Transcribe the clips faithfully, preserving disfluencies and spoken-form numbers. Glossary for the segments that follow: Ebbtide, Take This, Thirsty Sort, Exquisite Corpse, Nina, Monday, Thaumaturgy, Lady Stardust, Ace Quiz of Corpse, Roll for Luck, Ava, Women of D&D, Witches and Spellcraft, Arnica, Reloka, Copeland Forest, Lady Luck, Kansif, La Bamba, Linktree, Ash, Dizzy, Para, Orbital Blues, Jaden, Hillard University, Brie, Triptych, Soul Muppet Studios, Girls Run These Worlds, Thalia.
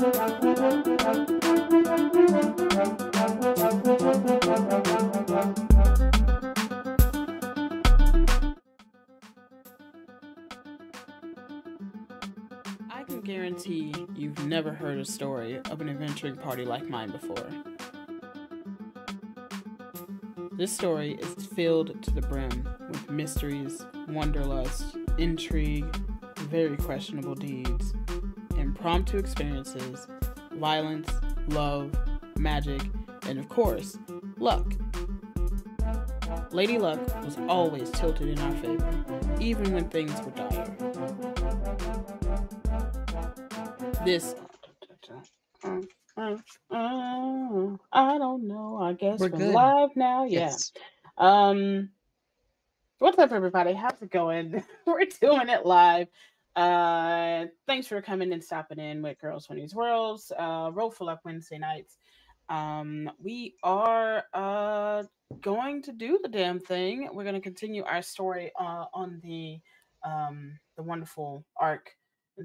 I can guarantee you've never heard a story of an adventuring party like mine before. This story is filled to the brim with mysteries, wanderlust, intrigue, very questionable deeds, impromptu experiences, violence, love, magic, and of course, luck. Lady Luck was always tilted in our favor, even when things were dire. This I don't know. I guess we're, we're live now. Yes. Yeah. Um, what's up, everybody? How's it going? We're doing it live. Uh, thanks for coming and stopping in with Girls Run These Worlds. Uh, Roll for Luck Wednesday nights. Um, we are uh going to do the damn thing. We're going to continue our story uh, on the um the wonderful arc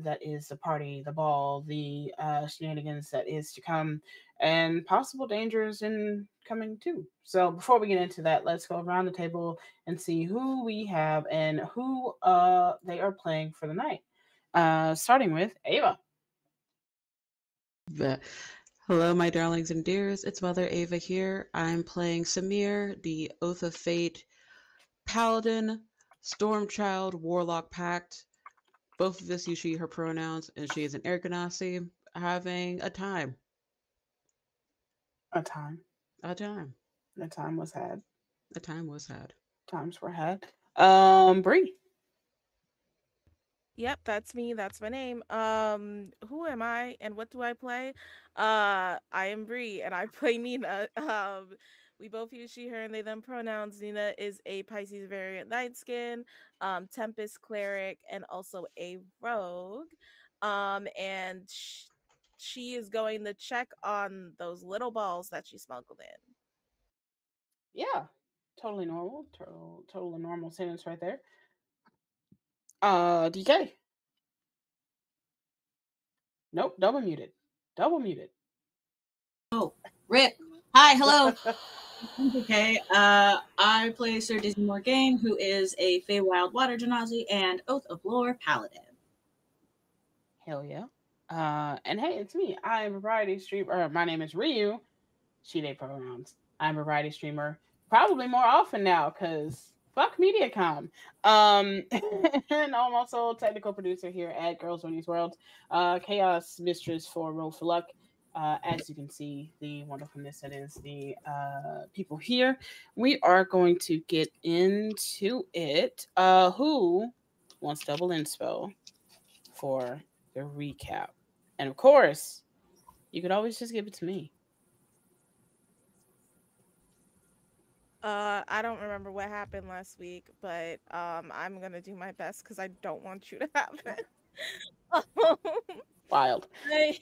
that is the party, the ball, the uh, shenanigans that is to come, and possible dangers in coming too. So before we get into that, let's go around the table and see who we have and who uh, they are playing for the night. Uh, starting with Ava. Hello, my darlings and dears. It's Mother Ava here. I'm playing Samir, the Oath of Fate Paladin, Stormchild, Warlock Pact. Both of this, you, she, her pronouns, and she is an Air Ganassi having a time. A time. A time. A time was had. A time was had. Times were had. Um, Brie. Yep, that's me. That's my name. Um, who am I and what do I play? Uh, I am Brie and I play Nina. Um, we both use she, her, and they, them pronouns. Nina is a Pisces variant light skin, um, Tempest cleric, and also a rogue. Um, and she, she is going to check on those little balls that she smuggled in. Yeah, totally normal. Total, totally normal sentence right there. Uh, D K. Nope, double muted. Double muted. Oh, rip. Hi, hello. Okay, uh, I play Sir Dizzy Morgaine, who is a Feywild Water Genasi and Oath of Lore Paladin. Hell yeah. Uh, and hey, it's me. I am a variety streamer. My name is Ryu. She, they pronouns. I'm a variety streamer probably more often now because fuck MediaCom. Um, and I'm also a technical producer here at Girls Run These Worlds, uh, Chaos Mistress for Roll for Luck. Uh, as you can see, the wonderfulness that is the uh, people here. We are going to get into it. Uh, who wants double inspo for the recap? And of course, you could always just give it to me. Uh, I don't remember what happened last week, but um, I'm going to do my best because I don't want you to have it. um, Wild. I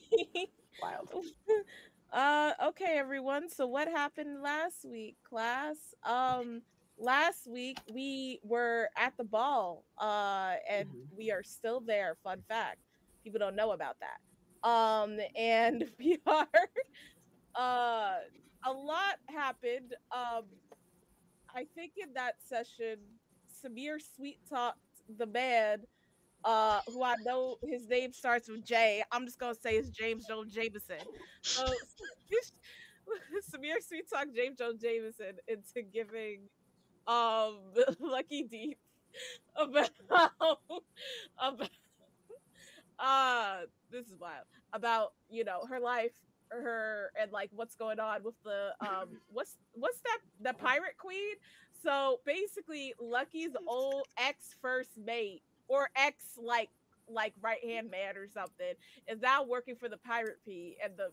Wild. Uh, okay, everyone. So what happened last week, class? Um, last week we were at the ball, uh, and mm-hmm. we are still there. Fun fact: people don't know about that. Um, and we are. Uh, a lot happened. Um, I think in that session, Samir sweet talked the man. Uh, who I know his name starts with J. I'm just gonna say it's James Jones Jameson. So Samir sweet talk James Jones Jameson into giving um Lucky Deep about about uh this is wild about you know her life, her and like what's going on with the um what's what's that the pirate queen. So basically, Lucky's old ex first mate. Or ex like like right hand man or something is now working for the pirate p and the,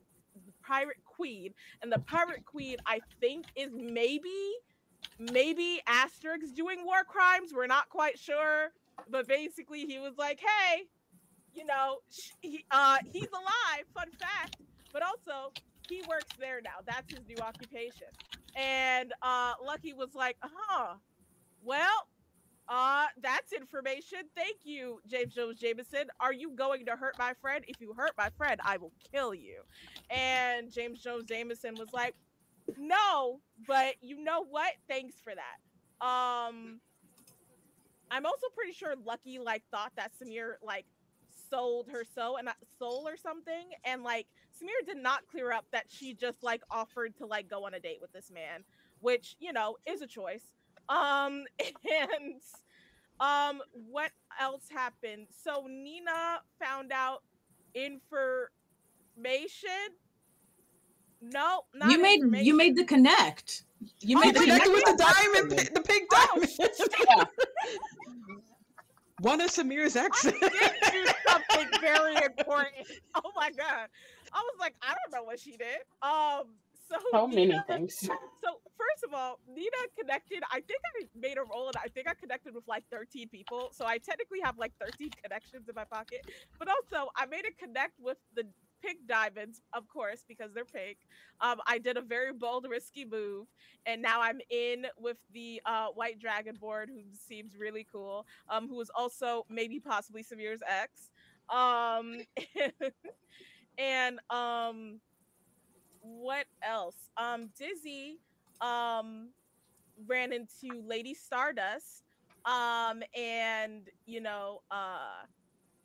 the pirate queen and the pirate queen I think is maybe maybe Asterix doing war crimes. We're not quite sure, but basically he was like, hey, you know, he, uh, he's alive, fun fact, but also he works there now. That's his new occupation. And uh, Lucky was like, huh, well. Uh, that's information. Thank you, James Jones Jameson. Are you going to hurt my friend? If you hurt my friend, I will kill you. And James Jones Jameson was like, no, but you know what? Thanks for that. Um, I'm also pretty sure Lucky like thought that Samir like sold her soul and soul or something, and like Samir did not clear up that she just like offered to like go on a date with this man, which, you know, is a choice. Um, and um, what else happened? So Nina found out information. No, not you made you made the connect. You oh, made the connect with the diamond, diamond. the pink diamond. Oh, one of Samir's exes. I did do something very important. Oh my god! I was like, I don't know what she did. Um, so, so Nina, many things. So first of all, Nina connected. I think I made a roll, and I think I connected with like thirteen people. So I technically have like thirteen connections in my pocket. But also, I made a connect with the pink diamonds, of course, because they're pink. Um, I did a very bold, risky move, and now I'm in with the uh, white dragonborn, who seems really cool, um, who is also maybe possibly Samir's ex. Um, and um, what else? Um, Dizzy um, ran into Lady Stardust, um, and, you know, uh,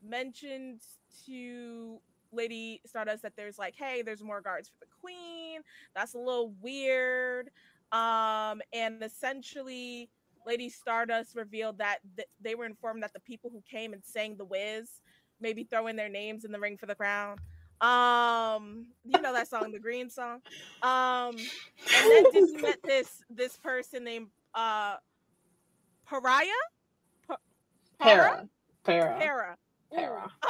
mentioned to Lady Stardust that there's like, hey, there's more guards for the queen. That's a little weird. Um, and essentially, Lady Stardust revealed that th they were informed that the people who came and sang The Wiz maybe throw in their names in the ring for the crown. Um, you know that song, the green song. Um, and then Disney met this this person named uh, Para? Pa Para? Para. Para. Para. Uh,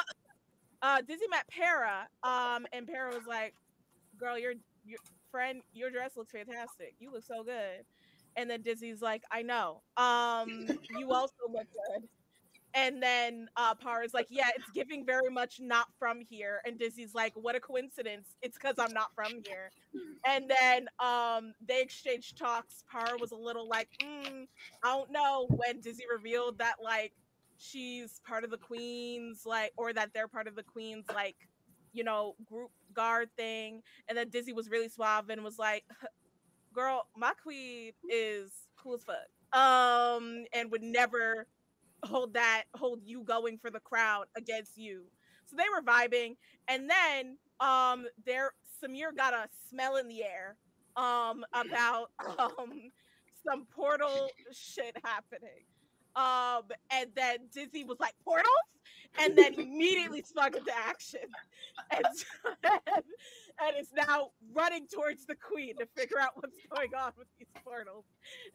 Uh, Dizzy met Para, um, and Para was like, girl, your, your friend, your dress looks fantastic. You look so good. And then Dizzy's like, I know. Um, you also look good. And then uh, Para's like, yeah, it's giving very much not from here. And Dizzy's like, what a coincidence. It's because I'm not from here. And then um, they exchanged talks. Para was a little like, mm, I don't know, when Dizzy revealed that, like, she's part of the queen's, like, or that they're part of the queen's, like, you know, group guard thing. And then Dizzy was really suave and was like, girl, my queen is cool as fuck, um and would never hold that hold you going for the crown against you. So they were vibing, and then um there Samir got a smell in the air um about um some portal shit happening. Um, and then Dizzy was like, portals? And then immediately sprung into action. And, and, and is now running towards the queen to figure out what's going on with these portals.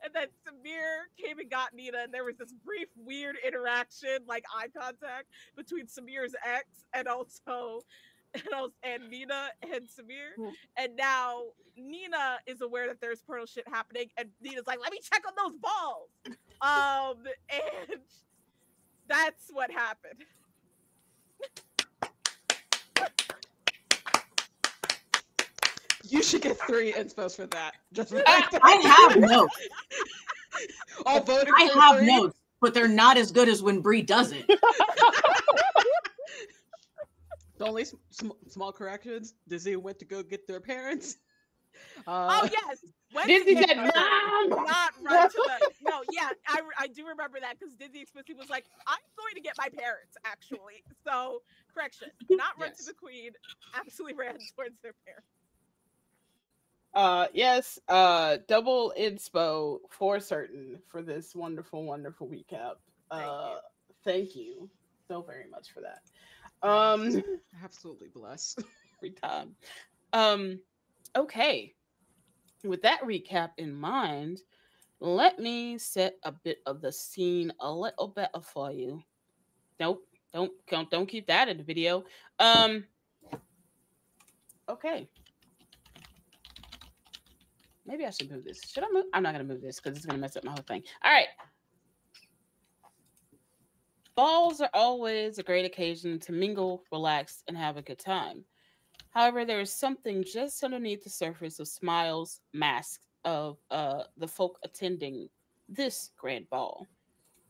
And then Samir came and got Nina, and there was this brief, weird interaction, like eye contact, between Samir's ex and also, and, also, and Nina and Samir. And now Nina is aware that there's portal shit happening, and Nina's like, let me check on those balls! Um, and that's what happened. You should get three inspos for that. Just I, that. I have notes. All voting I for have three. Notes, but they're not as good as when Brie does it. The only sm small corrections, Dizzy went to go get their parents. Uh, oh, yes. When Dizzy said, Mom! Not run to the, no, yeah, I, I do remember that, because Dizzy explicitly was like, I'm going to get my parents, actually. So, correction, not run yes. to the queen, absolutely ran towards their parents. Uh, yes, uh, double inspo for certain for this wonderful, wonderful recap. Thank uh, you. Thank you so very much for that. Um, absolutely blessed. Every time. Um, okay. With that recap in mind, let me set a bit of the scene a little better for you. Nope, don't don't don't keep that in the video. Um. Okay. Maybe I should move this. Should I move? I'm not gonna move this because it's gonna mess up my whole thing. All right. Balls are always a great occasion to mingle, relax, and have a good time. However, there is something just underneath the surface of smiles, masks of uh, the folk attending this grand ball.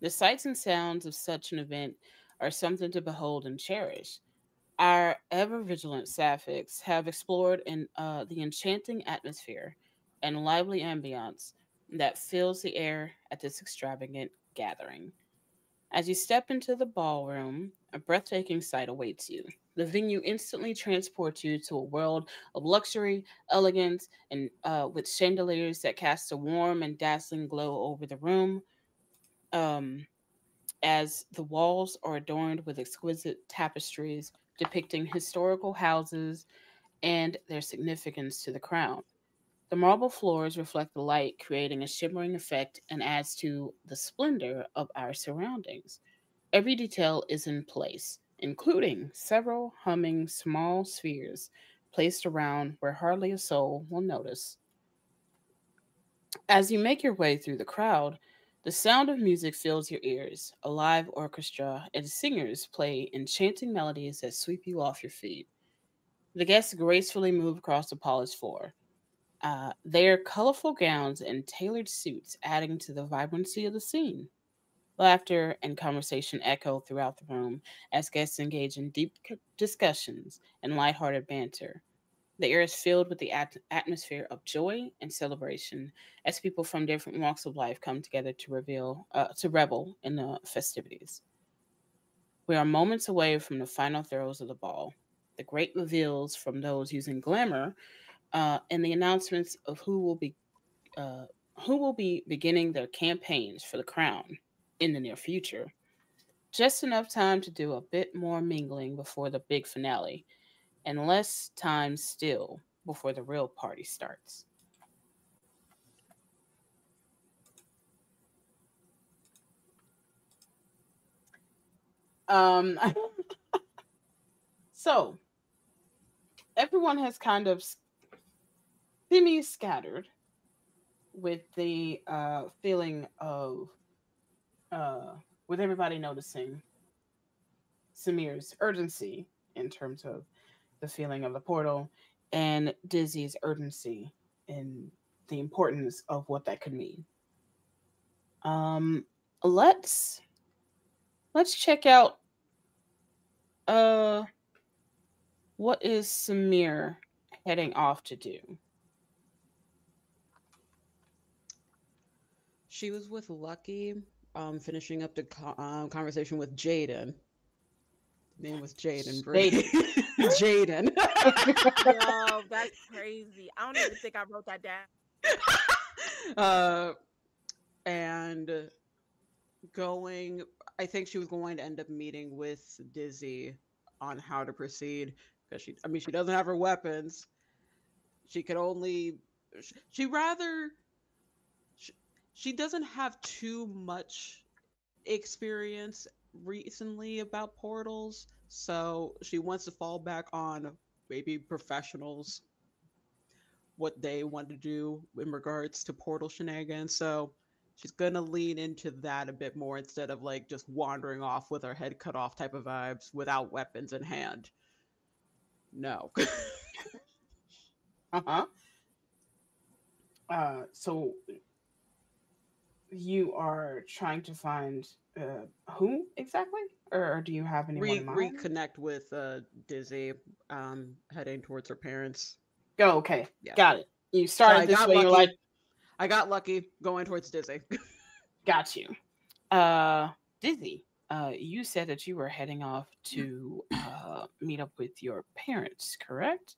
The sights and sounds of such an event are something to behold and cherish. Our ever-vigilant sapphics have explored in, uh, the enchanting atmosphere and lively ambiance that fills the air at this extravagant gathering. As you step into the ballroom, a breathtaking sight awaits you. The venue instantly transports you to a world of luxury, elegance, and uh, with chandeliers that cast a warm and dazzling glow over the room, um, as the walls are adorned with exquisite tapestries depicting historical houses and their significance to the crown. The marble floors reflect the light, creating a shimmering effect and adds to the splendor of our surroundings. Every detail is in place, including several humming small spheres placed around where hardly a soul will notice. As you make your way through the crowd, the sound of music fills your ears. A live orchestra and singers play enchanting melodies that sweep you off your feet. The guests gracefully move across the polished floor. Uh, their colorful gowns and tailored suits adding to the vibrancy of the scene. Laughter and conversation echo throughout the room as guests engage in deep discussions and lighthearted banter. The air is filled with the at- atmosphere of joy and celebration as people from different walks of life come together to reveal uh, to revel in the festivities. We are moments away from the final throes of the ball. The great reveals from those using glamour Uh, and the announcements of who will be uh, who will be beginning their campaigns for the crown in the near future. Just enough time to do a bit more mingling before the big finale, and less time still before the real party starts. Um, so, everyone has kind of semi-scattered with the uh, feeling of, uh, with everybody noticing Samir's urgency in terms of the feeling of the portal and Dizzy's urgency and the importance of what that could mean. Um, let's, let's check out uh, what is Samir heading off to do? She was with Lucky, um, finishing up the co- uh, conversation with Jaden. The name was Jaden. Jaden. Yo, that's crazy. I don't even think I wrote that down. Uh, and going, I think she was going to end up meeting with Dizzy on how to proceed. Because she, I mean, she doesn't have her weapons. She could only, she, she rather... She doesn't have too much experience recently about portals, so she wants to fall back on maybe professionals, what they want to do in regards to portal shenanigans. So she's going to lean into that a bit more instead of like just wandering off with her head cut off type of vibes without weapons in hand. No. uh-huh. Uh, so... You are trying to find uh, who exactly? Or, or do you have anyone Re- in mind? Reconnect with uh, Dizzy, um, heading towards her parents. Oh, okay. Yeah. Got it. You started so this way, you're like... I got lucky going towards Dizzy. Got you. Uh, Dizzy, uh, you said that you were heading off to uh, meet up with your parents, correct?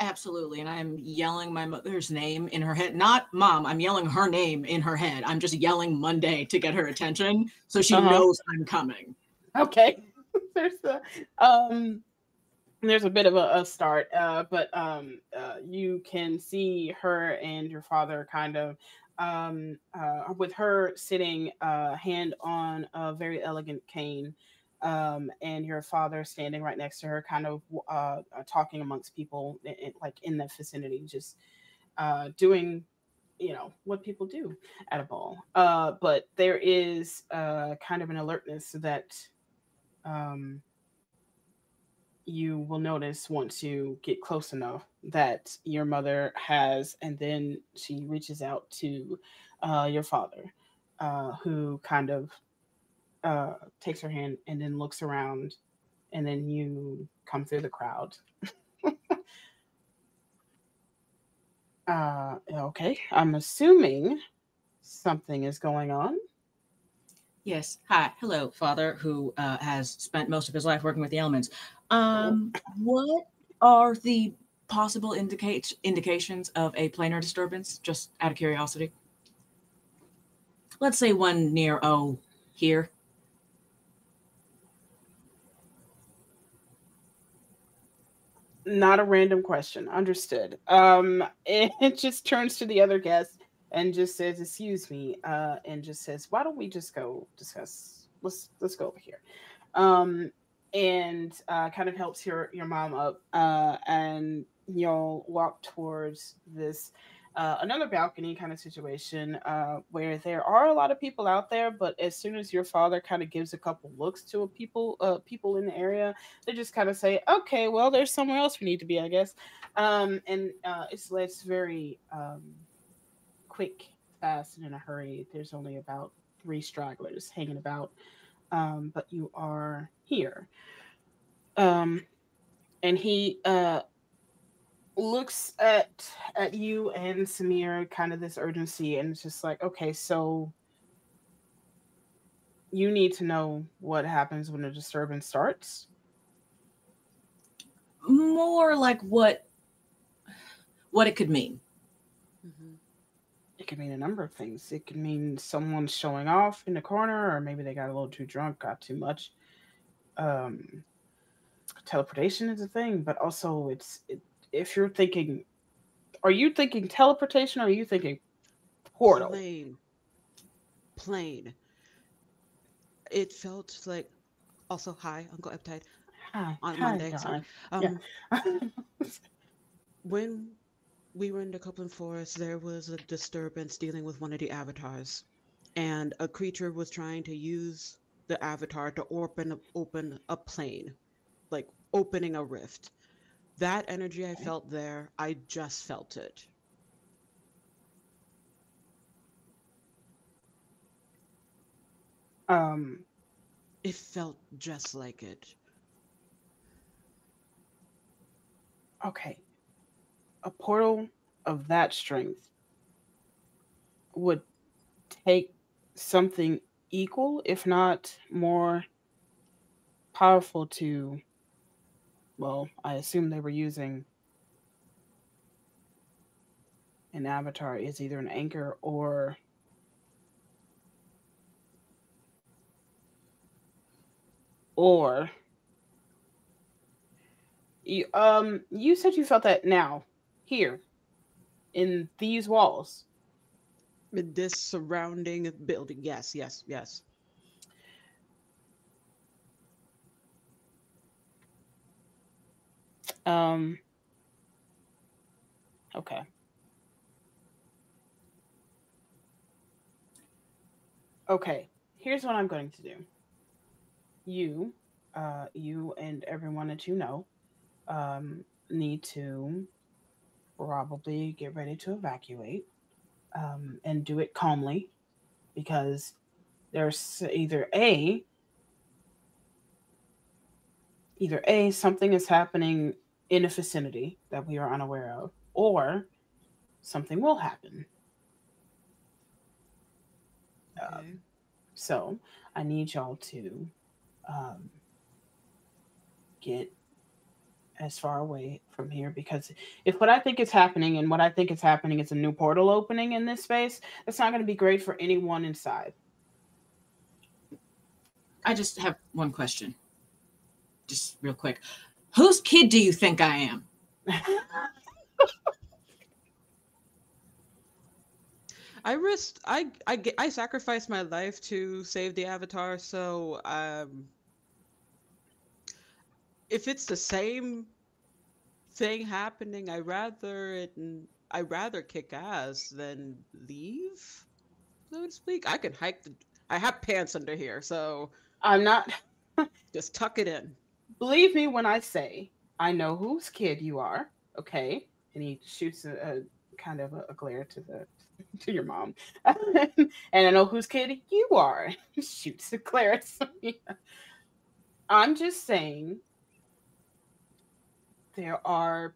Absolutely, and I'm yelling my mother's name in her head. Not mom, I'm yelling her name in her head. I'm just yelling Monday to get her attention so she uh-huh. knows I'm coming. Okay. There's a um there's a bit of a, a start, uh, but um uh, you can see her and your father kind of um uh, with her sitting uh hand on a very elegant cane. Um, and your father standing right next to her, kind of uh, talking amongst people, in, in, like in the vicinity, just uh, doing, you know, what people do at a ball. Uh, but there is uh, kind of an alertness that um, you will notice once you get close enough that your mother has, and then she reaches out to uh, your father. uh, who kind of uh, takes her hand and then looks around, and then you come through the crowd. uh, okay, I'm assuming something is going on. Yes. Hi. Hello, Father, who uh, has spent most of his life working with the elements. Um, what are the possible indicate indications of a planar disturbance, just out of curiosity? Let's say one near O here. Not a random question. Understood. Um, it just turns to the other guest and just says, excuse me, uh, and just says, why don't we just go discuss, let's let's go over here. Um, and uh, kind of helps your, your mom up, uh, and you'll walk towards this, uh, another balcony kind of situation, uh, where there are a lot of people out there, but as soon as your father kind of gives a couple looks to a people, uh, people in the area, they just kind of say, okay, well, there's somewhere else we need to be, I guess. Um, and uh, it's, it's very... Um, quick, fast, and in a hurry. There's only about three stragglers hanging about, um, but you are here. Um, and he uh, looks at at you and Samir, kind of this urgency, and it's just like, okay, so you need to know what happens when a disturbance starts? More like what what it could mean. Mm-hmm. It could mean a number of things. It could mean someone showing off in the corner, or maybe they got a little too drunk, got too much. Um, teleportation is a thing, but also it's it, if you're thinking, are you thinking teleportation or are you thinking portal? Plane. Plane. It felt like, also, hi, Uncle Ebbtide. Hi. On hi, Monday, sorry. Um, yeah. When... we were in the Copeland Forest, there was a disturbance dealing with one of the avatars, and a creature was trying to use the avatar to open, open a plane, like opening a rift. That energy I felt there, I just felt it. Um, it felt just like it. Okay. A portal of that strength would take something equal, if not more powerful to, well, I assume they were using an avatar is either an anchor or or you, um you said you felt that now. Here, in these walls. In this surrounding building, yes, yes, yes. Um. Okay. Okay, here's what I'm going to do. You, uh, you and everyone that you know, um, need to... probably get ready to evacuate, um, and do it calmly, because there's either a either a something is happening in the vicinity that we are unaware of, or something will happen. Okay. Um, so I need y'all to um, get as far away from here, because if what I think is happening and what I think is happening is a new portal opening in this space, it's not going to be great for anyone inside. I just have one question. Just real quick. Whose kid do you think I am? I risked, I, I, I sacrificed my life to save the avatar. So, um, if it's the same thing happening, I rather it. I rather kick ass than leave, so to speak. I can hike. The, I have pants under here, so I'm not. Just tuck it in. Believe me when I say I know whose kid you are. Okay, and he shoots a, a kind of a, a glare to the to your mom. And I know whose kid you are. Shoots at Clarice. I'm just saying there are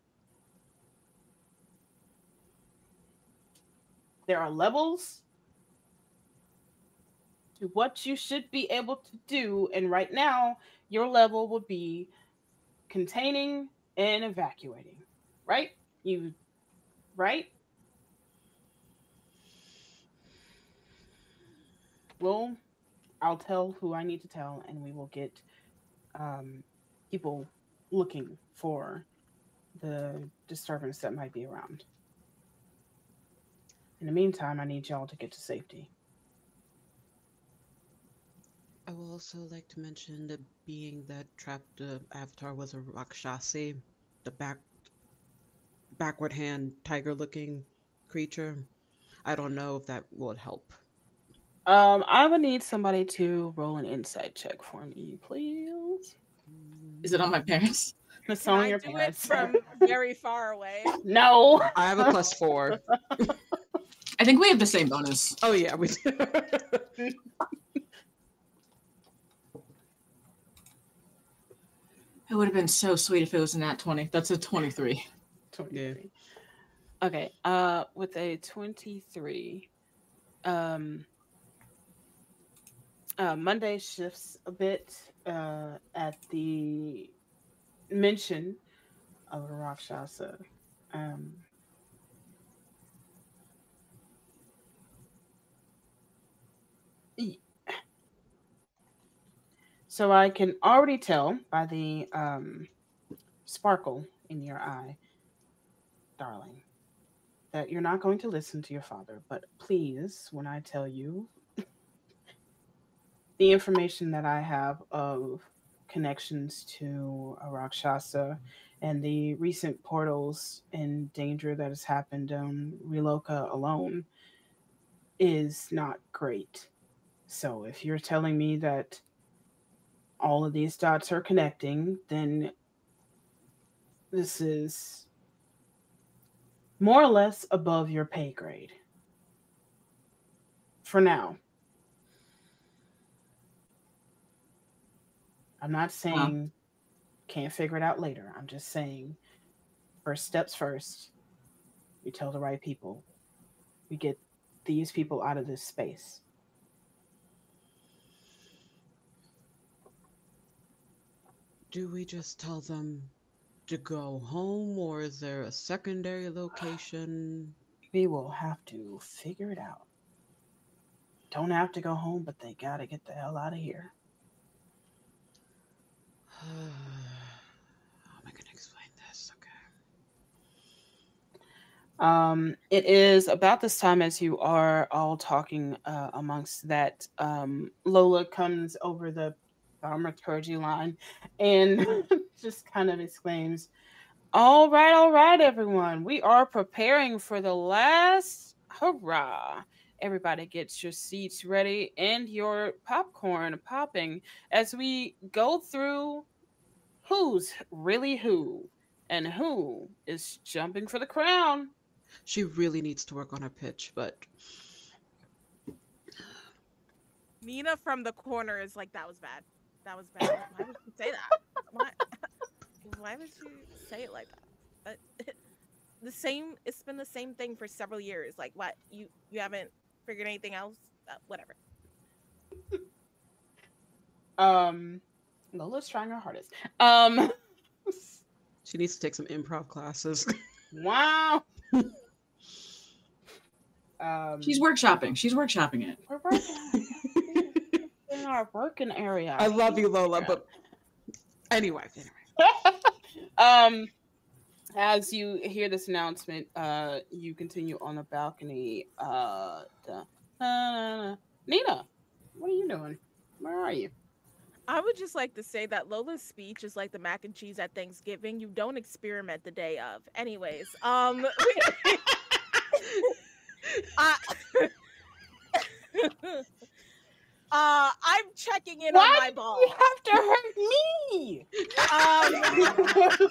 there are levels to what you should be able to do, and right now your level would be containing and evacuating, right? You, right? Well, I'll tell who I need to tell, and we will get um, people looking for the disturbance that might be around. In the meantime, I need y'all to get to safety. I would also like to mention that being that trapped uh, avatar was a Rakshasa, the back, backward hand tiger-looking creature. I don't know if that would help. Um, I would need somebody to roll an insight check for me, please. Is it on my parents? It's Can on I your do parents. It from very far away? No. I have a plus four. I think we have the same bonus. Oh yeah, we do. It would have been so sweet if it was in that twenty. That's a twenty-three. twenty-three. Yeah. Okay. Uh, with a twenty-three. Um. Uh, Monday shifts a bit uh, at the mention of a Rakshasa. Um, so I can already tell by the um, sparkle in your eye, darling, that you're not going to listen to your father. But please, when I tell you, the information that I have of connections to a Rakshasa and the recent portals and danger that has happened on Reloka alone is not great. So if you're telling me that all of these dots are connecting, then this is more or less above your pay grade. For now. I'm not saying wow. Can't figure it out later. I'm just saying first steps first. We tell the right people. We get these people out of this space. Do we just tell them to go home, or is there a secondary location? We will have to figure it out. Don't have to go home, but they gotta get the hell out of here. How am I going to explain this? Okay. Um, it is about this time as you are all talking uh, amongst that. Um, Lola comes over the Thaumaturgy line and just kind of exclaims, "All right, all right, everyone. We are preparing for the last hurrah. Everybody gets your seats ready and your popcorn popping as we go through who's really who and who is jumping for the crown." She really needs to work on her pitch, but... Nina from the corner is like, that was bad. That was bad. Why would you say that? Why, why would you say it like that? Uh, the same, it's been the same thing for several years. Like, what? You, you haven't... figured anything else, uh, whatever. Um, Lola's trying her hardest. Um, she needs to take some improv classes. Wow. um, she's workshopping. She's workshopping it. We're working in our working area. I love you, Lola, but anyway. anyway. um, As you hear this announcement, uh, you continue on the balcony. Uh, da, uh, Nina, what are you doing? Where are you? I would just like to say that Lola's speech is like the mac and cheese at Thanksgiving. You don't experiment the day of. Anyways, um, uh, uh, I'm checking in Why on my ball. You have to hurt me. Um,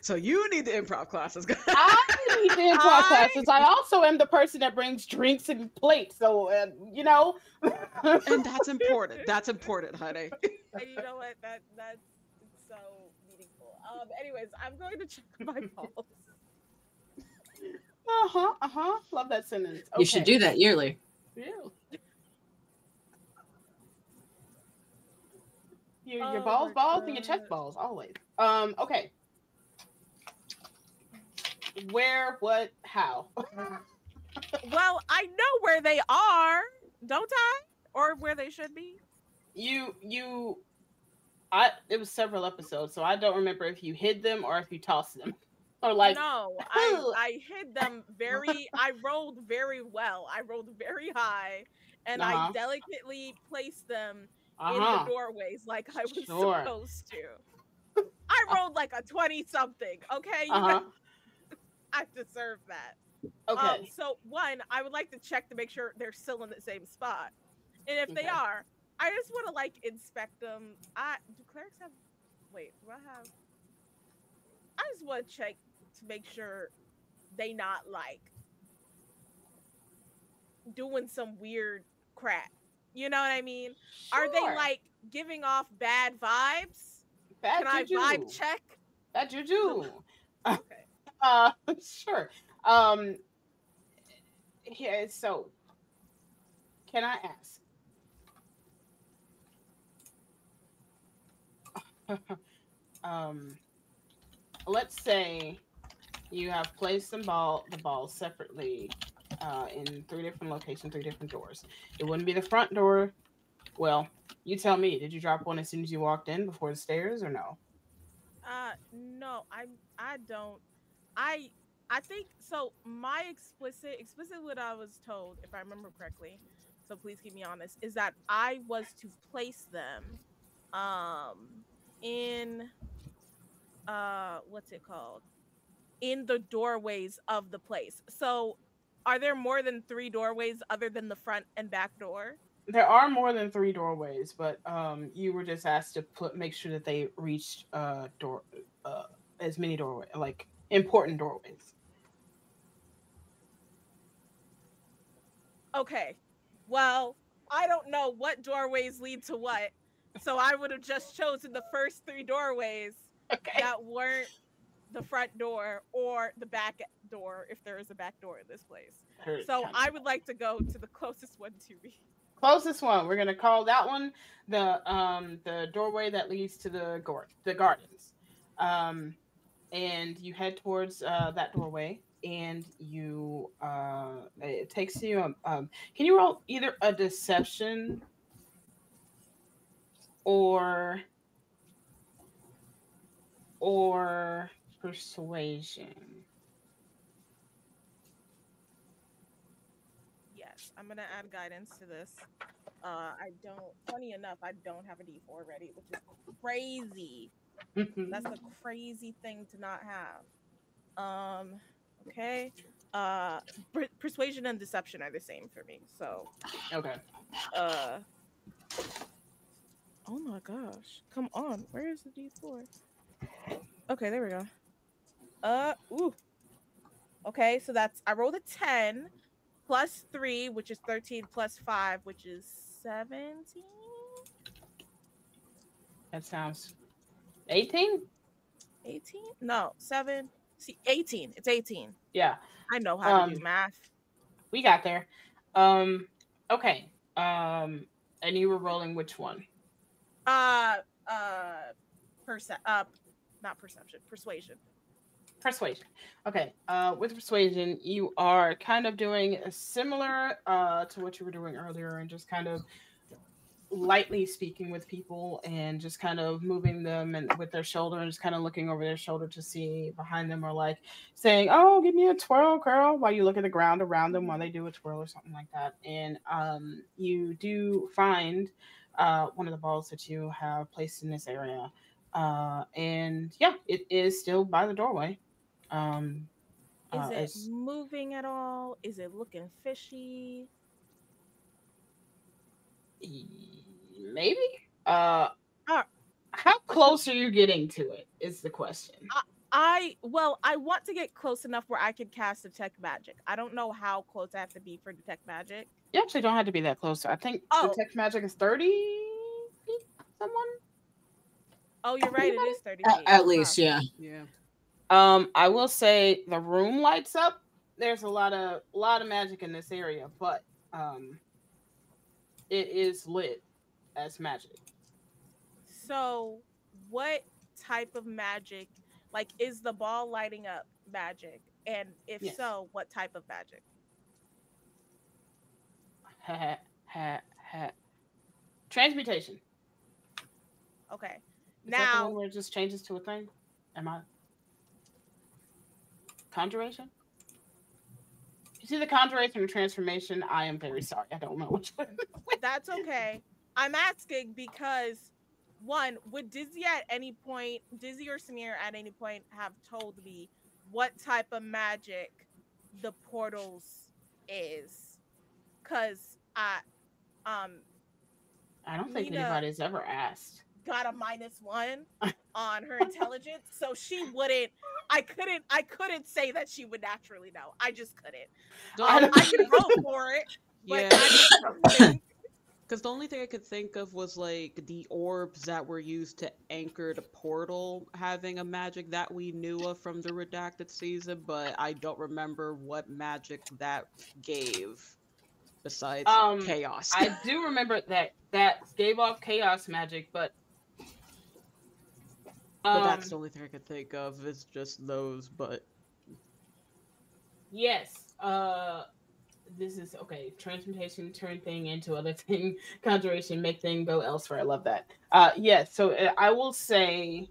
So you need the improv classes. I I teach improv classes. I also am the person that brings drinks and plates. So, uh, you know. And that's important. That's important, honey. And you know what? That That's so meaningful. Um, anyways, I'm going to check my pulse. Uh-huh, uh-huh. Love that sentence. Okay. You should do that yearly. Yeah. Your, your oh balls, balls, God. And your chest balls, always. Um, okay. Where, what, how? Well, I know where they are, don't I? Or where they should be? You, you, I, it was several episodes, so I don't remember if you hid them or if you tossed them. Or like, no, I, I hid them very, I rolled very well. I rolled very high, and uh-huh. I delicately placed them uh-huh. in the doorways like I was sure. supposed to. I rolled like a twenty-something, okay? You uh-huh. know? I deserve that. Okay. Um, so one, I would like to check to make sure they're still in the same spot, and if okay. they are, I just want to like inspect them. I do clerics have? Wait, do I have? I just want to check to make sure they not like doing some weird crap. You know what I mean? Sure. Are they like giving off bad vibes? Bad Can juju. I vibe check? That juju. Okay. Uh, sure. Um, yeah, so, can I ask? um, let's say you have placed some ball, the balls separately uh, in three different locations, three different doors. It wouldn't be the front door. Well, you tell me, did you drop one as soon as you walked in before the stairs or no? Uh, no, I, I don't. I I think, so my explicit, explicit what I was told, if I remember correctly, so please keep me honest, is that I was to place them um, in, uh, what's it called? In the doorways of the place. So are there more than three doorways other than the front and back door? There are more than three doorways, but um, you were just asked to put make sure that they reached uh, door uh, as many doorways, like, important doorways. Okay. Well, I don't know what doorways lead to what, so I would have just chosen the first three doorways okay. that weren't the front door or the back door, if there is a back door in this place. Her so I would like to go to the closest one to me. Closest one. We're gonna call that one the um the doorway that leads to the gar- the gardens. Um. And you head towards uh, that doorway, and you uh, it takes you. Um, um, can you roll either a deception or or persuasion? Yes, I'm gonna add guidance to this. Uh, I don't. Funny enough, I don't have a D four ready, which is crazy. That's a crazy thing to not have. Um, okay. Uh, per- persuasion and deception are the same for me. So. Okay. Uh. Oh my gosh! Come on, where is the D four? Okay, there we go. Uh. Ooh. Okay, so that's I rolled a ten, plus three, which is thirteen, plus five, which is seventeen. That sounds. eighteen? eighteen? No, seven. See, eighteen. It's eighteen. Yeah. I know how um, to do math. We got there. Um, okay. Um, and you were rolling which one? Uh, uh, perce- uh, not perception. Persuasion. Persuasion. Okay. Uh, with persuasion, you are kind of doing similar uh, to what you were doing earlier and just kind of lightly speaking with people and just kind of moving them and with their shoulder and just kind of looking over their shoulder to see behind them or like saying, oh, give me a twirl, girl, while you look at the ground around them while they do a twirl or something like that. And um, you do find uh, one of the balls that you have placed in this area. Uh, and yeah, it is still by the doorway. Um, is uh, it moving at all? Is it looking fishy? Maybe. Uh, how close are you getting to it? Is the question. I, well, I want to get close enough where I can cast Detect Magic. I don't know how close I have to be for Detect Magic. You actually don't have to be that close. I think oh. Detect Magic is thirty feet, someone? Oh, you're right. It is thirty feet. At, at least, huh. yeah. Yeah. Um, I will say the room lights up. There's a lot of, a lot of magic in this area, but um, it is lit as magic. So what type of magic... Like, is the ball lighting up magic? And if yes. so, what type of magic? Ha, ha, ha. Transmutation. Okay. Is now... that the one where it just changes to a thing? Am I... Conjuration? It's either conjuration or transformation. I am very sorry. I don't know which one. That's okay. I'm asking because... One, would Dizzy at any point, Dizzy or Samir at any point have told me what type of magic the portals is? Because I, um, I don't think Nina anybody's ever asked. Got a minus one on her intelligence, so she wouldn't. I couldn't. I couldn't say that she would naturally know. I just couldn't. Um, I could hope for it, but yeah. I couldn't. Because the only thing I could think of was, like, the orbs that were used to anchor the portal having a magic that we knew of from the redacted season, but I don't remember what magic that gave besides um, chaos. I do remember that that gave off chaos magic, but... Um, but that's the only thing I could think of is just those, but... Yes, uh... This is okay. Transmutation, turn thing into other thing. Conjuration, make thing go elsewhere. I love that. Uh, yeah. So I will say,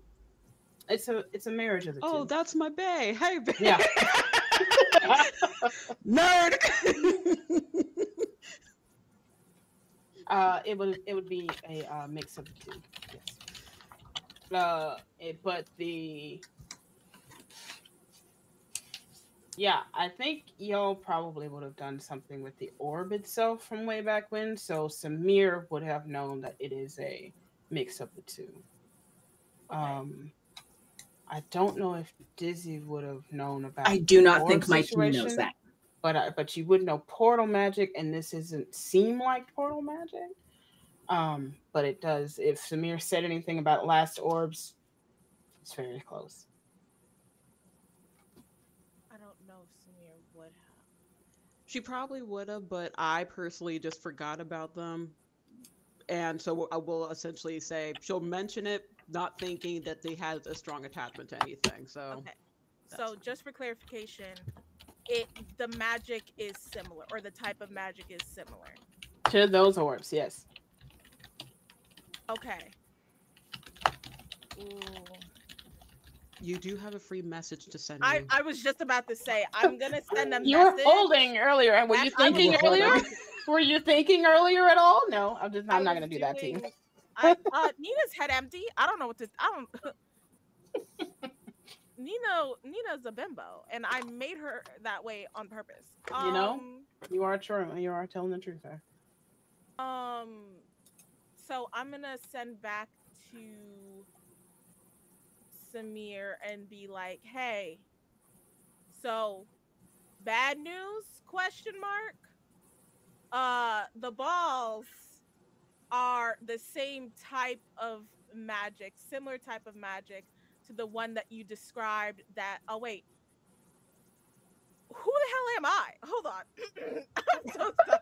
it's a it's a marriage of the oh, two. Oh, that's my bae. Hey, bae. Yeah. Nerd. uh, it would it would be a uh, mix of the two. Yes. Uh, it, but the. Yeah, I think y'all probably would have done something with the orb itself from way back when, so Samir would have known that it is a mix of the two. Okay. Um, I don't know if Dizzy would have known about. I do not think my team knows that, but I, but you would know portal magic, and this doesn't seem like portal magic. Um, but it does. If Samir said anything about last orbs, it's very close. She probably would have, but I personally just forgot about them. And so I will essentially say she'll mention it, not thinking that they had a strong attachment to anything. So, okay. So just for clarification, it the magic is similar, or the type of magic is similar. To those orbs, yes. Okay. Ooh. You do have a free message to send. I, I was just about to say, I'm going to send a you message. You were holding earlier. And were you thinking earlier? Were you thinking earlier at all? No, I'm just, I'm not going to do doing, that to you. I, uh, Nina's head empty. I don't know what to, I don't. Nina, Nina's a bimbo. And I made her that way on purpose. Um, you know, you are true. You are telling the truth there. Um, so I'm going to send back to Samir and be like, hey, so bad news question mark uh the balls are the same type of magic, similar type of magic to the one that you described. That oh wait who the hell am I? Hold on. I'm so sorry.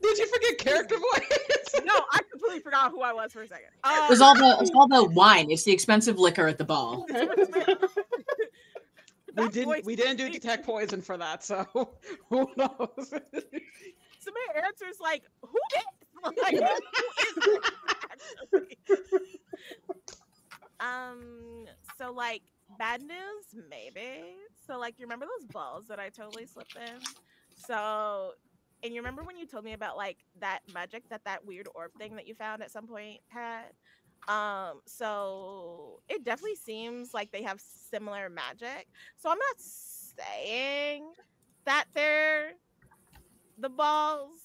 Did you forget character voice? No, I completely forgot who I was for a second. Um, it was all the, it was all the wine. It's the expensive liquor at the ball. we didn't we didn't do detect poison for that, so who knows? Samir answers like, who did? Like, who is um. So like bad news, maybe. So like you remember those balls that I totally slipped in? So. And you remember when you told me about like that magic that that weird orb thing that you found at some point had? Um, so it definitely seems like they have similar magic. So I'm not saying that they're the balls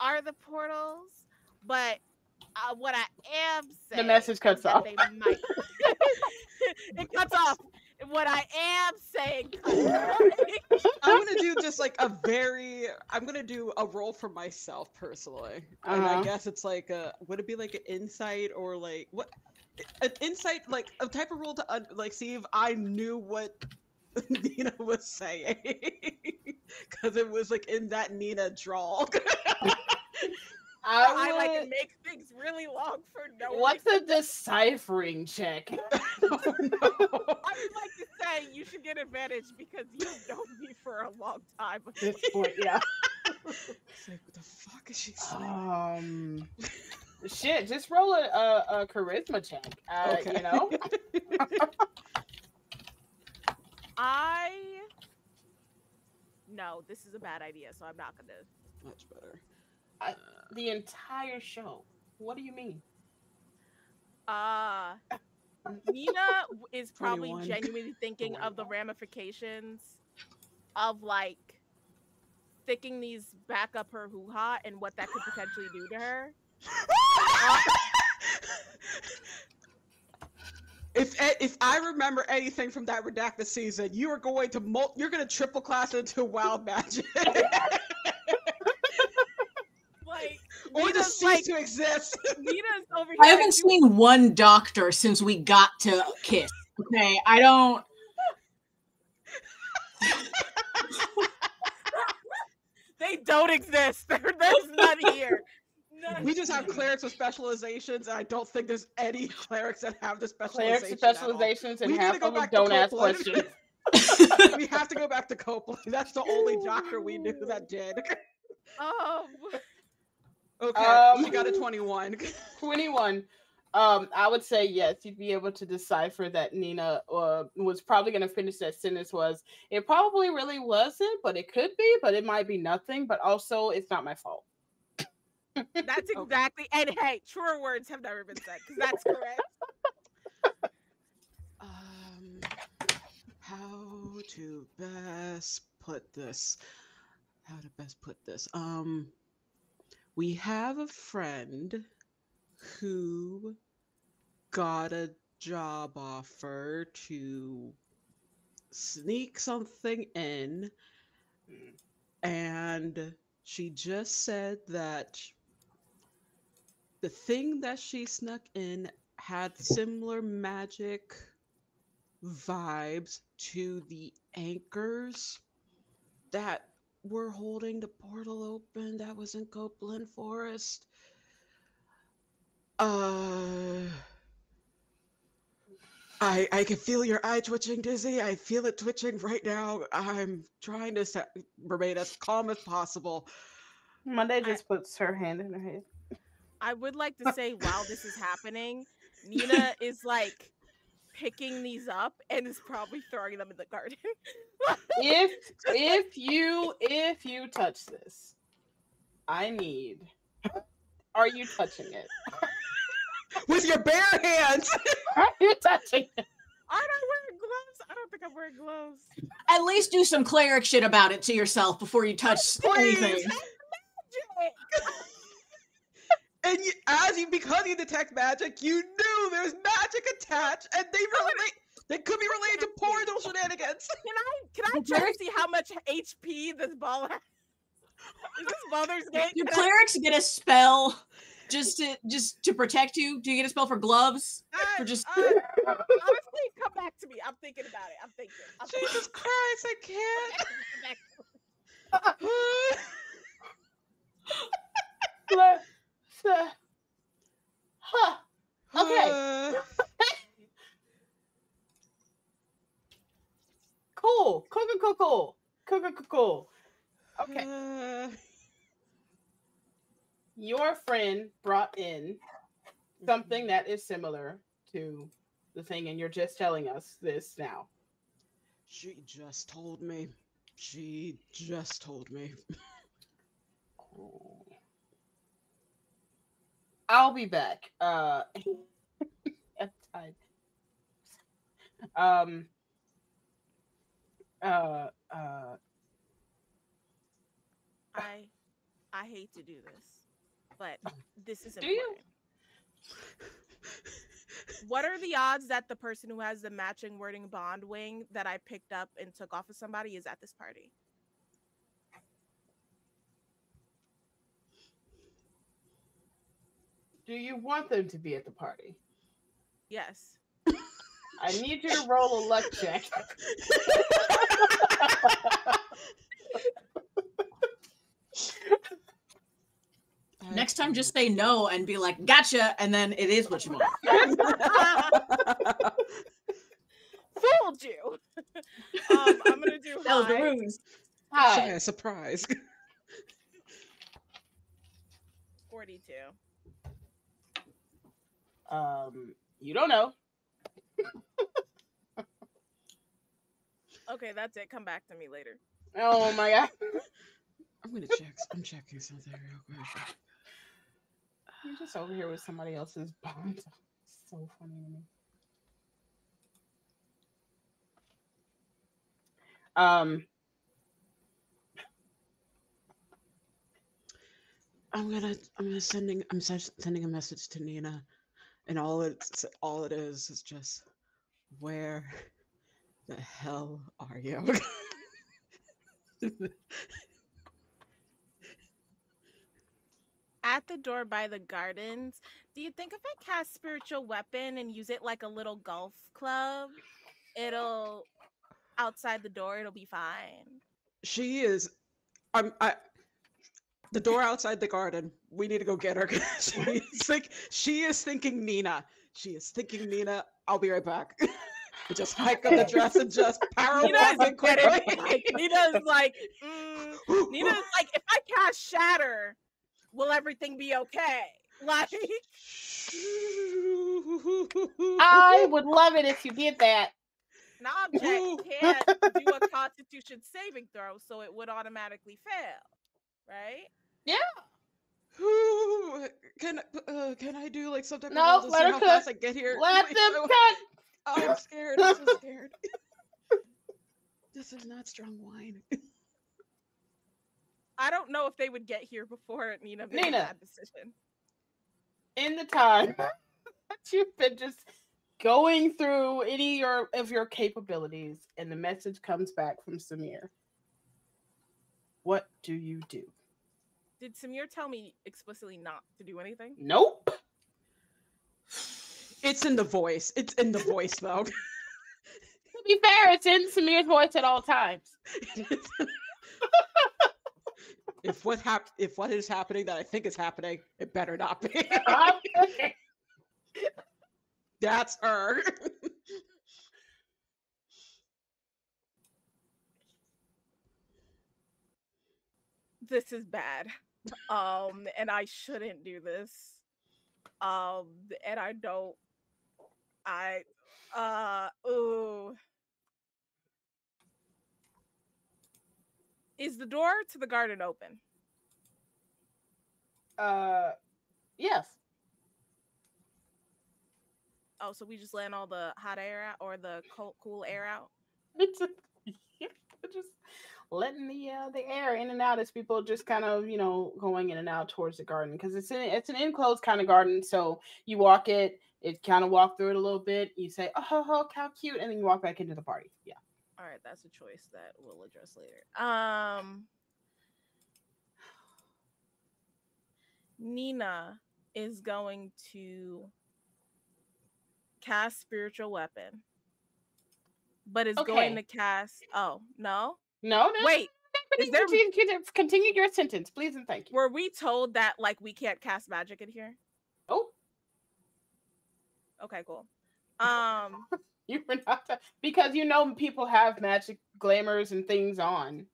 are the portals, but Uh, what I am saying, the message cuts off. They might. It cuts off. What I am saying. I'm gonna do just like a very. I'm gonna do a roll for myself personally, uh-huh. and I guess it's like a. Would it be like an insight or like what? An insight, like a type of roll to uh, like see if I knew what Nina was saying, because it was like in that Nina drawl. I, would... I like make things really long for no one. What's reason. A deciphering check? No, no. I would like to say you should get advantage because you've known me for a long time. At this point, yeah. It's like, what the fuck is she saying? Um, shit, just roll a, a, a charisma check. Uh, okay. You know? I... No, this is a bad idea, so I'm not gonna... Much better. I, the entire show. What do you mean? Uh, Nina is probably twenty-one. Genuinely thinking twenty-one. Of the ramifications of like thicking these back up her hoo-ha and what that could potentially do to her. uh, if if I remember anything from that redacted season, you are going to mul- you're going to triple class into wild magic. Or Nina's just cease like, to exist. Nina's over here. I haven't seen one doctor since we got to Kiss. Okay, I don't. They don't exist. There's none here. None. We just have clerics with specializations, and I don't think there's any clerics that have the specialization. Clerics with specializations, and we half of them don't ask questions. We have to go back to Copeland. That's the only doctor we knew that did. Oh. Okay, um, she got a twenty-one. twenty-one. Um, I would say yes, you'd be able to decipher that Nina uh, was probably going to finish that sentence was, it probably really wasn't, but it could be, but it might be nothing, but also it's not my fault. That's exactly, okay. And hey, truer words have never been said, because that's correct. um, how to best put this? How to best put this? Um... We have a friend who got a job offer to sneak something in, and she just said that the thing that she snuck in had similar magic vibes to the anchors that we're holding the portal open that was in Copeland Forest. Uh, I I can feel your eye twitching, Dizzy. I feel it twitching right now. I'm trying to set, remain as calm as possible. Monday just I, puts her hand in her head. I would like to say while this is happening, Nina is like picking these up and is probably throwing them in the garden. if if you if you touch this, I need. Are you touching it with your bare hands? Are you touching it? I don't wear gloves. I don't think I'm wearing gloves. At least do some cleric shit about it to yourself before you touch Please. Anything. And you, as you, because you detect magic, you knew there's magic attached, and they relate. They could be related to portal shenanigans. Can I, can I check to see how much H P this ball has? Is this Mother's Day? Do clerics I... get a spell just to just to protect you? Do you get a spell for gloves? For just uh, uh, honestly, come back to me. I'm thinking about it. I'm thinking. I'm Jesus thinking. Christ, I can't. Look. Uh, huh. Okay. Uh, cool. Cool. Cool. Cool. Cool. Cool. Okay. Uh, Your friend brought in something that is similar to the thing, and you're just telling us this now. She just told me. She just told me. Cool. I'll be back. Uh, um, uh, uh, I, I hate to do this, but this is important. Do you? What are the odds that the person who has the matching wording bond wing that I picked up and took off of somebody is at this party? Do you want them to be at the party? Yes. I need you to roll a luck check. Next time, just say no and be like, gotcha, and then it is what you want. Fooled you. Um, I'm going to do that was the ruse. Hi. Yeah, surprise. forty-two. Um, you don't know. Okay, that's it. Come back to me later. Oh, my God. I'm going to check. I'm checking something real quick. You're just over here with somebody else's bond. So funny to me. Um, I'm gonna, I'm gonna sending, I'm sending a message to Nina, and all it's, all it is is just, where the hell are you? At the door by the gardens. Do you think if I cast spiritual weapon and use it like a little golf club, it'll outside the door, it'll be fine? She is I'm I the door outside the garden. We need to go get her. She's like she is thinking Nina. She is thinking Nina. I'll be right back. Just hike up the dress and just power it quickly. Nina's like mm. Nina's like, if I cast shatter, will everything be okay? Like, I would love it if you did that. An object can't do a Constitution saving throw, so it would automatically fail, right? Yeah. Ooh, can uh, can I do like something? No, let her how cook. Fast I get here. Let Wait, them so... cook. Oh, I'm scared. I'm so scared. This is not strong wine. I don't know if they would get here before Nina made Nina, that decision. In the time that you've been just going through any of your, of your capabilities, and the message comes back from Samir. What do you do? Did Samir tell me explicitly not to do anything? Nope. It's in the voice. It's in the voice, though. To be fair, it's in Samir's voice at all times. If what hap- if what is happening that I think is happening, it better not be. That's her. This is bad. Um, and I shouldn't do this. Um, and I don't. I, uh, ooh. Is the door to the garden open? Uh, yes. Oh, so we just letting all the hot air out, or the cold, cool air out? Just letting the uh, the air in and out as people just kind of, you know, going in and out towards the garden, because it's in, it's an enclosed kind of garden. So you walk it, it kind of walk through it a little bit. You say, oh, ho, ho, how cute, and then you walk back into the party. Yeah. All right, that's a choice that we'll address later. Um, Nina is going to cast spiritual weapon, but is okay. going to cast. Oh no, no, no! Wait, is there... continue your sentence, please, and thank you. Were we told that like we can't cast magic in here? Oh. Okay, cool. Um. You were not to, because you know people have magic glamours and things on.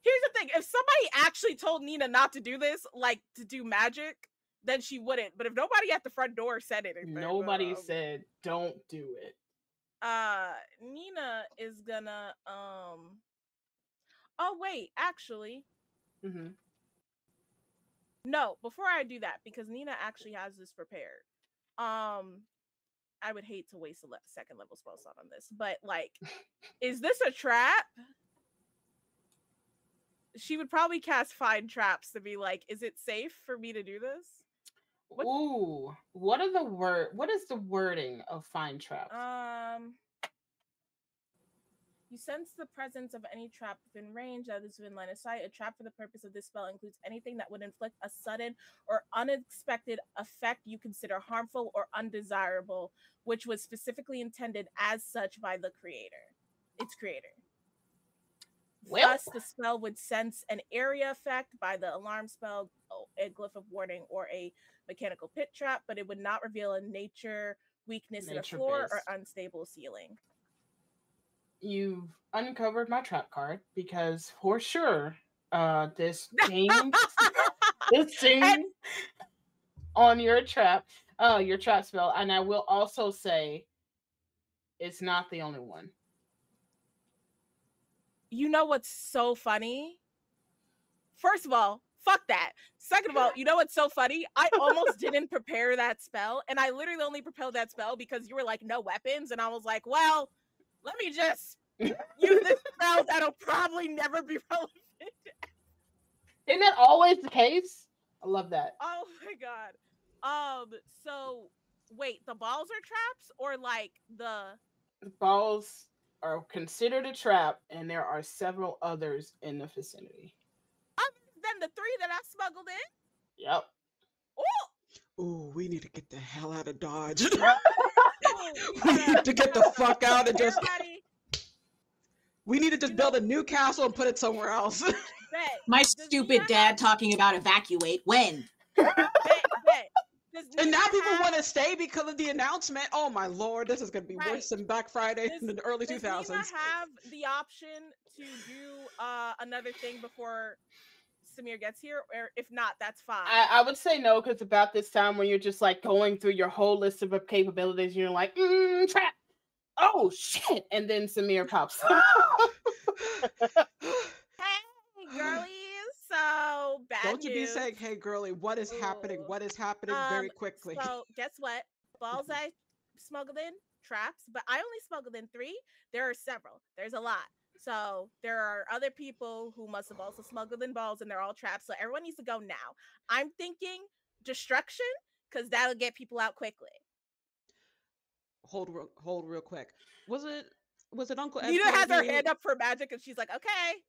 Here's the thing: if somebody actually told Nina not to do this, like to do magic, then she wouldn't. But if nobody at the front door said anything, nobody but, um, said don't do it. Uh, Nina is gonna. Um. Oh wait, actually. Mm-hmm. No, before I do that, because Nina actually has this prepared. Um. I would hate to waste a le- second level spell slot on this, but like, is this a trap? She would probably cast find traps to be like, is it safe for me to do this? What? Ooh, what are the word? What is the wording of find traps? Um, you sense the presence of any trap within range that is within line of sight. A trap for the purpose of this spell includes anything that would inflict a sudden or unexpected effect you consider harmful or undesirable, which was specifically intended as such by the creator, its creator. Well. Thus, the spell would sense an area effect by the alarm spell, a glyph of warning, or a mechanical pit trap, but it would not reveal a nature weakness nature in a floor based. Or unstable ceiling. You've uncovered my trap card because for sure uh, this thing, this thing and- on your trap, uh, your trap spell, and I will also say it's not the only one. You know what's so funny? First of all, fuck that. Second of all, you know what's so funny? I almost didn't prepare that spell, and I literally only prepared that spell because you were like, no weapons, and I was like, well, let me just use this spell that'll probably never be relevant. Isn't that always the case? I love that. Oh my god. Um. So, wait, the balls are traps, or like the... The balls... are considered a trap, and there are several others in the vicinity. Other than the three that I smuggled in? Yep. Ooh, Ooh we need to get the hell out of Dodge. Ooh, we yeah. need to get the fuck out and just... Everybody, we need to just build know, a new castle and put it somewhere else. Bet, My stupid dad have... talking about evacuate. When? Bet, bet. And now people have... want to stay because of the announcement. Oh my lord, this is going to be right. worse than Black Friday does, in the early does two thousands. Does Nina have the option to do uh, another thing before Samir gets here? Or if not, that's fine. I, I would say no, because about this time when you're just like going through your whole list of capabilities, and you're like, mm, trap. Oh shit! And then Samir pops up. Hey, girlie. So bad Don't you news. Be saying, hey, girly, what is Ooh. happening? What is happening um, very quickly? So guess what? Balls I smuggled in, traps, but I only smuggled in three. There are several. There's a lot. So there are other people who must have also smuggled in balls, and they're all traps. So everyone needs to go now. I'm thinking destruction, because that'll get people out quickly. Hold, real, hold real quick. Was it, was it Uncle Ed? Nina has her hand up for magic, and she's like, okay.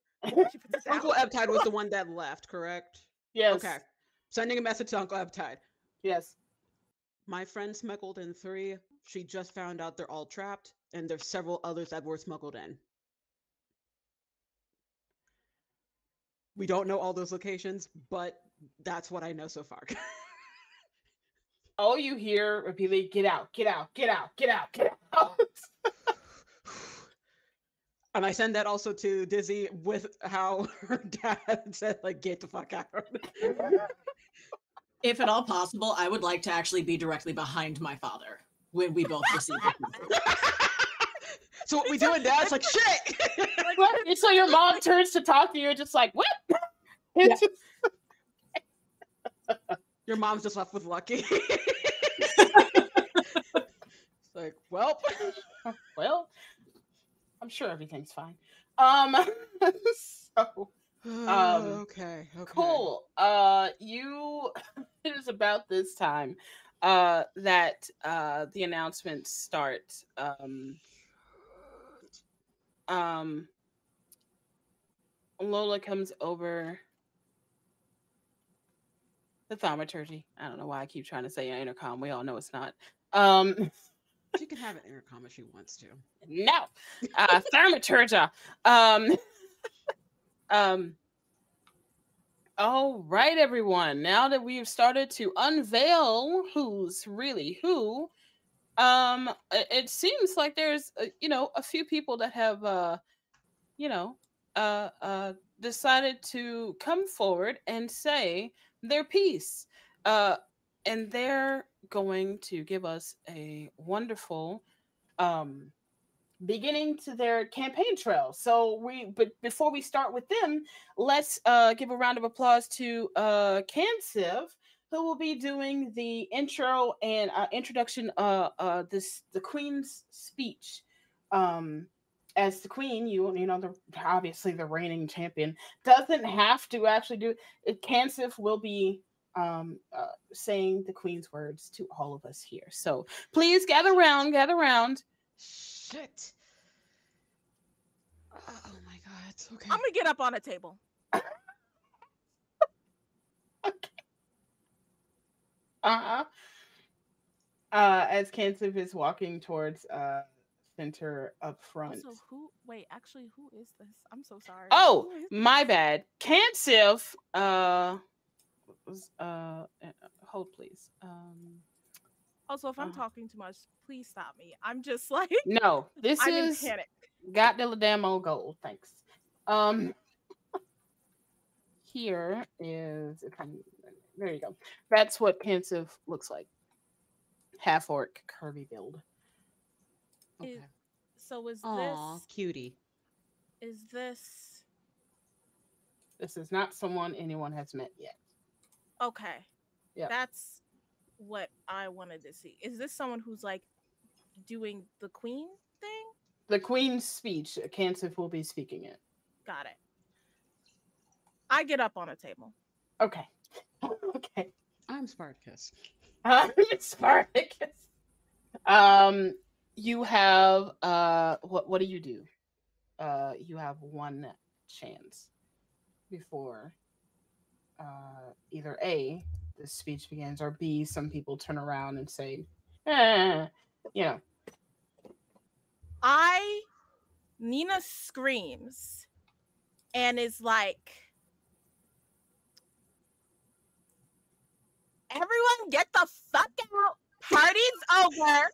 Uncle Ebbtide was the one that left, correct? Yes. Okay. Sending a message to Uncle Ebbtide. Yes. My friend smuggled in three. She just found out they're all trapped, and there's several others that were smuggled in. We don't know all those locations, but that's what I know so far. All you hear repeatedly, get out, get out, get out, get out, get out. And I send that also to Dizzy with how her dad said, like, get the fuck out. If at all possible, I would like to actually be directly behind my father when we both receive it. So what we do, and dad's like, shit! Like, so your mom turns to talk to you and just like, what? Yeah. Just... Your mom's just left with Lucky. It's like, well. Well. I'm sure everything's fine. Um, so, um, okay, okay. Cool. Uh, you, it is about this time uh, that uh, the announcements start. Um, um, Lola comes over. The Thaumaturgy. I don't know why I keep trying to say an intercom. We all know it's not. Um... She can have an intercom if she wants to. No. Uh, Thaumaturgy. Um, um, all right, everyone. Now that we've started to unveil who's really who, um, it, it seems like there's, uh, you know, a few people that have, uh, you know, uh, uh, decided to come forward and say their piece. Uh, and their... going to give us a wonderful um, beginning to their campaign trail. So we, but before we start with them, let's uh, give a round of applause to uh, Kansif, who will be doing the intro and uh, introduction. Uh, uh, this the Queen's speech. Um, as the Queen, you you know, the, obviously the reigning champion doesn't have to actually do it. Kansif will be um, uh, saying the Queen's words to all of us here. So please gather round, gather round. Shit. Oh my God, it's okay. I'm gonna get up on a table. Okay. Uh-huh. Uh, as Kansif is walking towards uh, center up front. So who? Wait, actually, who is this? I'm so sorry. Oh, my bad. Kansif. Uh, uh, hold please. Um, also, if I'm uh, talking too much, please stop me. I'm just like no. This I'm is in panic. Got the damn old gold. Thanks. Um, here is there you go. That's what Kansif looks like. Half orc curvy build. Okay. Is, so is Aww, this cutie? Is this? This is not someone anyone has met yet. Okay, yeah, that's what I wanted to see. Is this someone who's like doing the queen thing? The queen's speech. Kansif will be speaking it. Got it. I get up on a table. Okay. Okay. I'm Spartacus. I'm Spartacus. Um, you have uh, what? What do you do? Uh, you have one chance before uh, either A, the speech begins, or B, some people turn around and say, eh, you know. I, Nina screams, and is like, everyone get the fuck out. Party's over.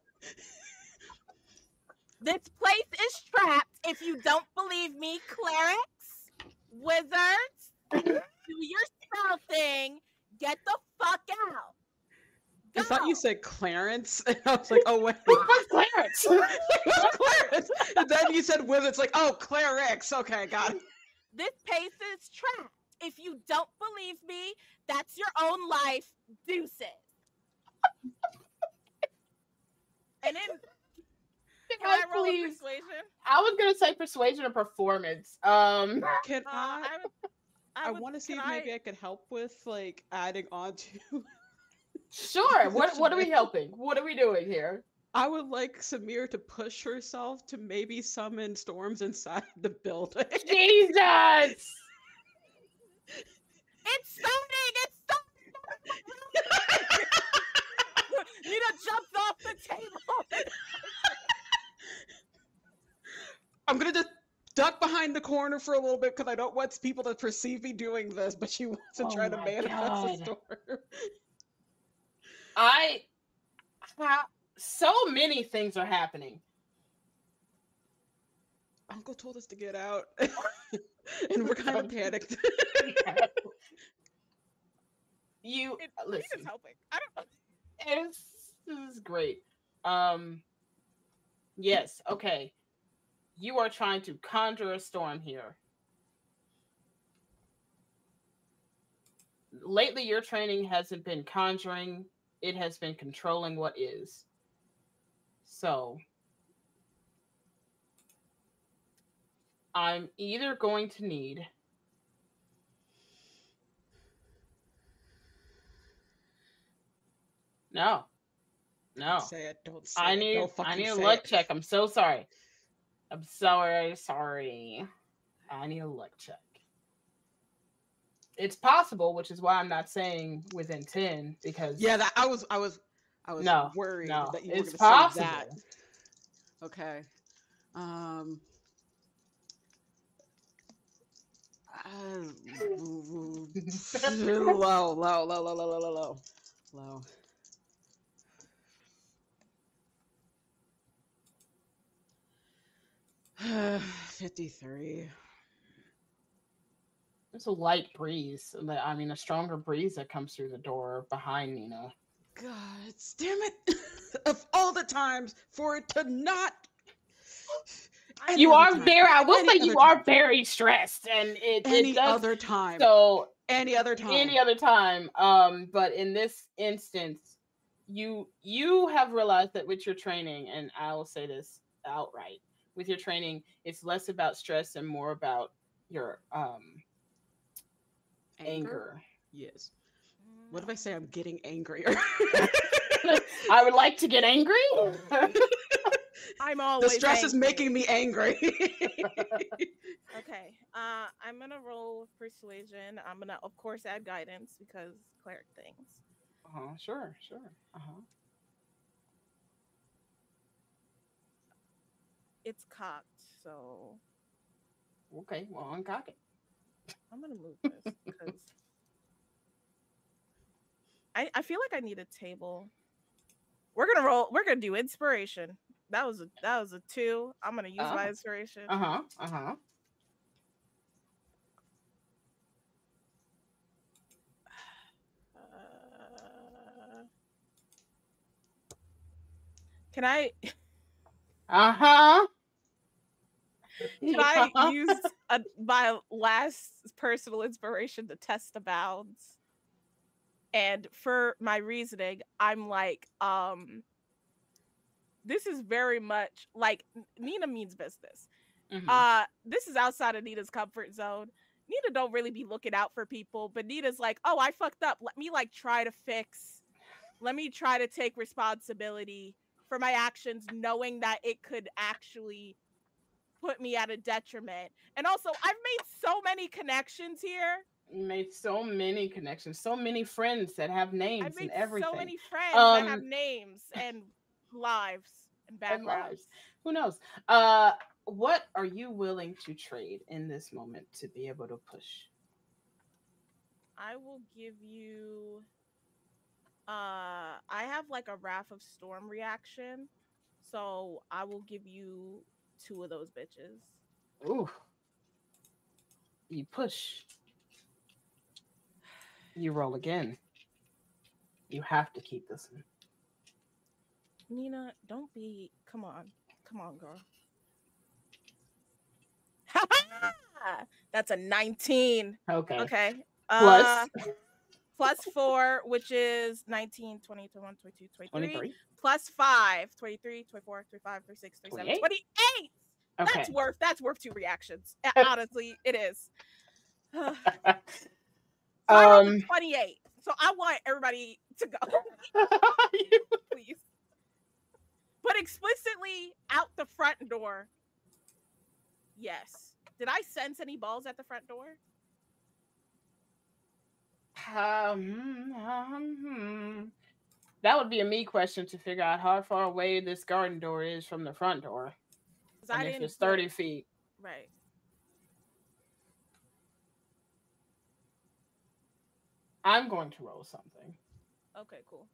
This place is trapped. If you don't believe me, clerics, wizards, do your spell thing. Get the fuck out. Go. I thought you said Clarence. And I was like, oh, wait. Clarence. Clarence. And then you said wizards. Like, oh, clerics. Okay, got it. This place is trapped. If you don't believe me, that's your own life. Deuces. And then, can I, I roll a persuasion? I was gonna say persuasion or performance. Um, can uh, I? I, I want to see if maybe I, I could help with like adding on to. Sure. What What are we helping? What are we doing here? I would like Samir to push herself to maybe summon storms inside the building. Jesus. It's stunning! It's stunning! Nina jumped off the table! I'm gonna just duck behind the corner for a little bit because I don't want people to perceive me doing this, but she wants to oh try to manifest God. a storm. I... How, so many things are happening. Uncle told us to get out. And we're kind of panicked. You it, listen. Nina's helping. I don't. It's, this is great. Um. Yes. Okay. You are trying to conjure a storm here. Lately, your training hasn't been conjuring. It has been controlling what is. So. I'm either going to need no, no. Don't say it. Don't say I need. It. Don't I need a luck it. check. I'm so sorry. I'm sorry. Sorry. I need a luck check. It's possible, which is why I'm not saying within ten because yeah, that, I was, I was, I was no, worried no, that you were going to say that. Okay. Um. Uh, low, low, low, low, low, low, low, low. Uh, fifty-three. There's a light breeze. I mean, a stronger breeze that comes through the door behind Nina. God damn it! Of all the times for it to not. Any you are time. very. I will any say you time. are very stressed, and it any it does, other time. So any other time, any other time. Um, but in this instance, you you have realized that with your training, and I will say this outright, with your training, it's less about stress and more about your um anger. anger. Yes, What if I say I'm getting angrier? I would like to get angry. I'm always The stress angry. Is making me angry. Okay. Uh, I'm going to roll persuasion. I'm going to, of course, add guidance because cleric things. Uh-huh. Sure, sure. Uh-huh. It's cocked, so... Okay, well, uncock it. I'm going to move this because... I, I feel like I need a table. We're going to roll. We're going to do inspiration. That was a that was a two. I'm gonna use oh. my inspiration. Uh huh. Uh huh. Uh, can I? Uh huh. Can I uh-huh. use a, my last personal inspiration to test the bounds? And for my reasoning, I'm like, um. This is very much like Nina means business. Mm-hmm. Uh, this is outside of Nina's comfort zone. Nina don't really be looking out for people, but Nina's like, oh, I fucked up. Let me like try to fix. Let me try to take responsibility for my actions, knowing that it could actually put me at a detriment. And also, I've made so many connections here. Made so many connections, so many friends that have names I've made and everything. So many friends um... that have names and lives and backgrounds. Who knows? Uh, what are you willing to trade in this moment to be able to push? I will give you. Uh, I have like a Wrath of Storm reaction, so I will give you two of those bitches. Ooh, you push. You roll again. You have to keep this one. Nina, don't be. Come on. Come on, girl. That's a nineteen. Okay. Okay. Uh, plus. Plus four, which is nineteen, twenty, twenty-one, twenty-two, twenty-three. twenty-three. Plus five, twenty-three, twenty-four, twenty-five, twenty-six, twenty-seven, twenty-eight. twenty-eight. Okay. That's worth, that's worth two reactions. Honestly, it is. So I rolled um, twenty-eight. So I want everybody to go. Please. But explicitly out the front door. Yes. Did I sense any balls at the front door? Um, um, that would be a me question to figure out how far away this garden door is from the front door. And I if didn't it's thirty think... feet. Right. I'm going to roll something. Okay, cool.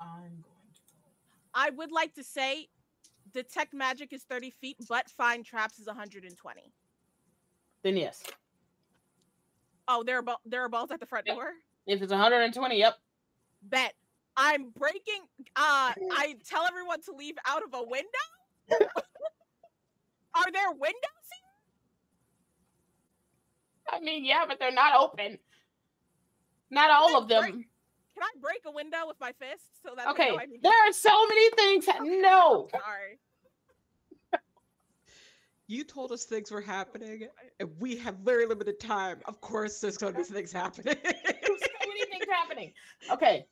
I'm going to roll. I would like to say detect magic is thirty feet, but find traps is one hundred twenty. Then yes. Oh, there are, ba- there are balls at the front yep. door? If it's one hundred twenty, yep. Bet. I'm breaking... Uh, I tell everyone to leave out of a window? Are there windows here? I mean, yeah, but they're not open. Not all of them. Break- Can I break a window with my fist? So that okay, I mean- there are so many things. That- okay. No. I'm sorry. You told us things were happening, and we have very limited time. Of course, there's going to be things happening. There's so many things happening. Okay.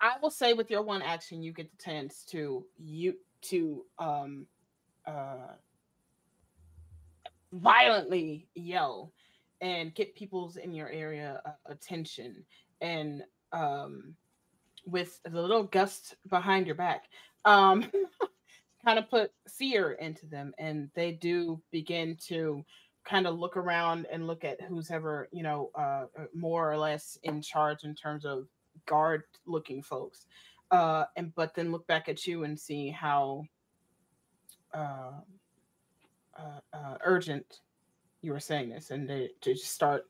I will say, with your one action, you get the chance to you to um uh violently yell and get people's in your area uh, attention. And um, with the little gust behind your back, um, kind of put fear into them. And they do begin to kind of look around and look at who's ever, you know, uh, more or less in charge in terms of guard looking folks. Uh, and but then look back at you and see how uh, uh, uh, urgent you were saying this. And they to just start.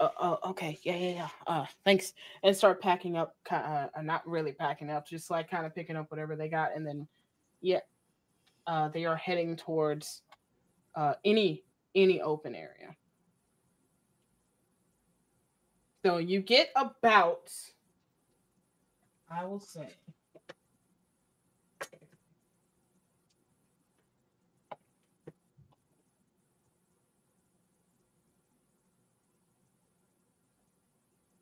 Uh, oh, okay, yeah, yeah, yeah, uh, thanks, and start packing up, uh, not really packing up, just like kind of picking up whatever they got, and then, yeah, uh, they are heading towards uh, any, any open area. So you get about, I will say,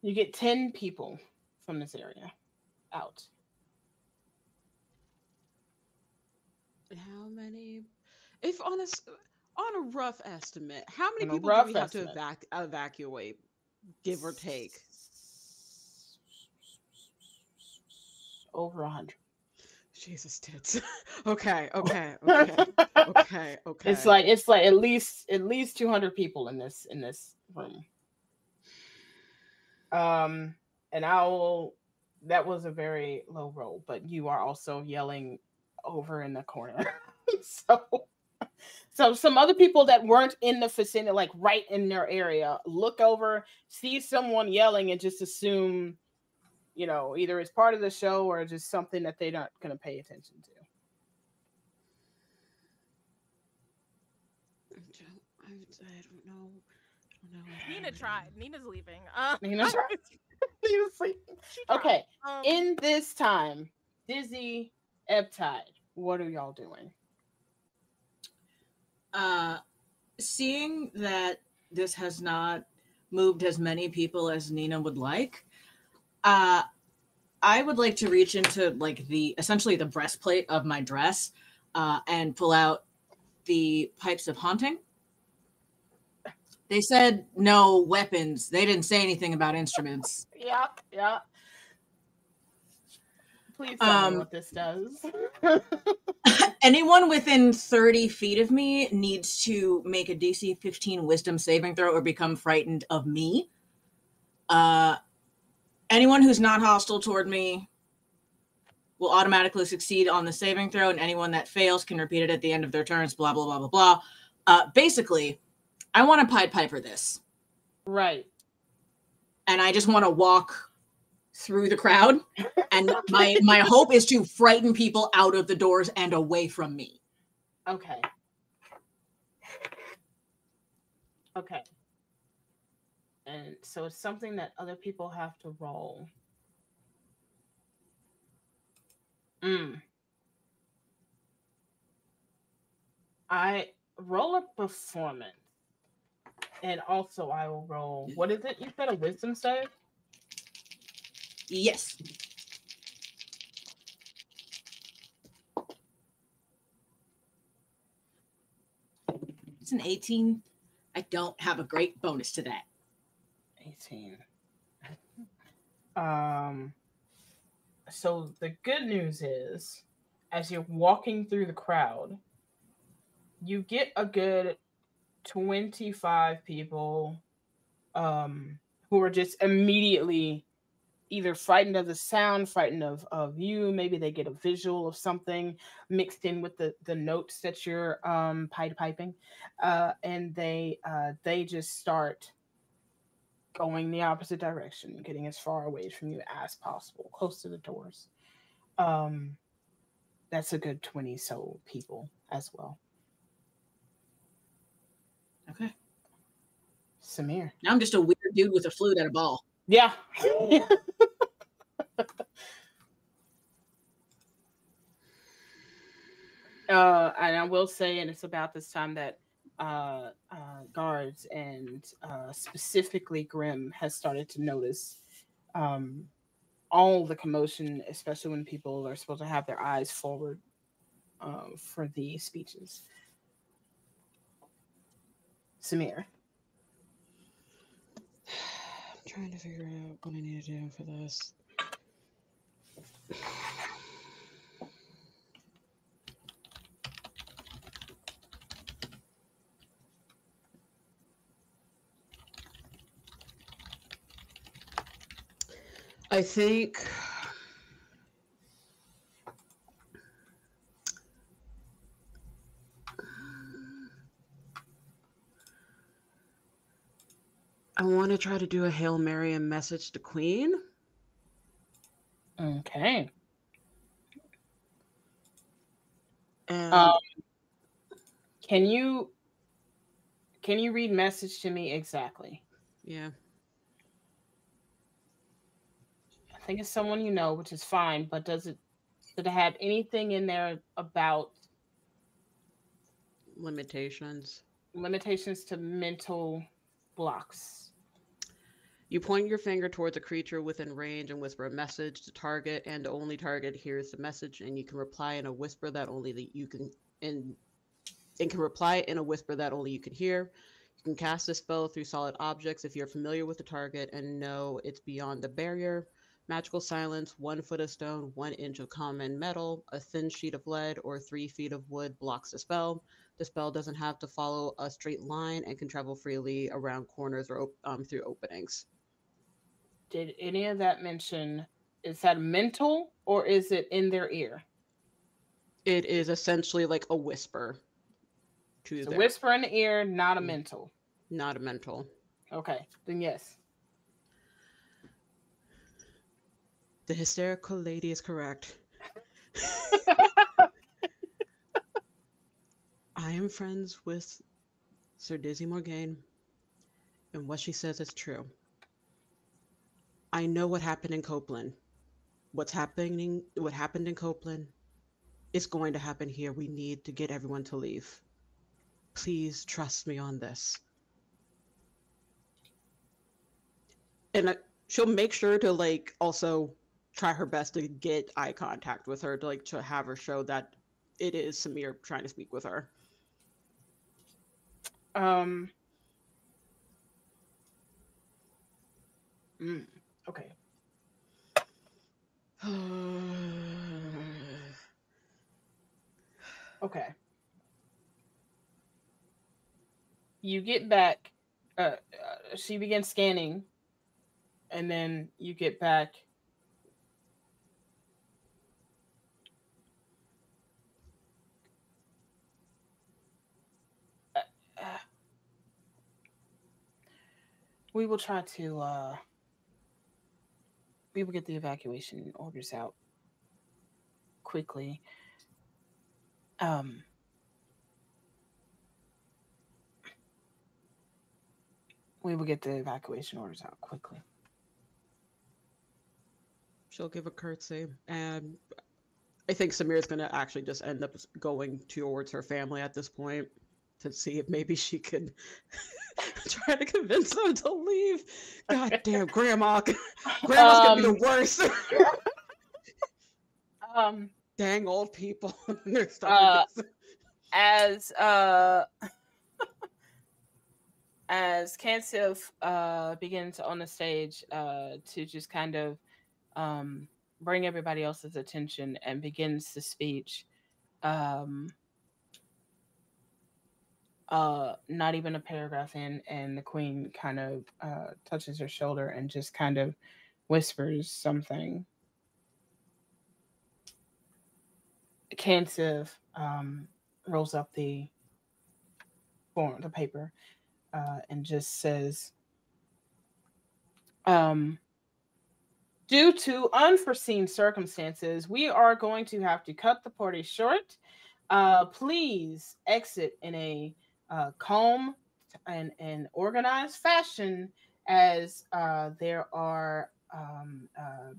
You get ten people from this area out. How many? If on a on a rough estimate, how many people do we have to evac evacuate, give or take? Over a hundred. Jesus tits. Okay, okay, okay, okay, okay. It's like it's like at least at least two hundred people in this in this room. Um, and I'll. That was a very low roll, but you are also yelling over in the corner. so, so some other people that weren't in the vicinity, like right in their area, look over, see someone yelling, and just assume. You know, either it's part of the show or just something that they're not going to pay attention to. I don't know. I don't know. Nina tried. Nina's leaving. Uh, Nina tried. Nina's sleeping. Okay. Um, In this time, Dizzy, Ebbtide, what are y'all doing? Uh, seeing that this has not moved as many people as Nina would like, Uh, I would like to reach into like the essentially the breastplate of my dress uh, and pull out the pipes of haunting. They said no weapons. They didn't say anything about instruments. Yeah, yeah. Please tell um, me what this does. Anyone within thirty feet of me needs to make a D C fifteen wisdom saving throw or become frightened of me. Uh... Anyone who's not hostile toward me will automatically succeed on the saving throw, and anyone that fails can repeat it at the end of their turns, blah, blah, blah, blah, blah. Uh, basically, I want to Pied Piper this. Right. And I just want to walk through the crowd, and my, my hope is to frighten people out of the doors and away from me. Okay. Okay. And so it's something that other people have to roll. Mm. I roll a performance. And also I will roll, what is it? You said a wisdom save? Yes. It's an eighteen. I don't have a great bonus to that. eighteen. Um, so the good news is, as you're walking through the crowd, you get a good twenty-five people um, who are just immediately either frightened of the sound, frightened of, of you, maybe they get a visual of something mixed in with the, the notes that you're um, pied piping, uh, and they uh, they just start going the opposite direction, getting as far away from you as possible, close to the doors. Um, that's a good twenty so people as well. Okay. Samir. Now I'm just a weird dude with a flute and a ball. Yeah. Oh. uh, and I will say, and it's about this time that Uh, uh, guards and uh, specifically Grimm has started to notice um, all the commotion, especially when people are supposed to have their eyes forward uh, for the speeches. Samir. I'm trying to figure out what I need to do for this. I think I want to try to do a Hail Mary and message to Queen. Okay. And um, can you can you read message to me exactly? Yeah. I think it's someone you know, which is fine, but does it did it have anything in there about limitations? Limitations to mental blocks. You point your finger towards a creature within range and whisper a message to target, and only target hears the message, and you can reply in a whisper that only the, you can and and can reply in a whisper that only you can hear. You can cast this spell through solid objects if you're familiar with the target and know it's beyond the barrier. Magical silence, one foot of stone, one inch of common metal, a thin sheet of lead, or three feet of wood blocks the spell. The spell doesn't have to follow a straight line and can travel freely around corners or um, through openings. Did any of that mention, is that mental or is it in their ear? It is essentially like a whisper. To it's their... a whisper in the ear, not a mental. Not a mental. Okay, then yes. The hysterical lady is correct. I am friends with Sir Dizzy Morgane, and what she says is true. I know what happened in Copeland. What's happening, what happened in Copeland is going to happen here. We need to get everyone to leave. Please trust me on this. And I, she'll make sure to, like, also try her best to get eye contact with her, to, like, to have her show that it is Samir trying to speak with her. Um. Mm. Okay. Okay. You get back. Uh, uh, she begins scanning, and then you get back. Uh, uh, we will try to. Uh, we will get the evacuation orders out quickly. Um. We will get the evacuation orders out quickly. She'll give a curtsy, and I think Samir's going to actually just end up going towards her family at this point to see if maybe she could try to convince them to leave. God damn, Grandma. Grandma's um, going to be the worst. um, Dang old people. They're uh, as... Uh... As Kansif uh, begins on the stage uh, to just kind of um, bring everybody else's attention and begins the speech, um, uh, not even a paragraph in, and the queen kind of uh, touches her shoulder and just kind of whispers something. Kansif um, rolls up the form, the paper. Uh, and just says, um, due to unforeseen circumstances, we are going to have to cut the party short. Uh, please exit in a uh, calm and, and organized fashion, as uh, there are um, uh,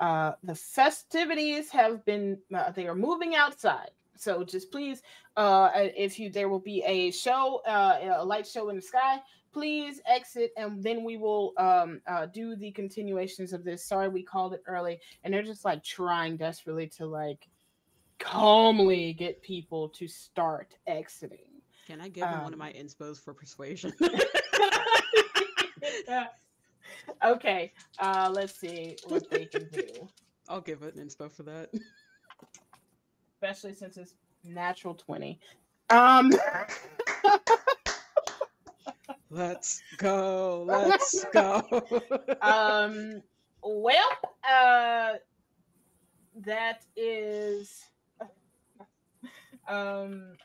uh, the festivities have been, uh, they are moving outside. So just please, uh, if you there will be a show, uh, a light show in the sky, please exit, and then we will um, uh, do the continuations of this. Sorry, we called it early, and they're just like trying desperately to like calmly get people to start exiting. Can I give um, them one of my inspos for persuasion? Yeah. Okay, uh, let's see what they can do. I'll give it an inspo for that. Especially since it's natural twenty. Um. Let's go. Let's go. um. Well, uh, that is. Um,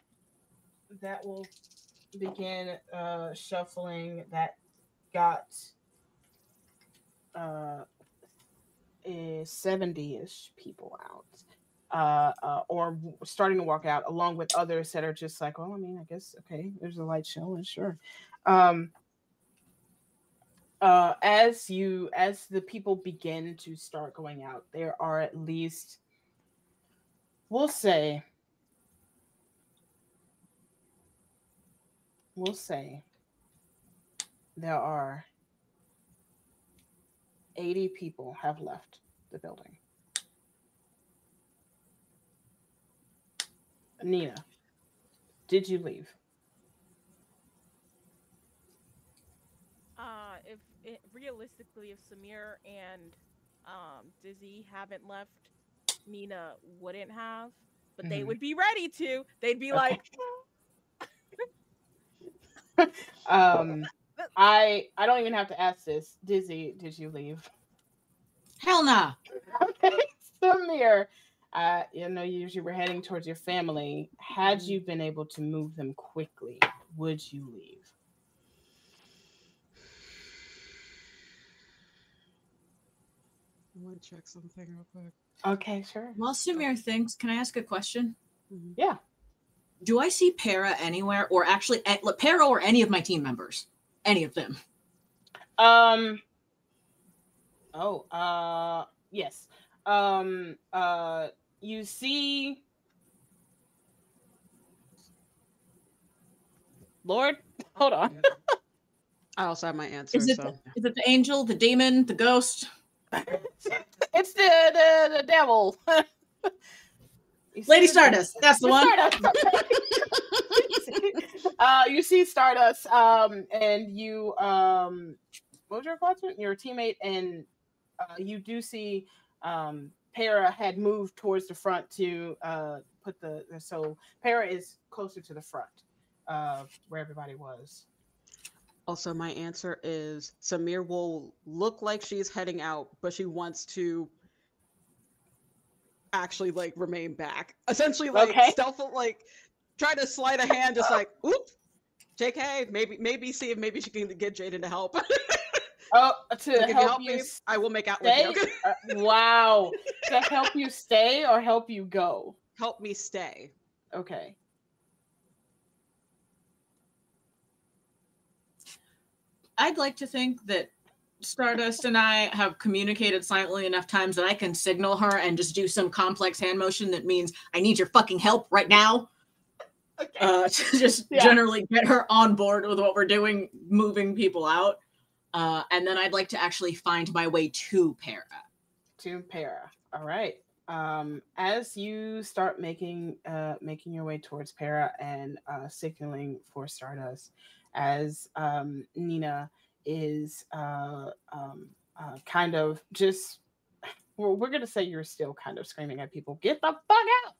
that will begin uh, shuffling. That got uh, seventy-ish people out. Uh, uh, or starting to walk out, along with others that are just like, well, I mean, I guess, okay, there's a light show, and sure. Um, uh, as you, as the people begin to start going out, there are at least, we'll say, we'll say, there are eighty people have left the building. Nina, did you leave? Uh, if it, realistically, if Samir and um, Dizzy haven't left, Nina wouldn't have, but mm-hmm. they would be ready to. They'd be okay. like, um, I I don't even have to ask this. Dizzy, did you leave? Hell no. Nah. Okay, Samir. Uh, you know, you usually were heading towards your family. Had you been able to move them quickly, would you leave? I want to check something real quick. Okay, sure. While Samir thinks, can I ask a question? Mm-hmm. Yeah. Do I see Para anywhere, or actually Para or any of my team members? Any of them? Um. Oh. Uh. Yes. Um. Uh. You see, Lord. Hold on. I also have my answer. Is it, so. the, is it the angel, the demon, the ghost? It's the the, the devil. Lady Stardust, that's the one. Stardust. uh, you see Stardust, um, and you, um, what was your apartment? Your teammate, and uh, you do see um, Para had moved towards the front to uh, put the, the, so Para is closer to the front of where everybody was. Also, my answer is Samir will look like she's heading out, but she wants to actually like remain back, essentially, like okay. stealth, like try to slide a hand, just like oop, J K, maybe maybe see if maybe she can get Jaden to help. Oh, to like, help, you help you me, I will make out stay? With you. uh, wow. To help you stay or help you go? Help me stay. Okay. I'd like to think that Stardust and I have communicated silently enough times that I can signal her and just do some complex hand motion that means I need your fucking help right now. Okay. Uh, to just yeah. generally get her on board with what we're doing, moving people out. Uh, and then I'd like to actually find my way to Para. To Para. All right. Um, as you start making uh, making your way towards Para and uh, signaling for Stardust, as um, Nina is uh, um, uh, kind of just, well, we're going to say you're still kind of screaming at people, get the fuck out.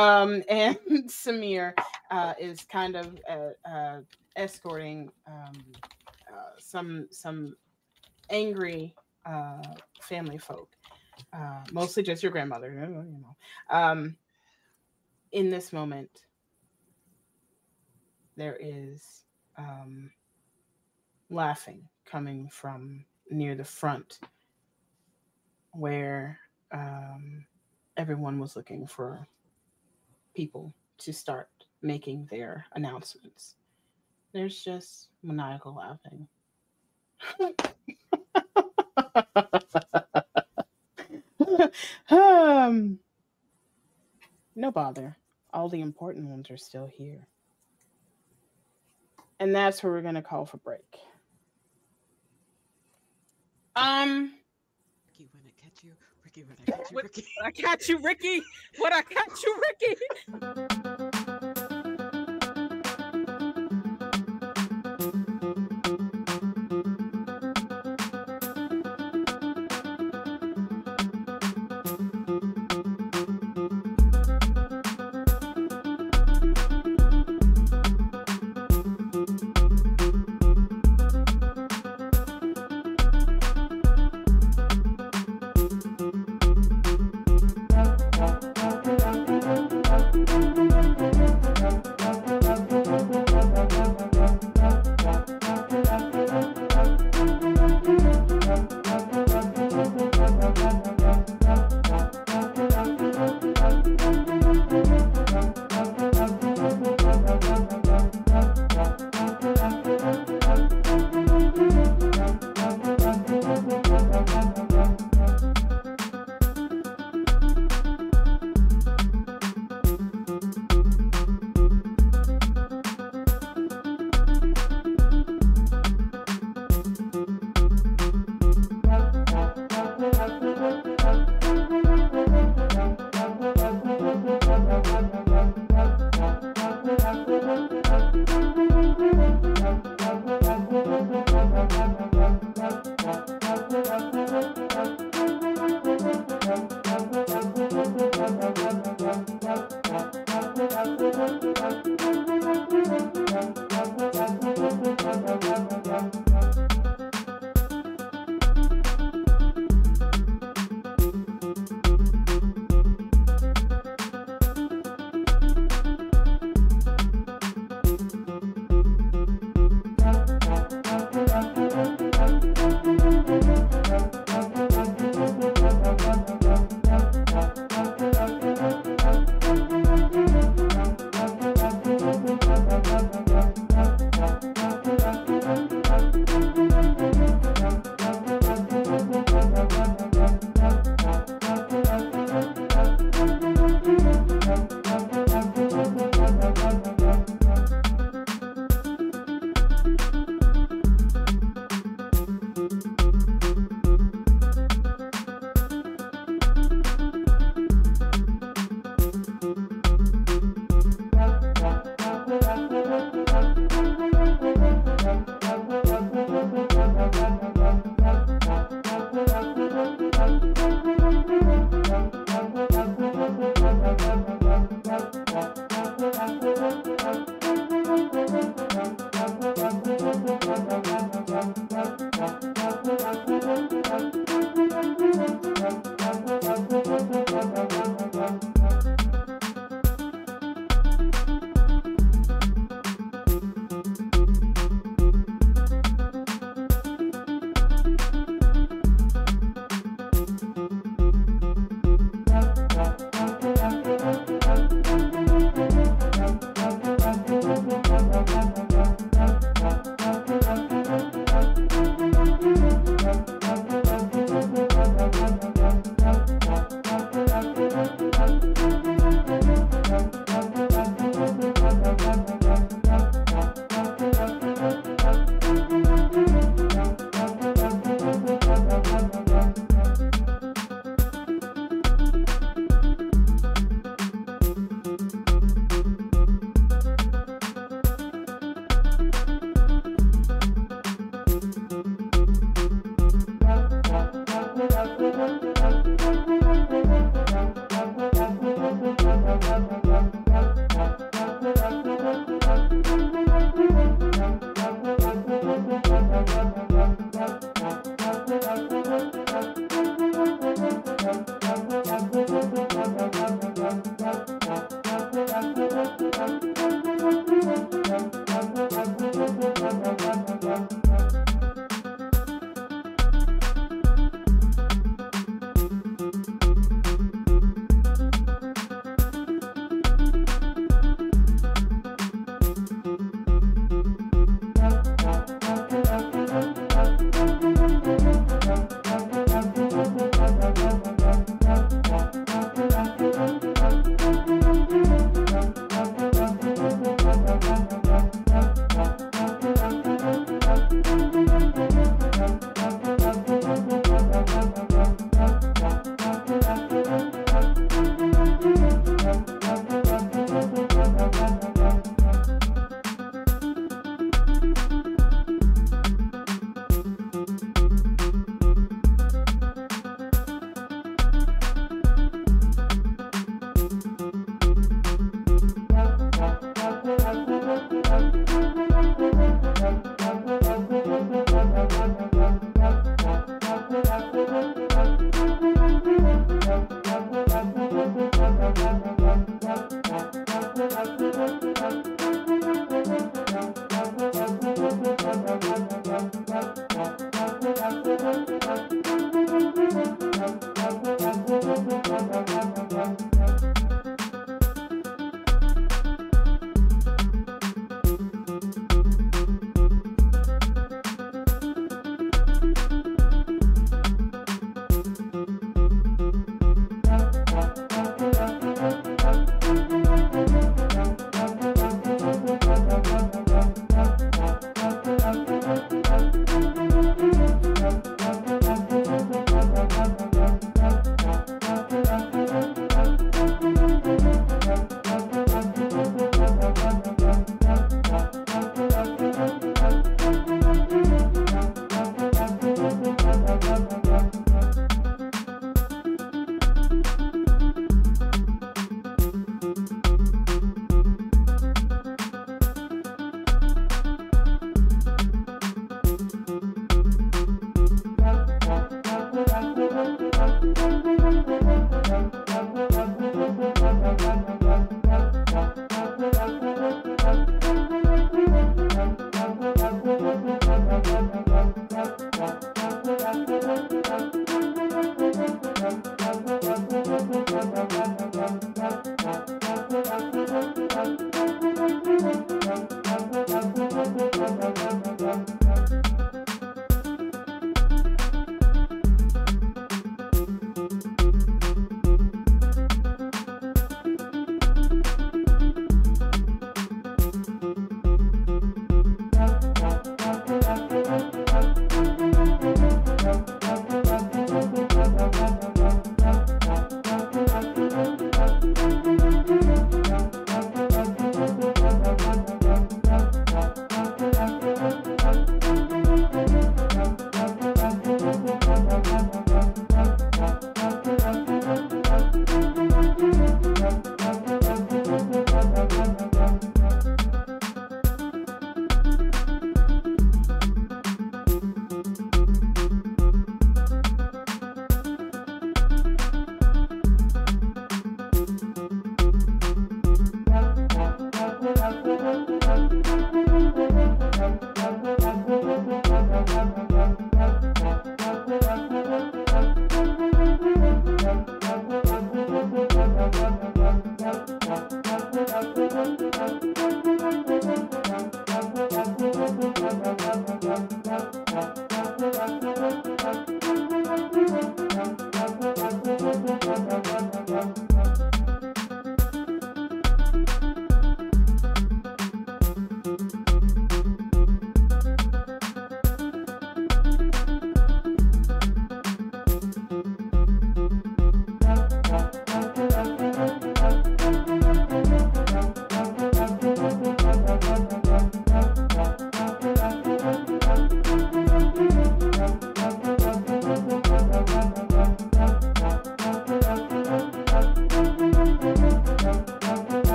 Um, and Samir uh, is kind of uh, uh, escorting um, uh, some some angry uh, family folk, uh, mostly just your grandmother, you know. Um, in this moment, there is um, laughing coming from near the front where um, everyone was looking for people to start making their announcements. There's just maniacal laughing. um, no bother. All the important ones are still here. And that's where we're going to call for break. Um, Ricky, when I catch you, Ricky, when I catch you, Ricky. When I catch you, Ricky. When I catch you, Ricky. Thank you.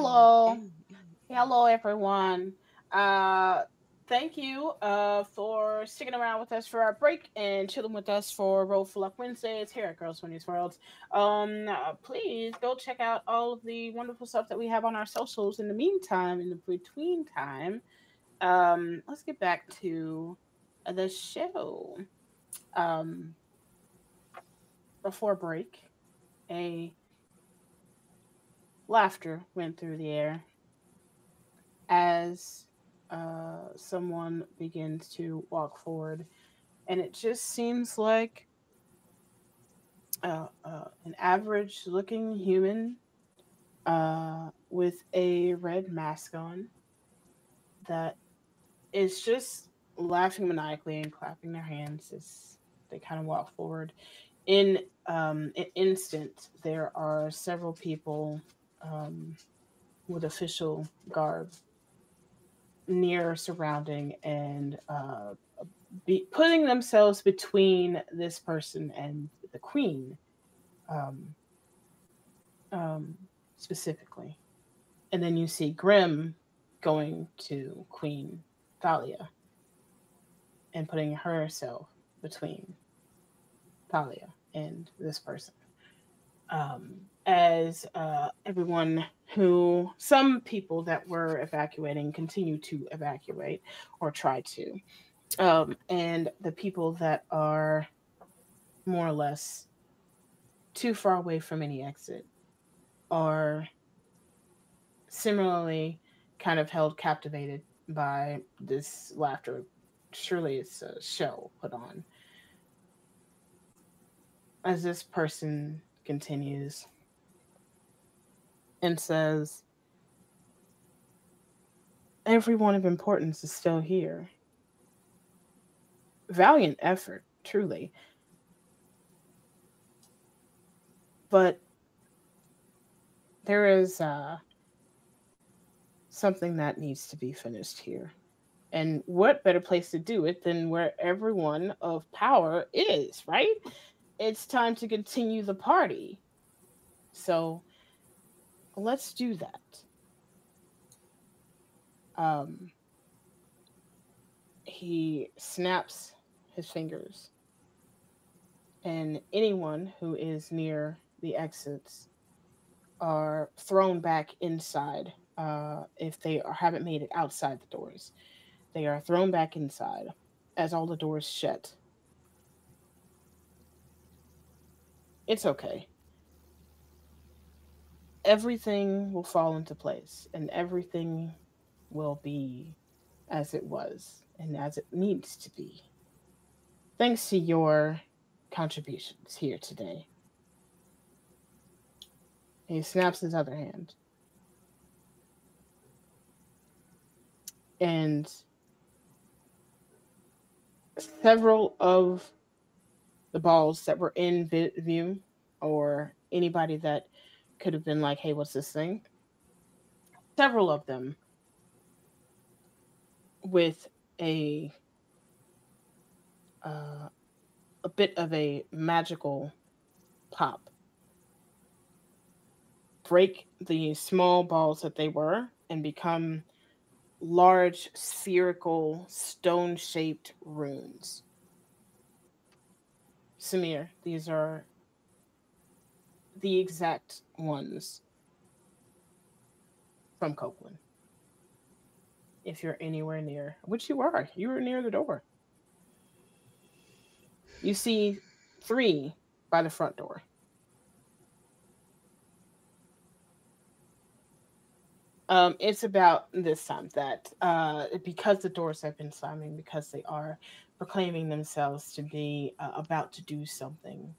Hello. Hello, everyone. Uh, thank you uh, for sticking around with us for our break and chilling with us for Roll for Luck Wednesdays here at Girls Run These Worlds. Um, uh, please go check out all of the wonderful stuff that we have on our socials in the meantime, in the between time. Um, let's get back to the show. Um, before break, a laughter went through the air as uh, someone begins to walk forward. And it just seems like uh, uh, an average-looking human uh, with a red mask on that is just laughing maniacally and clapping their hands as they kind of walk forward. In um, an instant, there are several people um, with official garb near surrounding and uh, be putting themselves between this person and the queen, um, um, specifically. And then you see Grimm going to Queen Thalia and putting herself between Thalia and this person. Um, as uh, everyone who, some people that were evacuating continue to evacuate or try to. Um, and the people that are more or less too far away from any exit are similarly kind of held captivated by this laughter. Surely it's a show put on. As this person continues and says, everyone of importance is still here. Valiant effort, truly. But there is uh, something that needs to be finished here. And what better place to do it than where everyone of power is, right? It's time to continue the party. So let's do that. Um, he snaps his fingers. And anyone who is near the exits are thrown back inside. Uh, if they are, haven't made it outside the doors, they are thrown back inside as all the doors shut. It's okay. Everything will fall into place and everything will be as it was and as it needs to be. Thanks to your contributions here today. He snaps his other hand. And several of the balls that were in view, or anybody that could have been like, hey, what's this thing? Several of them with a uh, a bit of a magical pop break the small balls that they were and become large spherical stone-shaped runes. Samir, these are the exact ones from Copeland. If you're anywhere near, which you are, you were near the door. You see three by the front door. Um, it's about this time that uh, because the doors have been slamming, because they are proclaiming themselves to be uh, about to do something,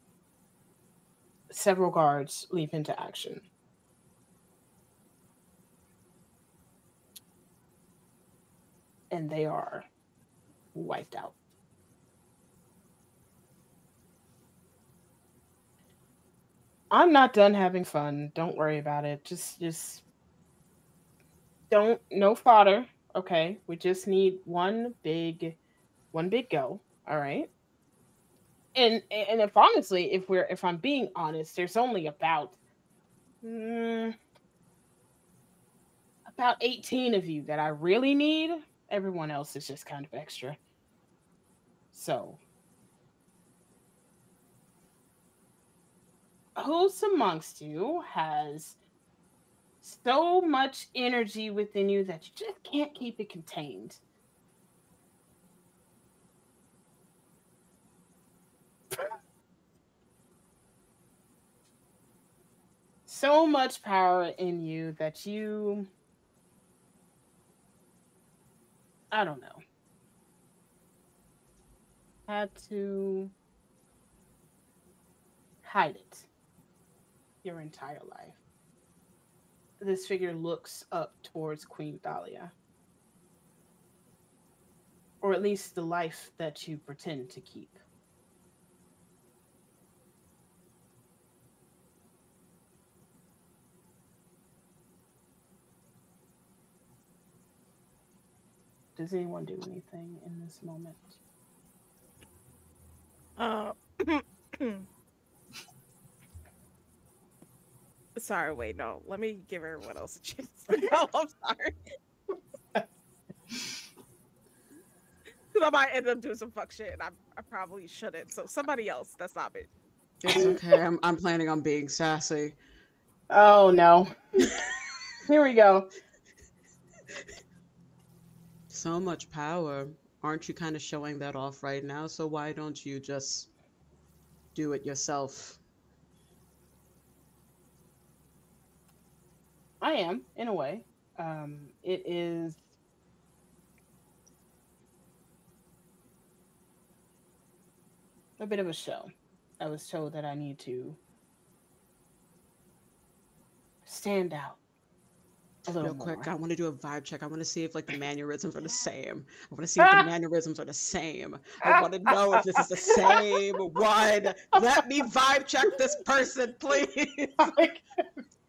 several guards leap into action. And they are wiped out. I'm not done having fun. Don't worry about it. Just, just... Don't, no fodder, okay? We just need one big, one big go, all right? And and if honestly, if we're, if I'm being honest, there's only about mm, about eighteen of you that I really need. Everyone else is just kind of extra. So, who's amongst you has so much energy within you that you just can't keep it contained? So much power in you that you, I don't know, had to hide it your entire life. This figure looks up towards Queen Thalia. Or at least the life that you pretend to keep. Does anyone do anything in this moment? Uh, sorry, wait, no. Let me give everyone else a chance. No, I'm sorry. Because I might end up doing some fuck shit, and I, I probably shouldn't. So somebody else, that's not it. It's okay. I'm, I'm planning on being sassy. Oh, no. Here we go. So much power. Aren't you kind of showing that off right now? So why don't you just do it yourself? I am, in a way. Um, it is... a bit of a show. I was told that I need to stand out. Real quick, more. I want to do a vibe check. I want to see if like the mannerisms are the same. I want to see if the mannerisms are the same. I want to know if this is the same one. Let me vibe check this person, please.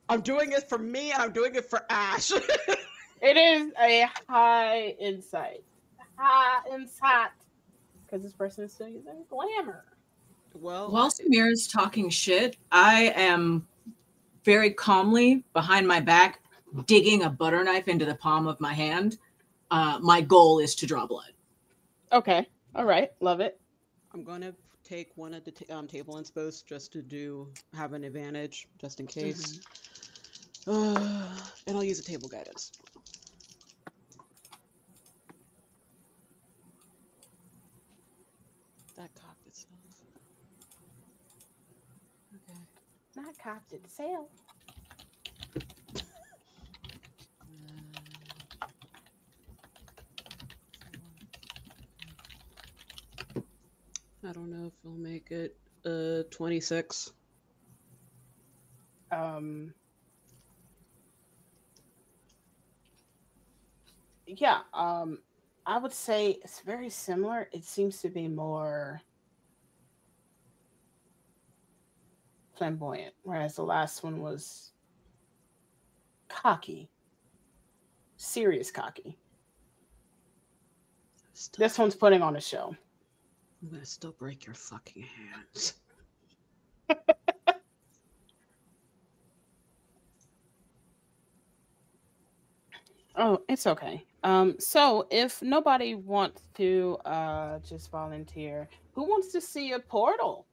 I'm doing it for me, and I'm doing it for Ash. It is a high insight. High insight. Because this person is still using glamour. Well, while Samir is talking shit, I am very calmly behind my back digging a butter knife into the palm of my hand. Uh, my goal is to draw blood. Okay. All right. Love it. I'm going to take one of the t um, table and posts just to do have an advantage, just in case. Mm-hmm. uh, and I'll use a table guidance. That cocked itself. Okay. Not cocked itself. I don't know if we'll make it uh twenty-six. Um Yeah, um I would say it's very similar. It seems to be more flamboyant, whereas the last one was cocky. Serious cocky. Still this one's putting on a show. I'm gonna still break your fucking hands. Oh, it's okay. Um, so if nobody wants to uh, just volunteer, who wants to see a portal?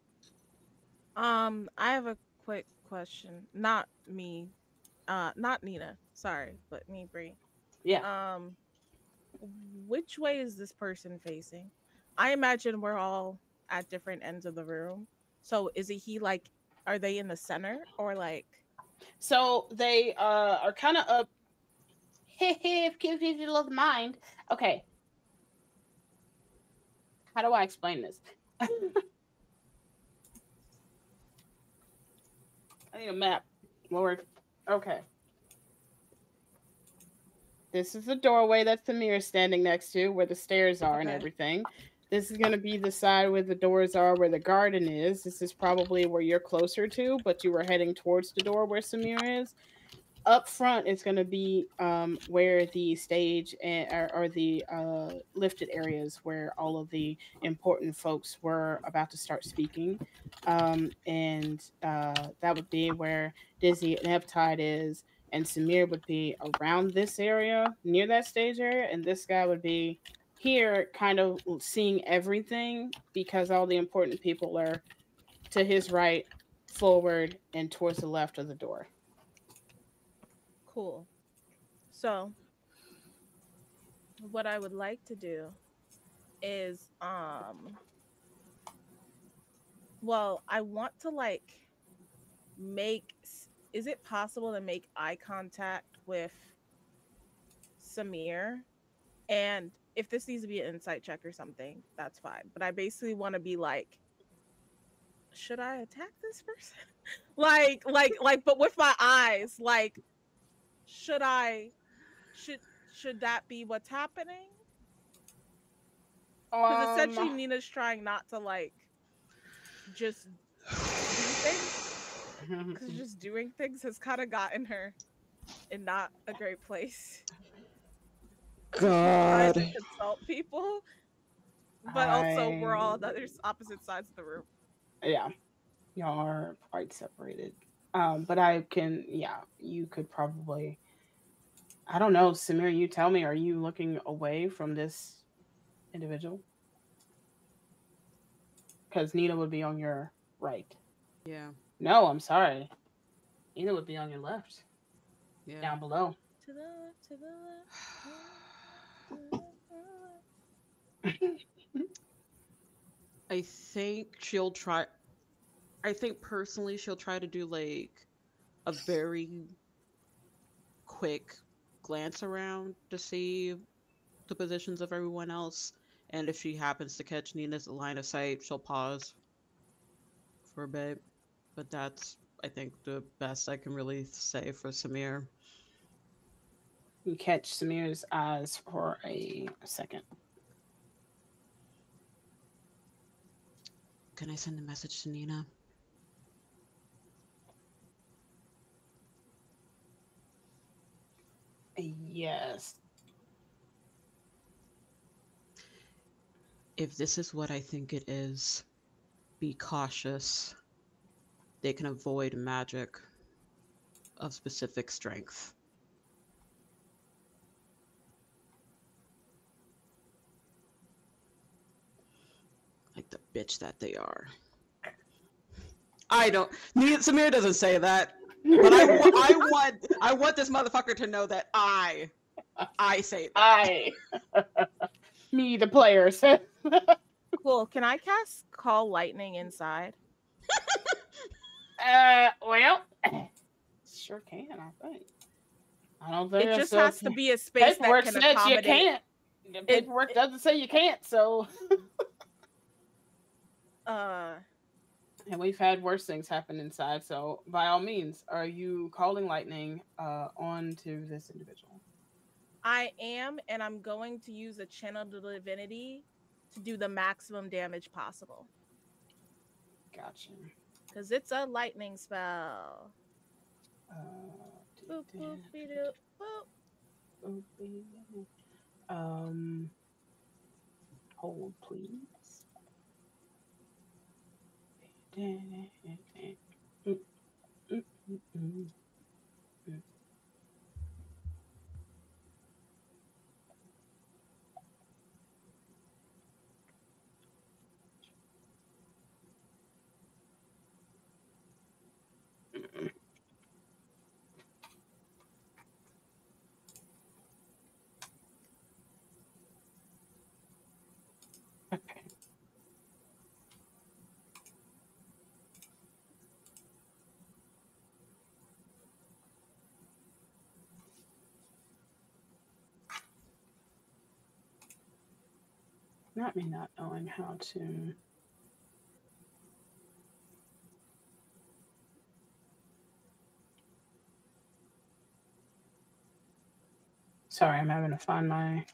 Um, I have a quick question. Not me. Uh, not Nina. Sorry, but me, Brie. Yeah. Um, which way is this person facing? I imagine we're all at different ends of the room. So is it he like, are they in the center or like? So they uh, are kind of up. Hey, hey, if you love mind. Okay. How do I explain this? I need a map. Lord. Okay. This is the doorway that Samir is standing next to where the stairs are, okay, and everything. This is going to be the side where the doors are, where the garden is. This is probably where you're closer to, but you were heading towards the door where Samir is. Up front, it's going to be um, where the stage and, or, or the uh, lifted areas where all of the important folks were about to start speaking. Um, and uh, that would be where Dizzy and Ebbtide is. and Samir would be around this area, near that stage area, and this guy would be here, kind of seeing everything, because all the important people are to his right, forward, and towards the left of the door. Cool. So, what I would like to do is, um, well, I want to, like, make, is it possible to make eye contact with Samir? And if this needs to be an insight check or something, that's fine. But I basically want to be like, should I attack this person? like, like, like, but with my eyes, like, should I, should, should that be what's happening? Because um, essentially Nina's trying not to, like, just do things. Because just doing things has kind of gotten her in not a great place. God. Trying to consult people. But I... also, we're all on the other opposite sides of the room. Yeah. Y'all are quite separated. Um, but I can, yeah, you could probably... I don't know, Samir, you tell me, are you looking away from this individual? Because Nina would be on your right. Yeah. No, I'm sorry. Nina would be on your left. Yeah. Down below. To the left, to the left, to the left. I think she'll try... I think personally she'll try to do, like, a very quick... glance around to see the positions of everyone else, and if she happens to catch Nina's line of sight, she'll pause for a bit. But that's, I think, the best I can really say for Samir. You catch Samir's eyes for a second. Can I send a message to Nina? Yes. If this is what I think it is, be cautious. They can avoid magic of specific strength. Like the bitch that they are. I don't... Samir doesn't say that. But I, I want, I want this motherfucker to know that I, I say that. I, me, the players. Cool. Can I cast Call Lightning inside? uh, well, sure can. I think. I don't think it just so has can. to be a space paperwork that can says accommodate. You can't. The paperwork it, doesn't say you can't. So. uh. And we've had worse things happen inside, so by all means, are you calling lightning uh, on to this individual? I am, and I'm going to use a channel divinity to do the maximum damage possible. Gotcha. Because it's a lightning spell. Uh, boop, boop, boop, boop. Boop. Um, hold, please. Okay. Not me not knowing how to... Sorry, I'm having to find my...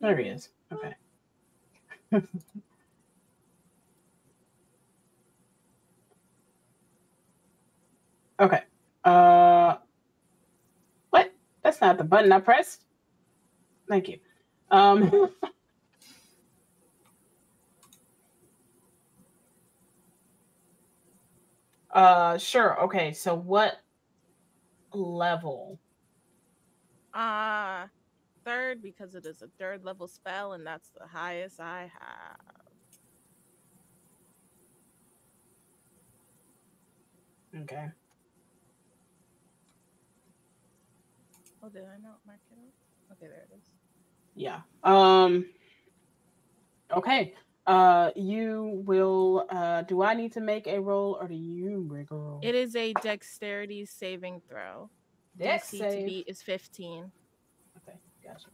There he is. Okay. Okay. Uh, what? That's not the button I pressed. Thank you. Um, uh, sure. Okay. So what level? Uh, third, because it is a third level spell, and that's the highest I have. Okay. Oh, did I not mark it up? Okay, there it is. Yeah. Um. Okay. Uh, you will. Uh, do I need to make a roll, or do you make a roll? It is a dexterity saving throw. Dex save to beat is fifteen. Okay, gotcha.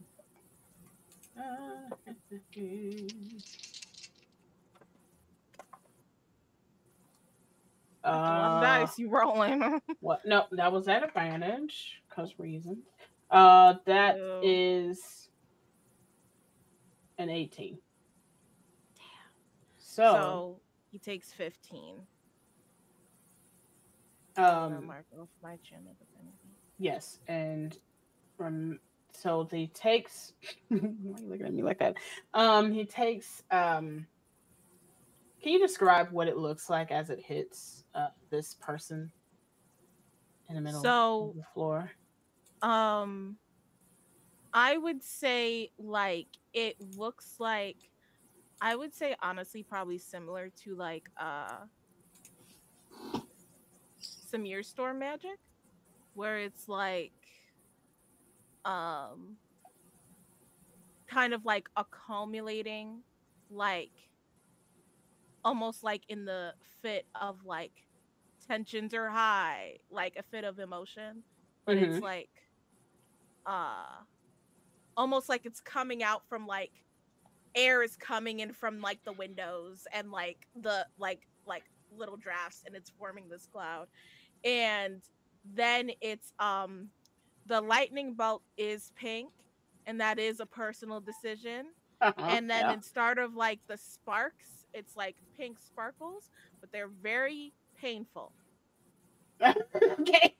Uh, uh, dice you rolling? What? No, that was at advantage because reason. Uh, that so. is an eighteen. Damn. So, so he takes fifteen. Um, mark off my chin if anything. Yes, and from so he takes. Why are you looking at me like that? Um, he takes. Um, can you describe what it looks like as it hits uh, this person in the middle so, of the floor? Um, I would say like it looks like. I would say honestly, probably similar to like uh, Samir Storm magic. Where it's like, um, kind of like accumulating, like almost like in the fit of like tensions are high, like a fit of emotion, but mm-hmm. it's like, uh, almost like it's coming out from like air is coming in from like the windows and like the like like little drafts, and it's forming this cloud, and then it's um the lightning bolt is pink, and that is a personal decision. Uh-huh, and then yeah. instead of like the sparks, it's like pink sparkles, but they're very painful. Okay.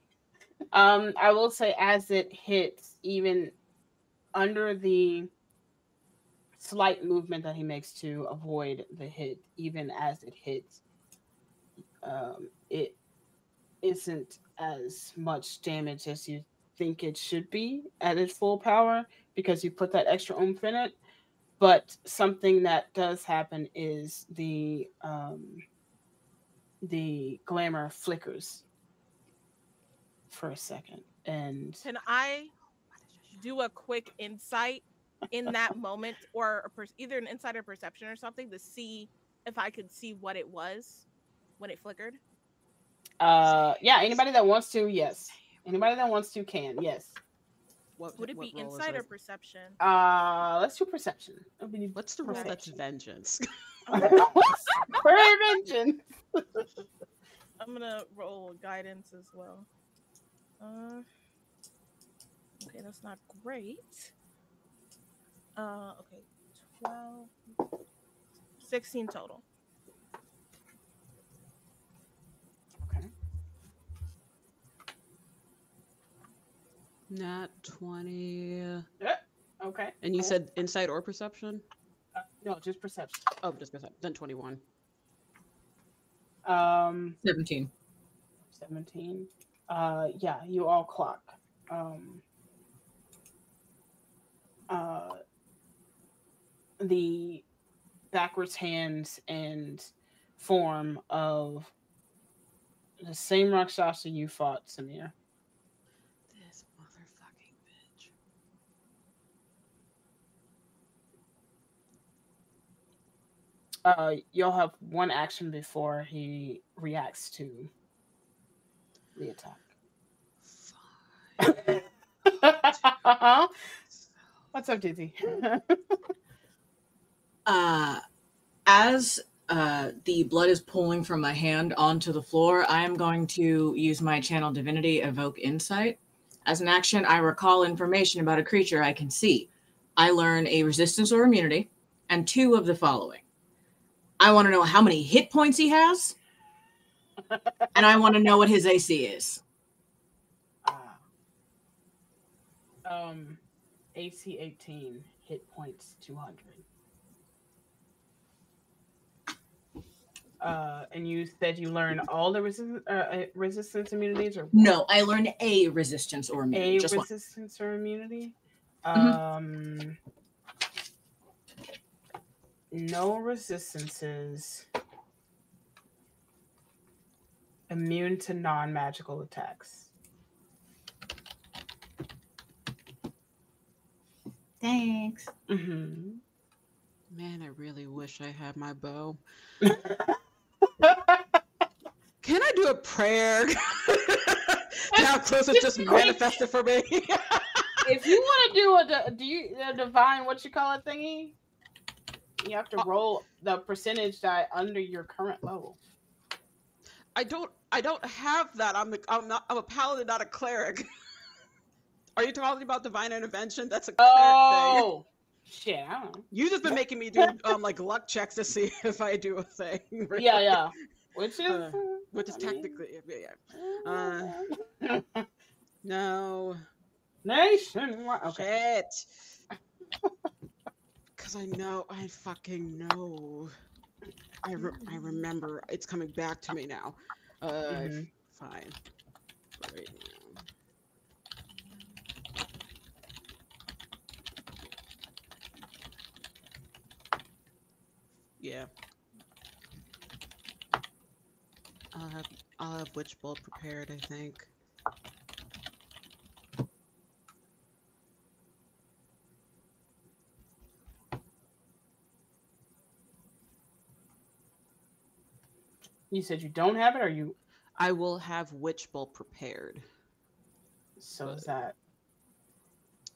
Um, I will say as it hits, even under the slight movement that he makes to avoid the hit, even as it hits, um, it isn't as much damage as you think it should be at its full power because you put that extra oomph in it. But something that does happen is the um, the glamour flickers for a second. And can I do a quick insight in that moment, or a per- either an insight or perception or something to see if I could see what it was when it flickered? Uh, yeah, anybody that wants to, yes. Anybody that wants to can, yes. What, Would it what be insight or perception? Uh, let's do perception. What's the roll? That's vengeance. Vengeance. I'm gonna roll guidance as well. Uh, okay, that's not great. Uh, okay, twelve, sixteen total. Nat twenty. Yeah. Okay. And you cool. said insight or perception? Uh, no, just perception. Oh, just perception. Then twenty-one. Um, seventeen. seventeen. Uh, yeah, you all clock. Um, uh, the backwards hands and form of the same Rakshasa you fought, Samir. Uh, you'll have one action before he reacts to the attack. Five. What's up, Dizzy? uh, as uh, the blood is pooling from my hand onto the floor, I am going to use my channel divinity, evoke insight. As an action, I recall information about a creature I can see. I learn a resistance or immunity, and two of the following. I want to know how many hit points he has, and I want to know what his A C is. Uh, um, A C eighteen, hit points two hundred. Uh, and you said you learn all the resi uh, resistance immunities? Or no, I learned a resistance or immunity. A just resistance one. Or immunity? Mm-hmm. Um, no resistances. Immune to non-magical attacks. Thanks. Mm-hmm. Man, I really wish I had my bow. Can I do a prayer? Now close is just manifested for me. If you want to do a do you a divine what you call it thingy, you have to roll the percentage die under your current level. I don't. I don't have that. I'm. A, I'm not. I'm a paladin, not a cleric. Are you talking about divine intervention? That's a cleric oh. thing. Shit, I don't know. You've just been making me do um like luck checks to see if I do a thing. Right? Yeah, yeah. Which is uh, which is I technically mean... yeah. yeah. Uh, no. Nation. Okay. Shit. Cause I know, I fucking know. I re I remember it's coming back to me now. Uh, mm-hmm. Fine. Right now. Yeah, I'll have I'll have Witch Bolt prepared, I think. You said you don't have it, or you? I will have Witch Bolt prepared. So is that?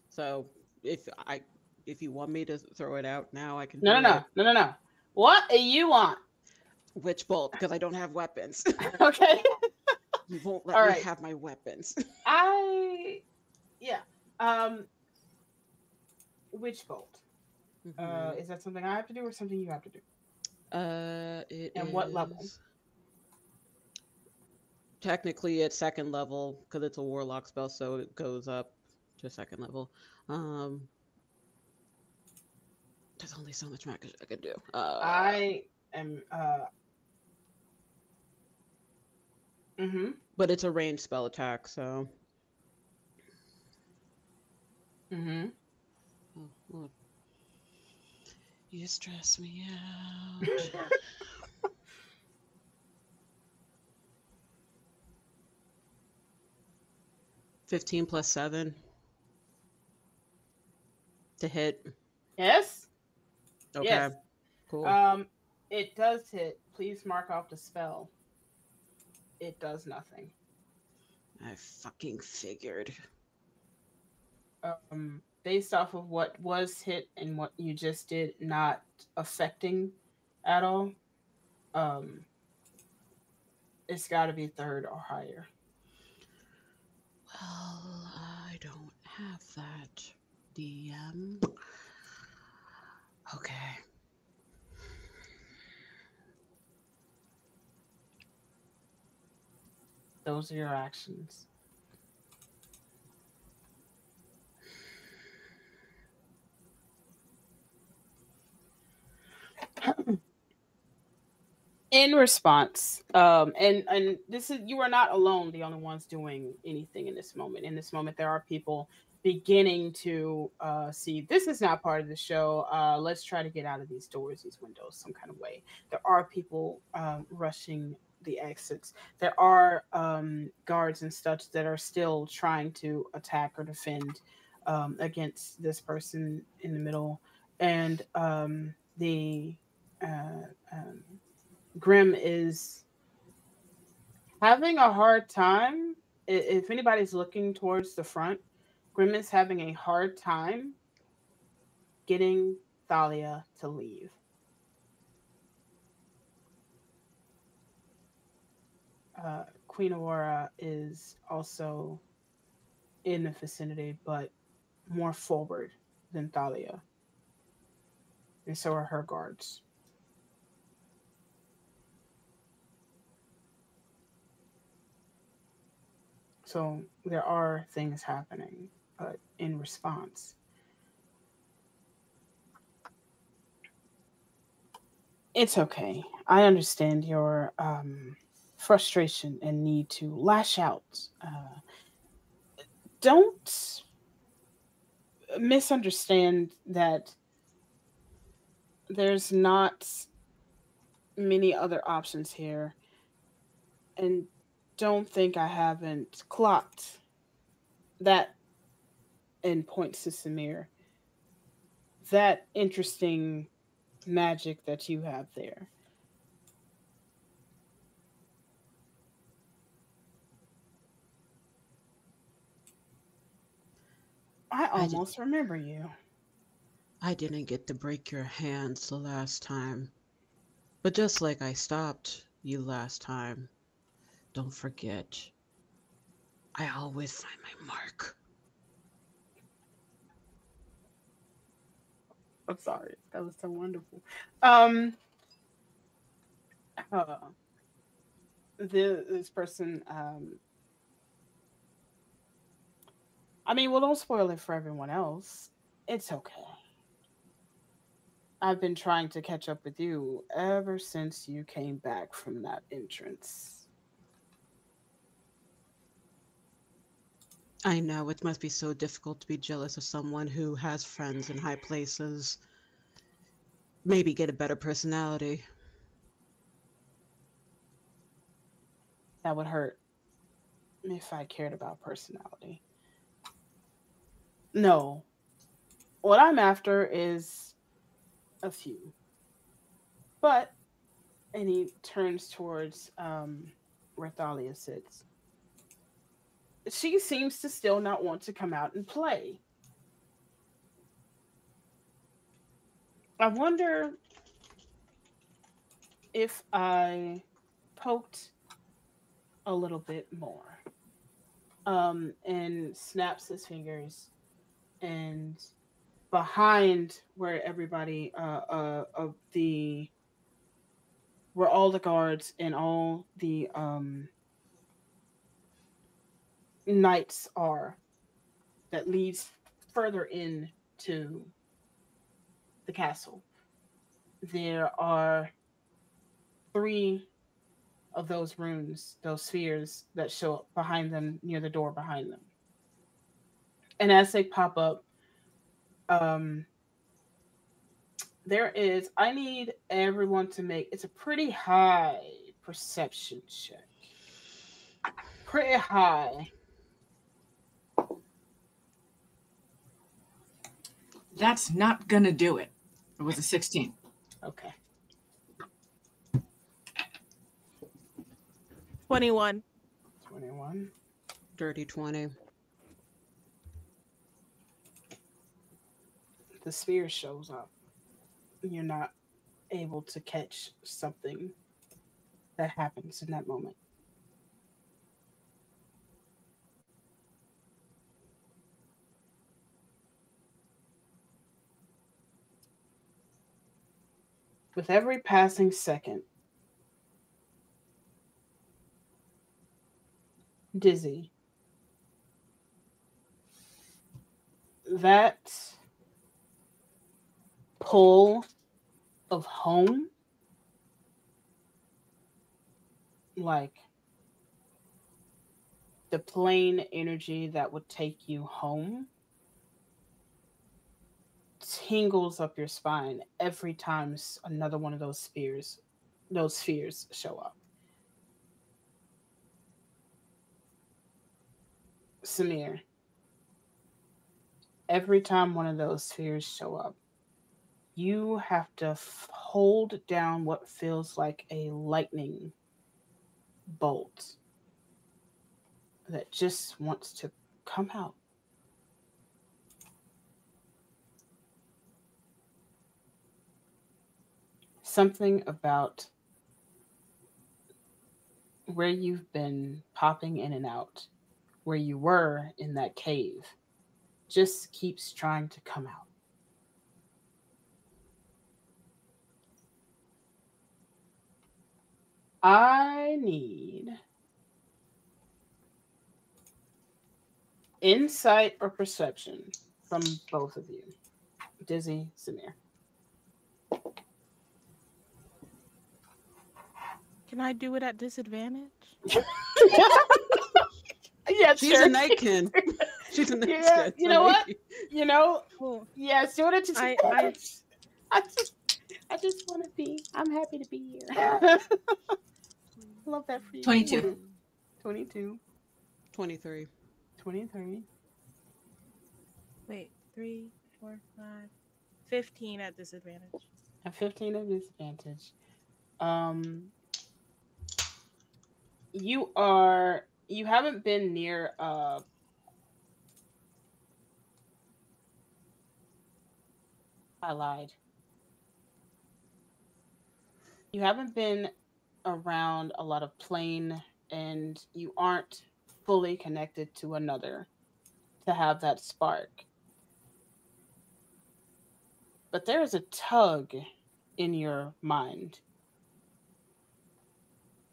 So if I if you want me to throw it out now, I can. No, no, no, no, no, no. What do you want? Witch Bolt, because I don't have weapons. Okay. You won't let All me right. have my weapons. I, yeah. Um, Witch Bolt. Mm-hmm. Uh, is that something I have to do or something you have to do? Uh, it and is... what level? Technically, it's second level because it's a warlock spell, so it goes up to second level. Um. There's only so much magic I could do. Uh, I am. Uh... Mm-hmm. But it's a ranged spell attack, so. Mm-hmm. Oh, Lord. You stress me out. Fifteen plus seven to hit. Yes. Okay. Yes. Cool. Um, it does hit. Please mark off the spell. It does nothing. I fucking figured. Um, based off of what was hit and what you just did not affecting at all, um, it's got to be third or higher. Well, I don't have that, D M. Okay. Those are your actions. In response, um, and and this is you are not alone. The only ones doing anything in this moment. In this moment, there are people beginning to uh, see, this is not part of the show. Uh, let's try to get out of these doors, these windows, some kind of way. There are people um, rushing the exits. There are um, guards and such that are still trying to attack or defend um, against this person in the middle. And um, the uh, um, Grimm is having a hard time. If anybody's looking towards the front, Grimm is having a hard time getting Thalia to leave. Uh, Queen Aurora is also in the vicinity, but more forward than Thalia. And so are her guards. So there are things happening. But in response, It's okay. I understand your um, frustration and need to lash out. Uh, don't misunderstand that there's not many other options here. And don't think I haven't clocked that and points to Samir. That interesting magic that you have there. I almost I remember you. I didn't get to break your hands the last time. But just like I stopped you last time, don't forget, I always find my mark. I'm sorry. That was so wonderful. Um, uh, this, this person, um, I mean, well, don't spoil it for everyone else. It's okay. I've been trying to catch up with you ever since you came back from that entrance. I know, it must be so difficult to be jealous of someone who has friends in high places. Maybe get a better personality. That would hurt if I cared about personality. No. What I'm after is a few. But, and he turns towards um, where Thalia sits. She seems to still not want to come out and play. I wonder if I poked a little bit more. Um, and snaps his fingers, and behind where everybody, uh, uh, of the, where all the guards and all the, um, knights are, that leads further in to the castle. There are three of those runes, those spheres that show up behind them, near the door behind them. And as they pop up, um, there is, I need everyone to make, it's a pretty high perception check. Pretty high. That's not going to do it. It was a sixteen. Okay. twenty-one. twenty-one. Dirty twenty. The sphere shows up. You're not able to catch something that happens in that moment. With every passing second, Dizzy, that pull of home, like the plane energy that would take you home, tingles up your spine every time another one of those spheres, those spheres show up. Samir, every time one of those spheres show up, you have to hold down what feels like a lightning bolt that just wants to come out. Something about where you've been popping in and out, where you were in that cave, just keeps trying to come out. I need insight or perception from both of you. Dizzy, Samir. Can I do it at disadvantage? Yeah, she's sure. a nightkin. She's a nightkin. Yeah, you know what? You know, cool. Yeah, so I just, I, I, I just, I just want to be. I'm happy to be here. Love that for you. Twenty-two. Twenty-two. Twenty-three. Twenty-three. Wait, three, four, five, fifteen at disadvantage. At fifteen at disadvantage. Um, you are. You haven't been near uh I lied. You haven't been around a lot of plane, and you aren't fully connected to another to have that spark. But there is a tug in your mind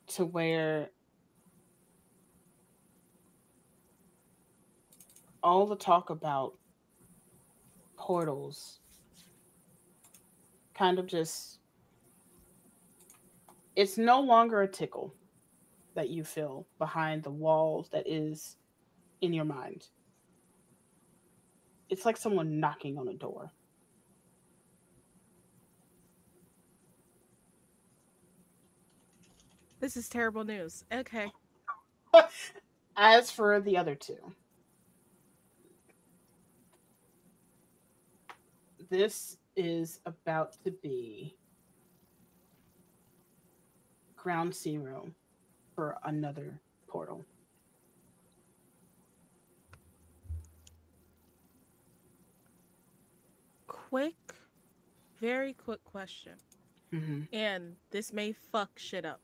to where all the talk about portals kind of just, it's no longer a tickle that you feel behind the walls that is in your mind. It's like someone knocking on a door. This is terrible news. Okay. As for the other two, this is about to be ground zero for another portal. Quick, very quick question. Mm-hmm. And this may fuck shit up.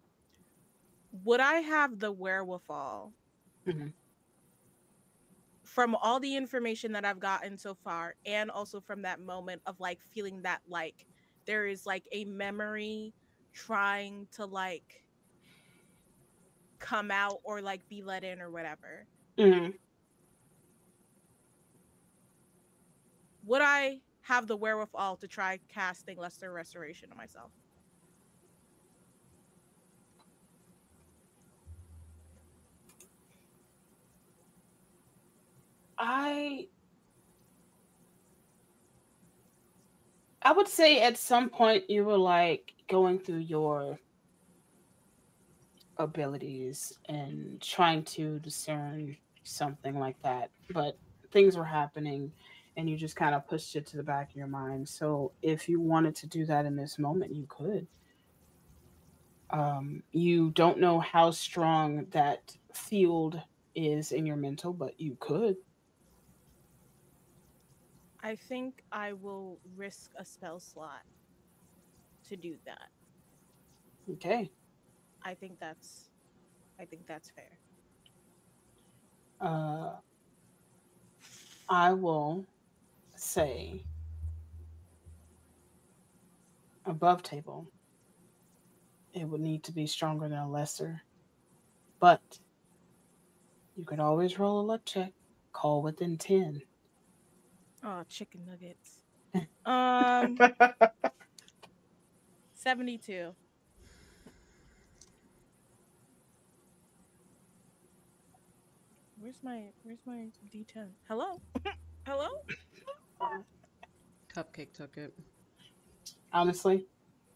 Would I have the werewolf all? Mm-hmm. From all the information that I've gotten so far, and also from that moment of like feeling that like there is like a memory trying to like come out or like be let in or whatever. Mm-hmm. Would I have the werewolf all to try casting lesser restoration on myself? I I would say at some point you were like going through your abilities and trying to discern something like that, but things were happening and you just kind of pushed it to the back of your mind. So if you wanted to do that in this moment, you could. Um, you don't know how strong that field is in your mental, but you could. I think I will risk a spell slot to do that. Okay. I think that's, I think that's fair. Uh, I will say above table, it would need to be stronger than a lesser, but you could always roll a luck check, call within ten. Oh, chicken nuggets. Um, seventy-two. Where's my Where's my D ten? Hello, hello. Cupcake took it. Honestly,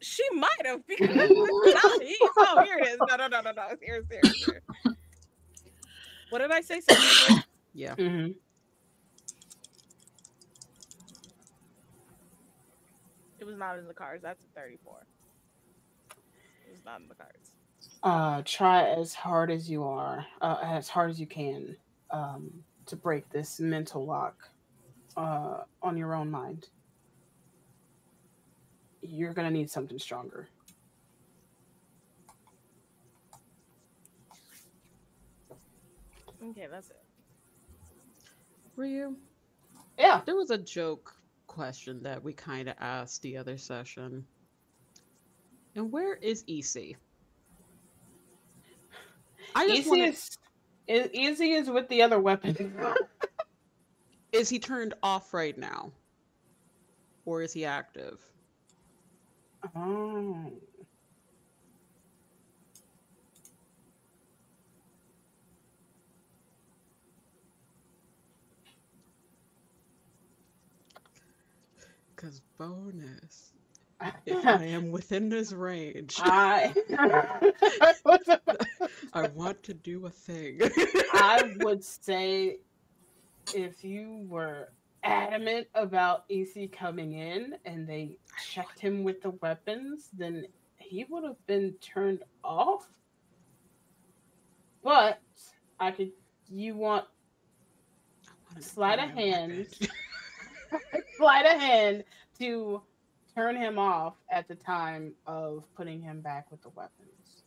she might have because oh, here it is. No, no, no, no, no. It's here, it's here, it's here. What did I say? seventy-two? Yeah. Mm-hmm. Was not in the cards. That's a thirty-four. It was not in the cards. Uh, try as hard as you are, uh, as hard as you can, um, to break this mental lock uh, on your own mind. You're gonna need something stronger. Okay, that's it. Ryu. Yeah, there was a joke question that we kind of asked the other session. And where is E C? I just E C, wanna... is, is, E C is with the other weapon. Is he turned off right now? Or is he active? Oh. 'Cause bonus. If I am within his range, I I want to do a thing. I would say if you were adamant about E C coming in and they checked him with the weapons, then he would have been turned off. But I could. You want sleight of hand, sleight of hand to turn him off at the time of putting him back with the weapons.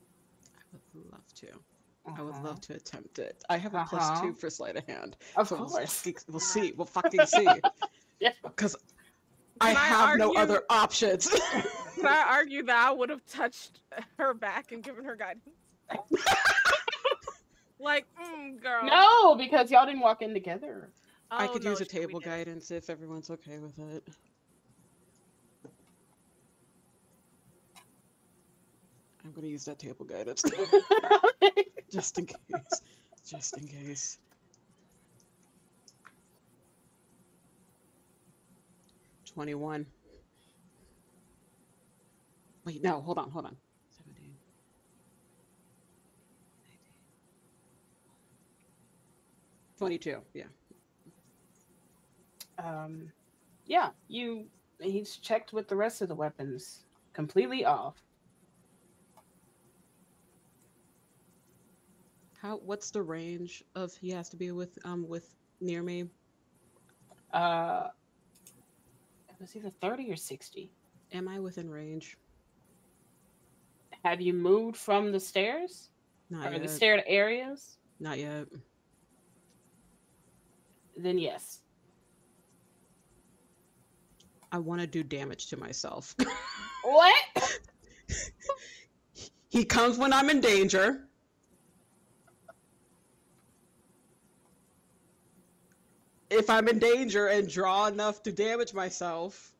I would love to. Uh-huh. I would love to attempt it. I have a uh-huh. plus two for sleight of hand. Of so course. We'll see. We'll, see. we'll fucking see. Because yeah. I have I argue, no other options. Can I argue that I would have touched her back and given her guidance? Like, mm, girl. No, because y'all didn't walk in together. Oh, I could no, use a table guidance if everyone's okay with it. I'm gonna use that table guidance. Just in case. Just in case. twenty-one. Wait, no, hold on, hold on. seventeen. twenty-two, yeah. Um, yeah, you, he's checked with the rest of the weapons. Completely off. How? What's the range of he has to be with um with near me? Uh, it was either thirty or sixty. Am I within range? Have you moved from the stairs? Not or yet. The staired areas? Not yet. Then yes. I want to do damage to myself. What? He comes when I'm in danger. If I'm in danger and draw enough to damage myself,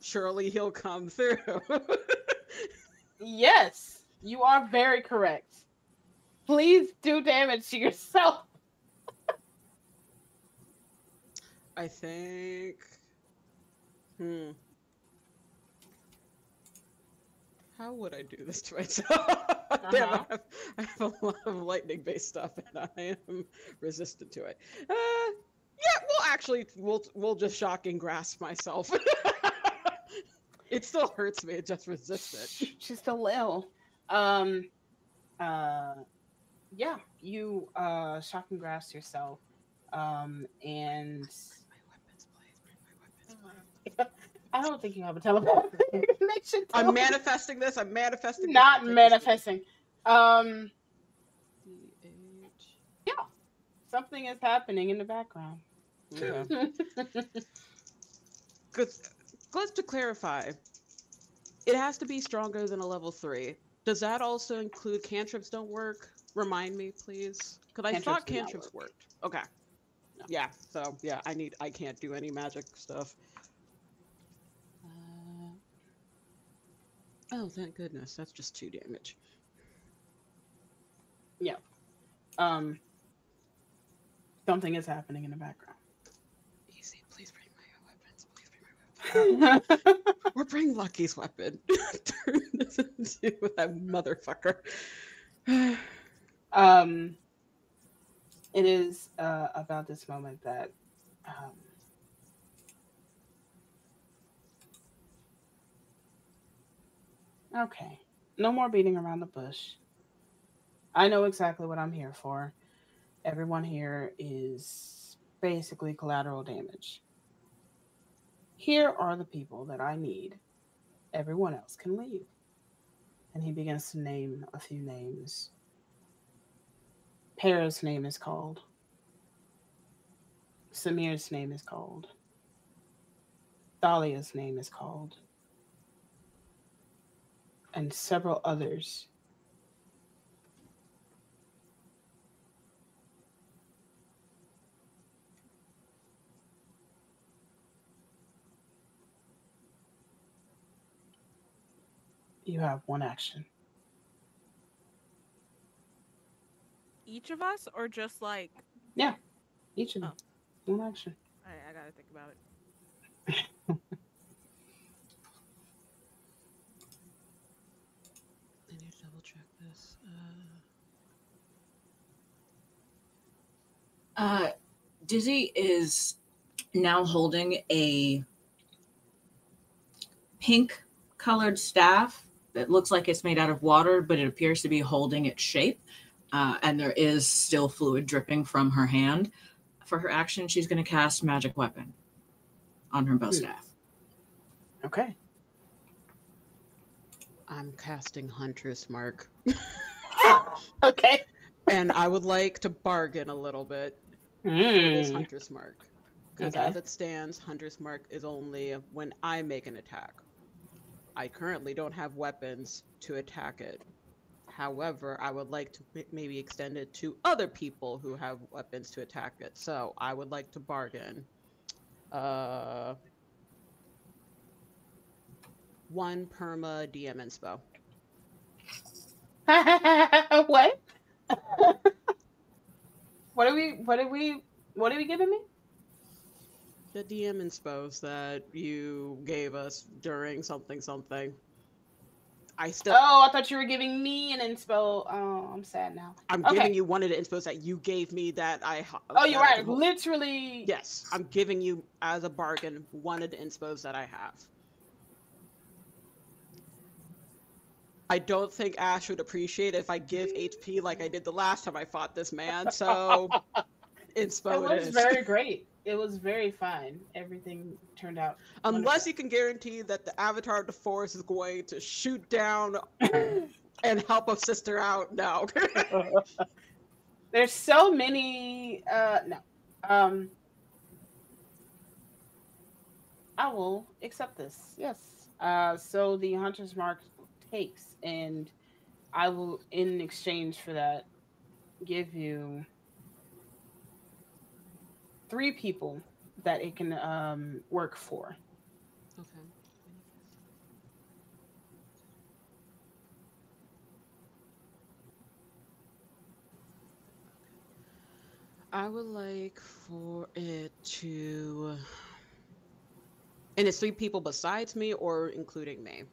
surely he'll come through. Yes, you are very correct. Please do damage to yourself. I think... Hmm. How would I do this to myself? Uh-huh. Damn, I have, I have a lot of lightning-based stuff and I am resistant to it. Uh... Yeah, well, actually, we'll we'll just shock and grasp myself. It still hurts me. It just resists it. Just a little. Um, uh, yeah, you uh, shock and grasp yourself. Um, and my weapons, please. My weapons, I don't think you have a telepathic connection. I'm manifesting this. I'm manifesting. Not manifesting. Um. Yeah. Something is happening in the background. Yeah. Just to clarify, it has to be stronger than a level three. Does that also include cantrips don't work? Remind me, please. Because I thought cantrips work. worked. Okay. No. Yeah. So yeah, I need. I can't do any magic stuff. Uh, oh, thank goodness. That's just two damage. Yeah. Um. Something is happening in the background. Easy, please bring my weapons. Please bring my weapons. Or bring Lucky's weapon. Turn this into that motherfucker. um, it is uh, about this moment that um, okay, no more beating around the bush. I know exactly what I'm here for. Everyone here is basically collateral damage. Here are the people that I need. Everyone else can leave. And he begins to name a few names. Para's name is called. Samir's name is called. Thalia's name is called. And several others. You have one action. Each of us, or just like? Yeah, each of them. Oh. One action. All right, I gotta think about it. Uh, Dizzy is now holding a pink colored staff that looks like it's made out of water, but it appears to be holding its shape. Uh, and there is still fluid dripping from her hand. For her action, she's going to cast Magic Weapon on her bow staff. Okay. I'm casting Huntress Mark. Okay. And I would like to bargain a little bit. Mm. It is Hunter's Mark. Because okay. as it stands, Hunter's Mark is only when I make an attack. I currently don't have weapons to attack it. However, I would like to maybe extend it to other people who have weapons to attack it. So I would like to bargain. Uh, one perma D M inspo. What? What are we? What are we? What are we giving me? The D M inspos that you gave us during something something. I still. Oh, I thought you were giving me an inspo. Oh, I'm sad now. I'm okay. giving you one of the inspos that you gave me that I. Oh, you're right. Literally. Yes, I'm giving you as a bargain one of the inspos that I have. I don't think Ash would appreciate it if I give H P like I did the last time I fought this man, so inspo it is. It was very great. It was very fun. Everything turned out wonderful. Unless you can guarantee that the Avatar of the Forest is going to shoot down and help a sister out. No. There's so many... Uh, no. Um, I will accept this. Yes. Uh, so the Hunter's Mark... takes, and I will, in exchange for that, give you three people that it can um, work for. Okay. I would like for it to, and it's three people besides me or including me.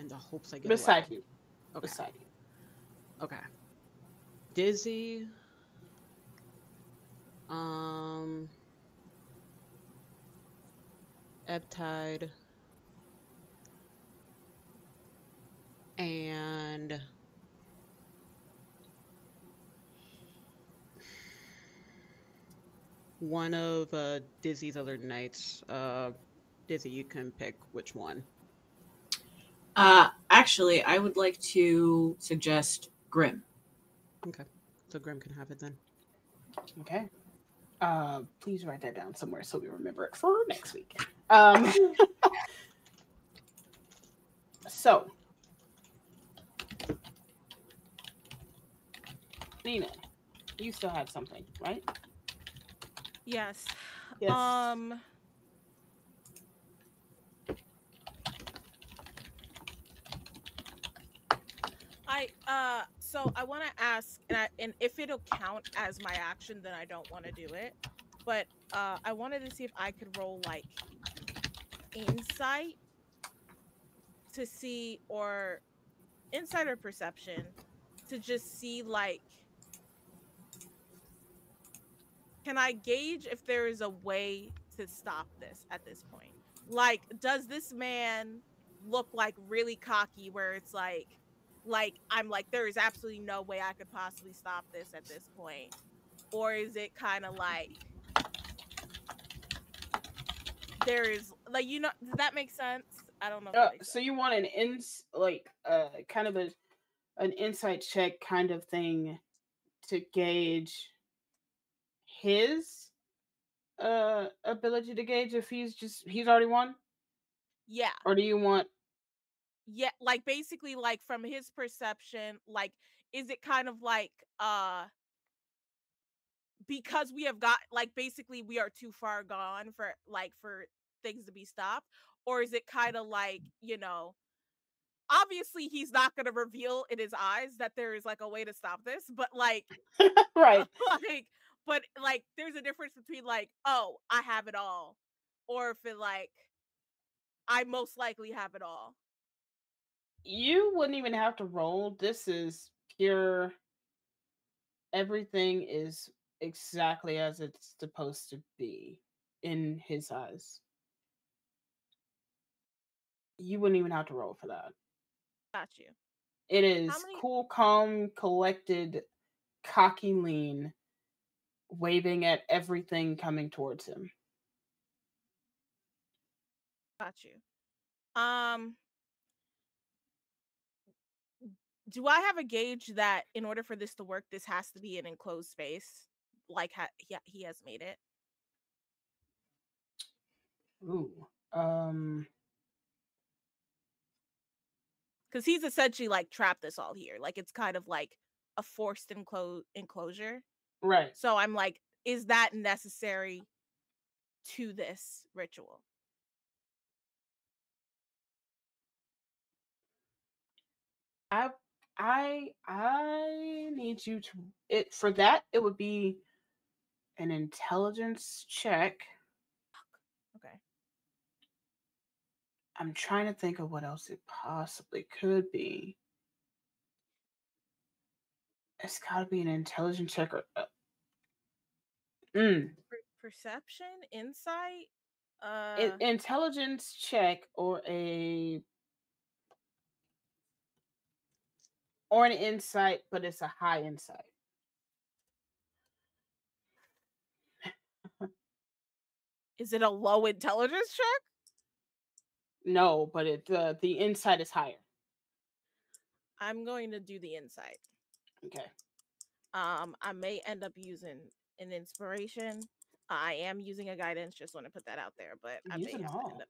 And the hopes I get beside away. you. Okay. Beside you. Okay. Dizzy. Um. Ebbtide. And. One of uh, Dizzy's other knights. Uh, Dizzy, you can pick which one. Uh, actually, I would like to suggest Grimm. Okay. So Grimm can have it then. Okay. Uh, please write that down somewhere so we remember it for next week. Um, so. Nina, you still have something, right? Yes. Yes. Um... I, uh, so I want to ask, and, I, and if it'll count as my action, then I don't want to do it. But uh, I wanted to see if I could roll, like, insight to see, or insight or perception, to just see, like, can I gauge if there is a way to stop this at this point? Like, does this man look, like, really cocky where it's, like, Like, I'm like, there is absolutely no way I could possibly stop this at this point? Or is it kind of like, there is, like, you know, does that make sense? I don't know. Uh, so you want an ins, like, uh, kind of a, an insight check kind of thing to gauge his uh, ability to gauge if he's just, he's already won? Yeah. Or do you want? Yeah, like basically, like from his perception, like, is it kind of like, uh, because we have got, like, basically we are too far gone for, like, for things to be stopped? Or is it kind of like, you know, obviously he's not going to reveal in his eyes that there is, like, a way to stop this, but, like, right, like, but, like, there's a difference between, like, oh, I have it all, or if it, like, I most likely have it all. You wouldn't even have to roll. This is pure. Everything is exactly as it's supposed to be in his eyes. You wouldn't even have to roll for that. Got you. It is many... cool, calm, collected, cocky lean, waving at everything coming towards him. Got you. Um, do I have a gauge that in order for this to work, this has to be an enclosed space? Like ha- he, he has made it? Ooh. Um... Because he's essentially, like, trapped us all here. Like, it's kind of, like, a forced enclo- enclosure. Right. So I'm like, is that necessary to this ritual? I, I, I need you to... It for that, it would be an intelligence check. Okay. I'm trying to think of what else it possibly could be. It's got to be an intelligence check or uh, mm. perception, insight, uh, it, intelligence check, or a or an insight, but it's a high insight. Is it a low intelligence check? No, but it uh, the insight is higher. I'm going to do the insight. Okay. Um, I may end up using an inspiration. I am using a guidance. Just want to put that out there, but I may have to end up.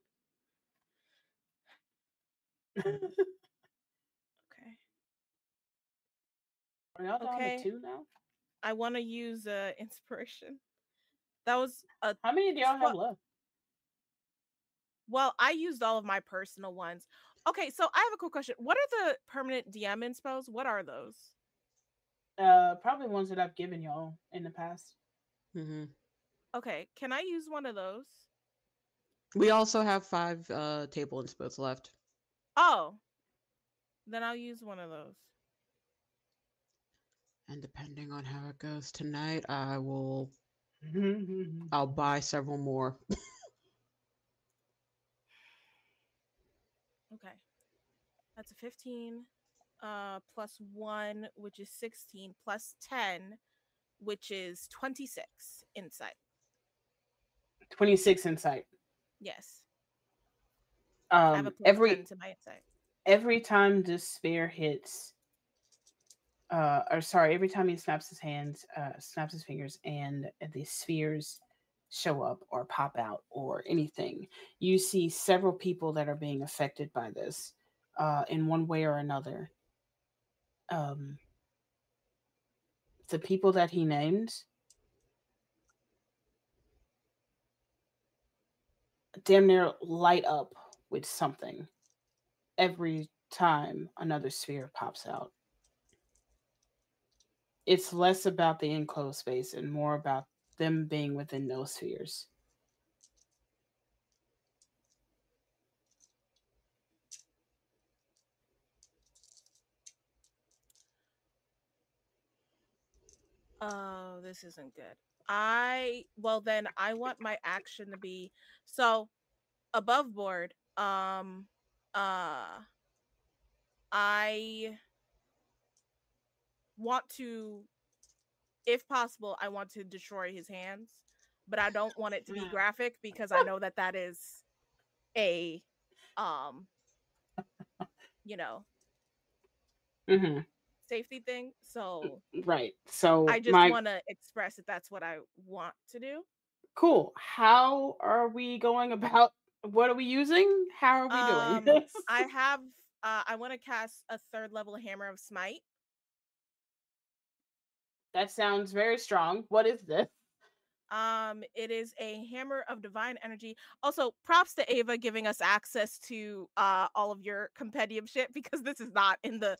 Okay. Are y'all down to two now? I want to use uh, inspiration. That was a. How many do y'all have left? Well, I used all of my personal ones. Okay, so I have a cool question. What are the permanent D M inspos? What are those? Uh, probably ones that I've given y'all in the past. Mm-hmm. Okay, can I use one of those? We also have five uh, table inspos left. Oh, then I'll use one of those. And depending on how it goes tonight, I will... I'll buy several more. Okay, that's a fifteen uh, plus one, which is sixteen, plus ten, which is twenty-six insight. twenty-six insight. Yes. Um, I have a plus every, ten to my insight. Every time this spear hits, uh, or sorry, every time he snaps his hands, uh, snaps his fingers, and the spheres show up or pop out or anything, you see several people that are being affected by this uh in one way or another. Um the people that he named damn near light up with something every time another sphere pops out. It's less about the enclosed space and more about them being within those spheres. Oh, this isn't good. I, well then I want my action to be, so above board, um, uh, I want to, if possible, I want to destroy his hands, but I don't want it to be graphic because I know that that is a, um, you know, mm-hmm. safety thing. So right. So I just my... want to express that that's what I want to do. Cool. How are we going about? What are we using? How are we um, doing this? I have. Uh, I want to cast a third level Hammer of Smite. That sounds very strong. What is this? Um, it is a hammer of divine energy. Also, props to Ava giving us access to uh all of your compendium shit, because this is not in the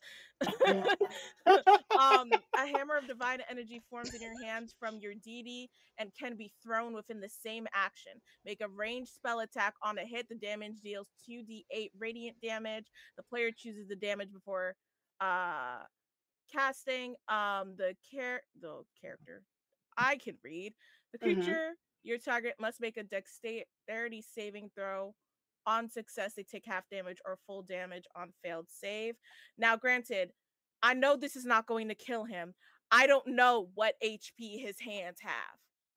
um a hammer of divine energy forms in your hands from your deity and can be thrown within the same action. Make a ranged spell attack on a hit. The damage deals two d eight radiant damage. The player chooses the damage before uh casting. um the care the character I can read. The creature, mm-hmm. your target, must make a dexterity saving throw. On success, they take half damage or full damage on failed save. Now, granted, I know this is not going to kill him. I don't know what H P his hands have.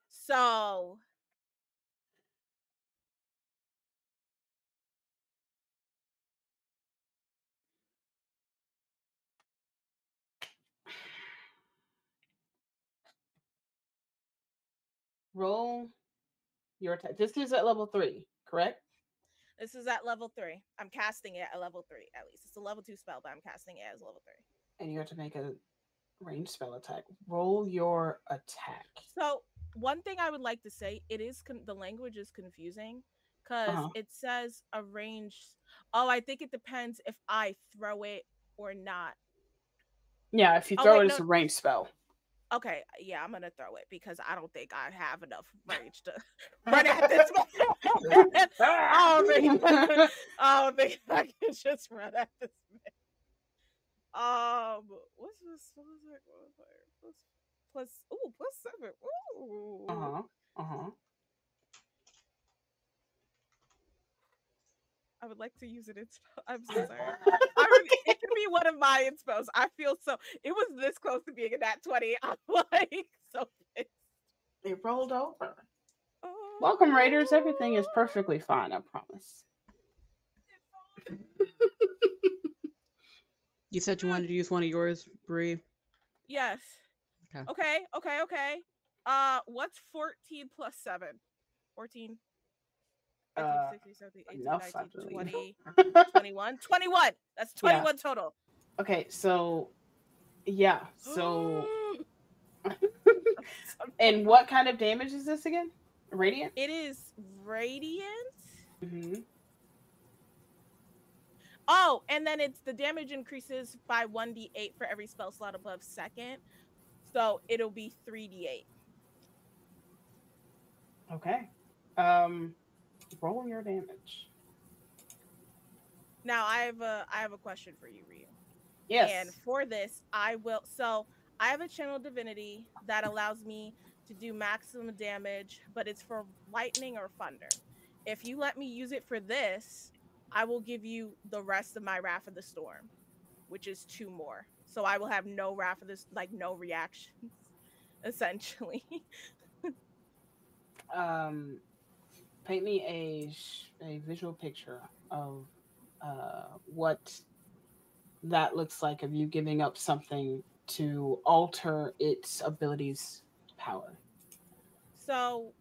So... roll your attack. This is at level three, correct? This is at level three. I'm casting it at level three, at least. It's a level two spell, but I'm casting it as level three. And you have to make a ranged spell attack. Roll your attack. So one thing I would like to say, it is con- the language is confusing because uh-huh. it says a ranged. Oh, I think it depends if I throw it or not. Yeah, if you throw oh, wait, it, it's no- a ranged spell. Okay, yeah, I'm gonna throw it because I don't think I have enough rage to run at this man. I, I, I don't think I can just run at this man. Um, what's this? What was that? What was that? Plus, plus, ooh, plus seven. Ooh. Uh huh. Uh huh. I would like to use it. It's, I'm so sorry. I would, it could be one of my inspos. I feel so. It was this close to being a nat twenty. I'm like so pissed. It rolled over. Oh. Welcome, Raiders. Everything is perfectly fine. I promise. You said you wanted to use one of yours, Brie. Yes. Okay. Okay. Okay. Okay. Uh, what's fourteen plus seven? Fourteen. Uh, sixty, seventy, eighty, ninety, twenty, twenty-one, twenty-one. That's twenty-one yeah. total. Okay, so yeah, so and what kind of damage is this again? Radiant? It is radiant. Mm-hmm. Oh, and then it's the damage increases by one d eight for every spell slot above second. So it'll be three d eight. Okay. Um Roll your damage. Now I have a I have a question for you, Ryu. Yes. And for this, I will. So I have a channel divinity that allows me to do maximum damage, but it's for lightning or thunder. If you let me use it for this, I will give you the rest of my Wrath of the Storm, which is two more. So I will have no Wrath of this, like no reactions, essentially. um. Paint me a a visual picture of uh, what that looks like of you giving up something to alter its abilities' power. So,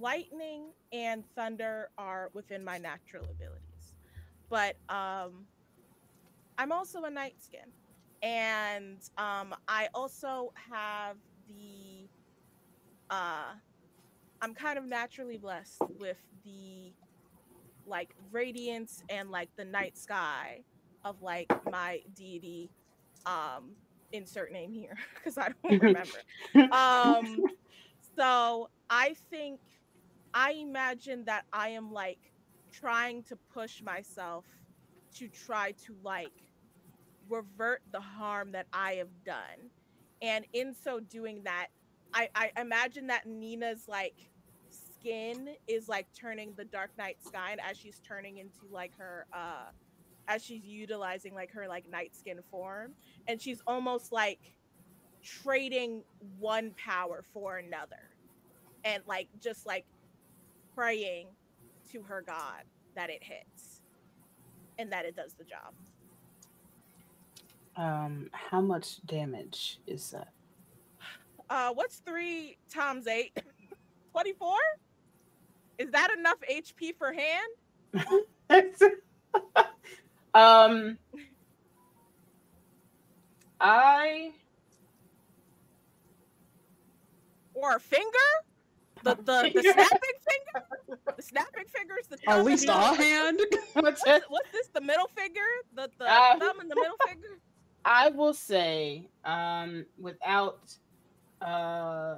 lightning and thunder are within my natural abilities, but um, I'm also a night skin, and um, I also have the. Uh, I'm kind of naturally blessed with the like radiance and like the night sky of like my deity. Um, insert name here because I don't remember. um, so I think I imagine that I am like trying to push myself to try to like revert the harm that I have done, and in so doing that, I, I imagine that Nina's like. Skin is like turning the dark night sky, and as she's turning into like her uh as she's utilizing like her like night skin form, and she's almost like trading one power for another and like just like praying to her god that it hits and that it does the job. Um how much damage is that? Uh what's three times eight? twenty-four? Is that enough H P for hand? um, I or a finger? The the, the snapping finger? The snapping finger is the thumb. At least the hand. What's, what's this? The middle finger? The the uh, thumb and the middle finger? I will say, um, without uh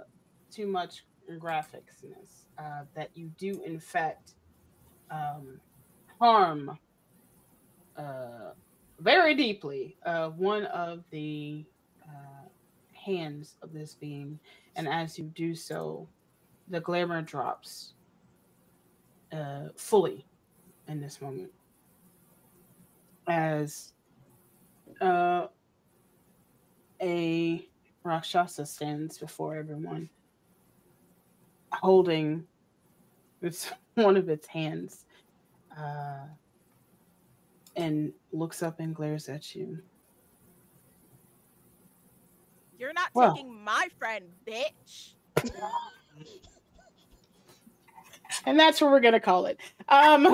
too much graphicsness, uh, that you do in fact um, harm uh, very deeply uh, one of the uh, hands of this being, and as you do so, the glamour drops uh, fully in this moment. As uh, a Rakshasa stands before everyone, holding its, one of its hands, uh, and looks up and glares at you. You're not well. taking my friend, bitch. And that's what we're going to call it. Um,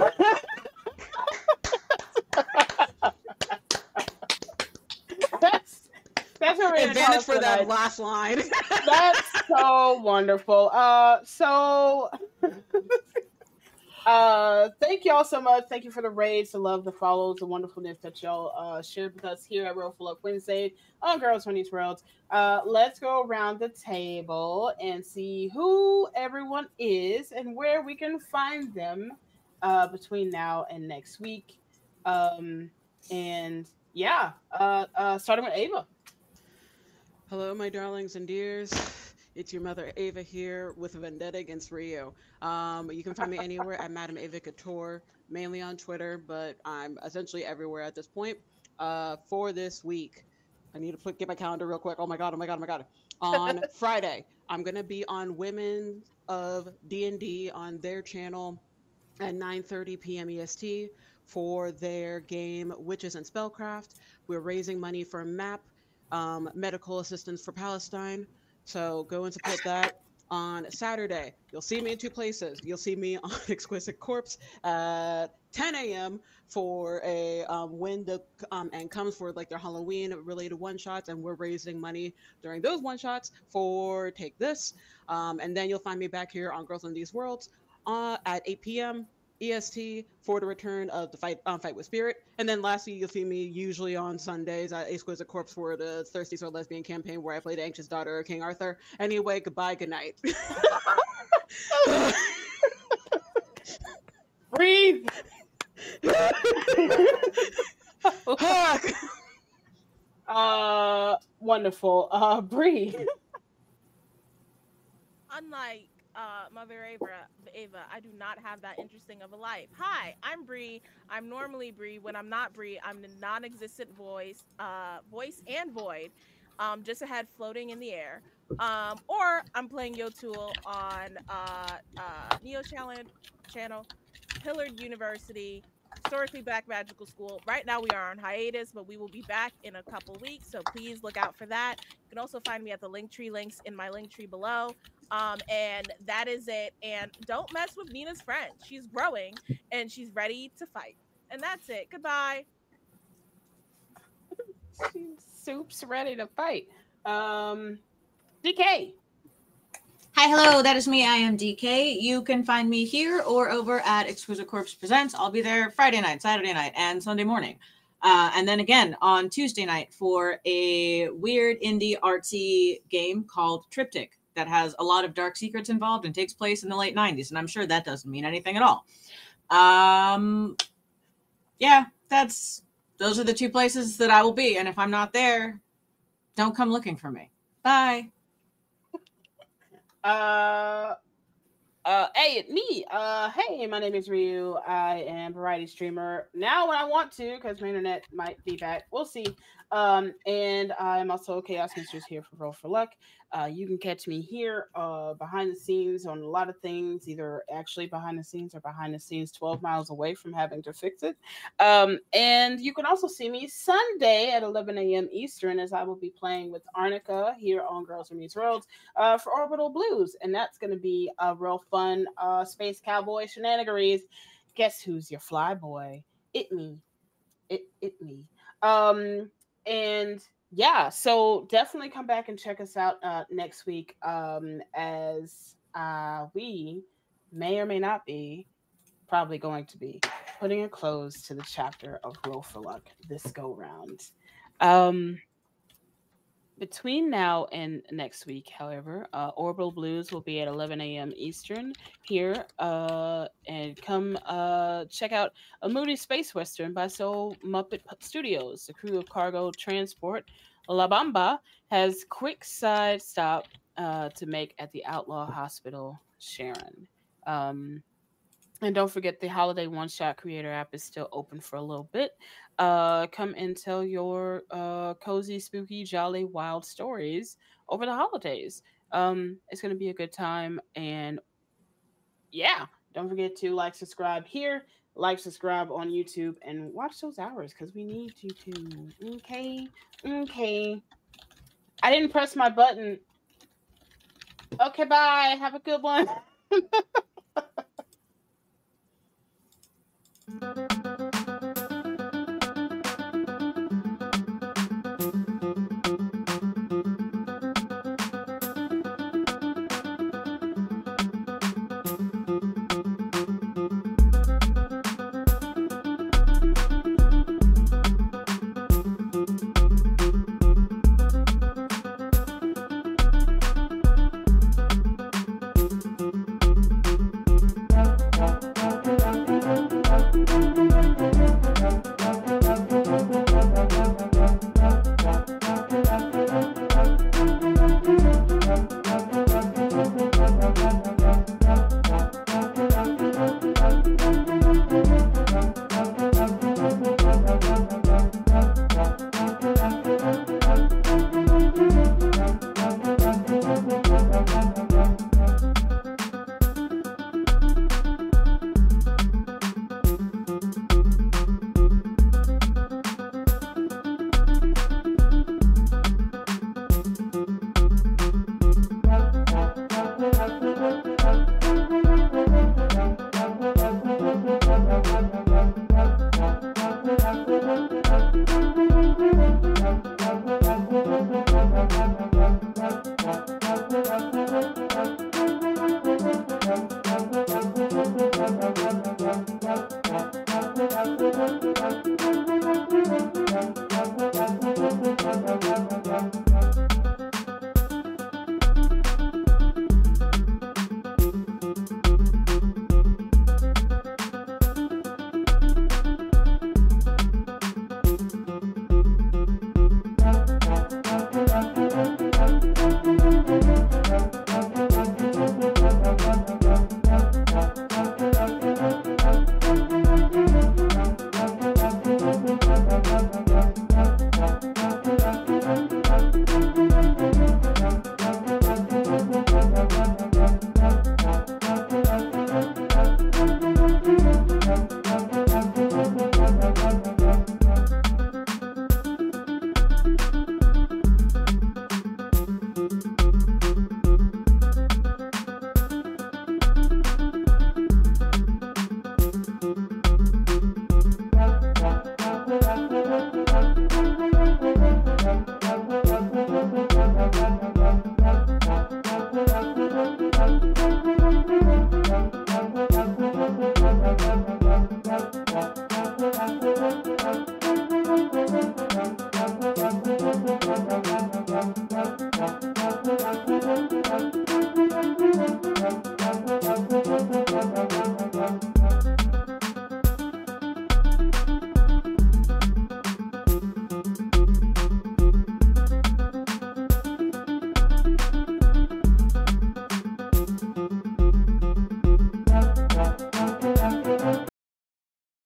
that's that's what we're going to call it for tonight. That last line. That's so wonderful. Uh, so uh, thank y'all so much. Thank you for the raids, the love, the follows, the wonderfulness that y'all uh, shared with us here at Roll for Luck Wednesday on Girls Run These Worlds. Uh, let's go around the table and see who everyone is and where we can find them uh, between now and next week. Um, and yeah, uh, uh, starting with Ava. Hello, my darlings and dears. It's your mother, Ava, here with a vendetta against Ryu. Um, you can find me anywhere at Madam Ava Couture, mainly on Twitter, but I'm essentially everywhere at this point. Uh, for this week, I need to put, get my calendar real quick. Oh my God, oh my God, oh my God. On Friday, I'm going to be on Women of D and D on their channel at nine thirty p m E S T for their game Witches and Spellcraft. We're raising money for a map, um, medical assistance for Palestine. So go and support that. On Saturday, you'll see me in two places. You'll see me on Exquisite Corpse at ten a m for a um, when the um, and comes for like their Halloween related one shots, and we're raising money during those one shots for Take This. Um, and then you'll find me back here on Girls in These Worlds uh, at eight p m E S T for the return of the fight um, Fight with Spirit. And then lastly, you'll see me usually on Sundays at Ace Quiz of Corpse for the Thirsty Sort lesbian campaign where I play the anxious daughter of King Arthur. Anyway, goodbye, good night. Breathe. uh, wonderful. Uh, Brie. Unlike Uh, Mother Ava, Ava, I do not have that interesting of a life. Hi, I'm Brie. I'm normally Brie. When I'm not Brie, I'm the non-existent voice, uh, voice and void, um, just ahead floating in the air. Um, or I'm playing Yo Tool on uh, uh, Neo Channel, Hillard University, Historically Black Magical School. Right now we are on hiatus, but we will be back in a couple weeks, so please look out for that. You can also find me at the Linktree links in my Linktree below. Um, and that is it. And don't mess with Nina's friend. She's growing and she's ready to fight. And that's it. Goodbye. Soup's ready to fight. Um, D K. Hi, hello. That is me. I am D K. You can find me here or over at Exquisite Corpse Presents. I'll be there Friday night, Saturday night, and Sunday morning. Uh, and then again on Tuesday night for a weird indie artsy game called Triptych. That has a lot of dark secrets involved and takes place in the late nineties. And I'm sure that doesn't mean anything at all. Um, yeah, that's, those are the two places that I will be. And if I'm not there, don't come looking for me. Bye. Uh, uh, hey, it's me. Uh, hey, my name is Ryu. I am a variety streamer now when I want to, because my internet might be back. We'll see. Um, and I'm also Chaos Mistress here for Roll for Luck. Uh, you can catch me here uh, behind the scenes on a lot of things, either actually behind the scenes or behind the scenes twelve miles away from having to fix it. Um, and you can also see me Sunday at eleven a m Eastern, as I will be playing with Arnica here on Girls From These Worlds uh, for Orbital Blues. And that's going to be a real fun uh, space cowboy shenanigans. Guess who's your fly boy? It me. It, it me. Um... And yeah, so definitely come back and check us out uh, next week um, as uh, we may or may not be, probably going to be, putting a close to the chapter of Roll for Luck this go round. Um, between now and next week, however, uh, Orbital Blues will be at eleven a m Eastern here. Uh, and come uh, check out a moody space western by Soul Muppet Studios. The crew of Cargo Transport La Bamba has quick side stop uh, to make at the Outlaw Hospital, Sharon. Um, and don't forget the Holiday One-Shot Creator app is still open for a little bit. Uh, come and tell your uh, cozy, spooky, jolly, wild stories over the holidays. Um, it's going to be a good time. And yeah, don't forget to like, subscribe here, like, subscribe on YouTube, and watch those hours because we need you to. Okay. Okay. I didn't press my button. Okay, bye. Have a good one.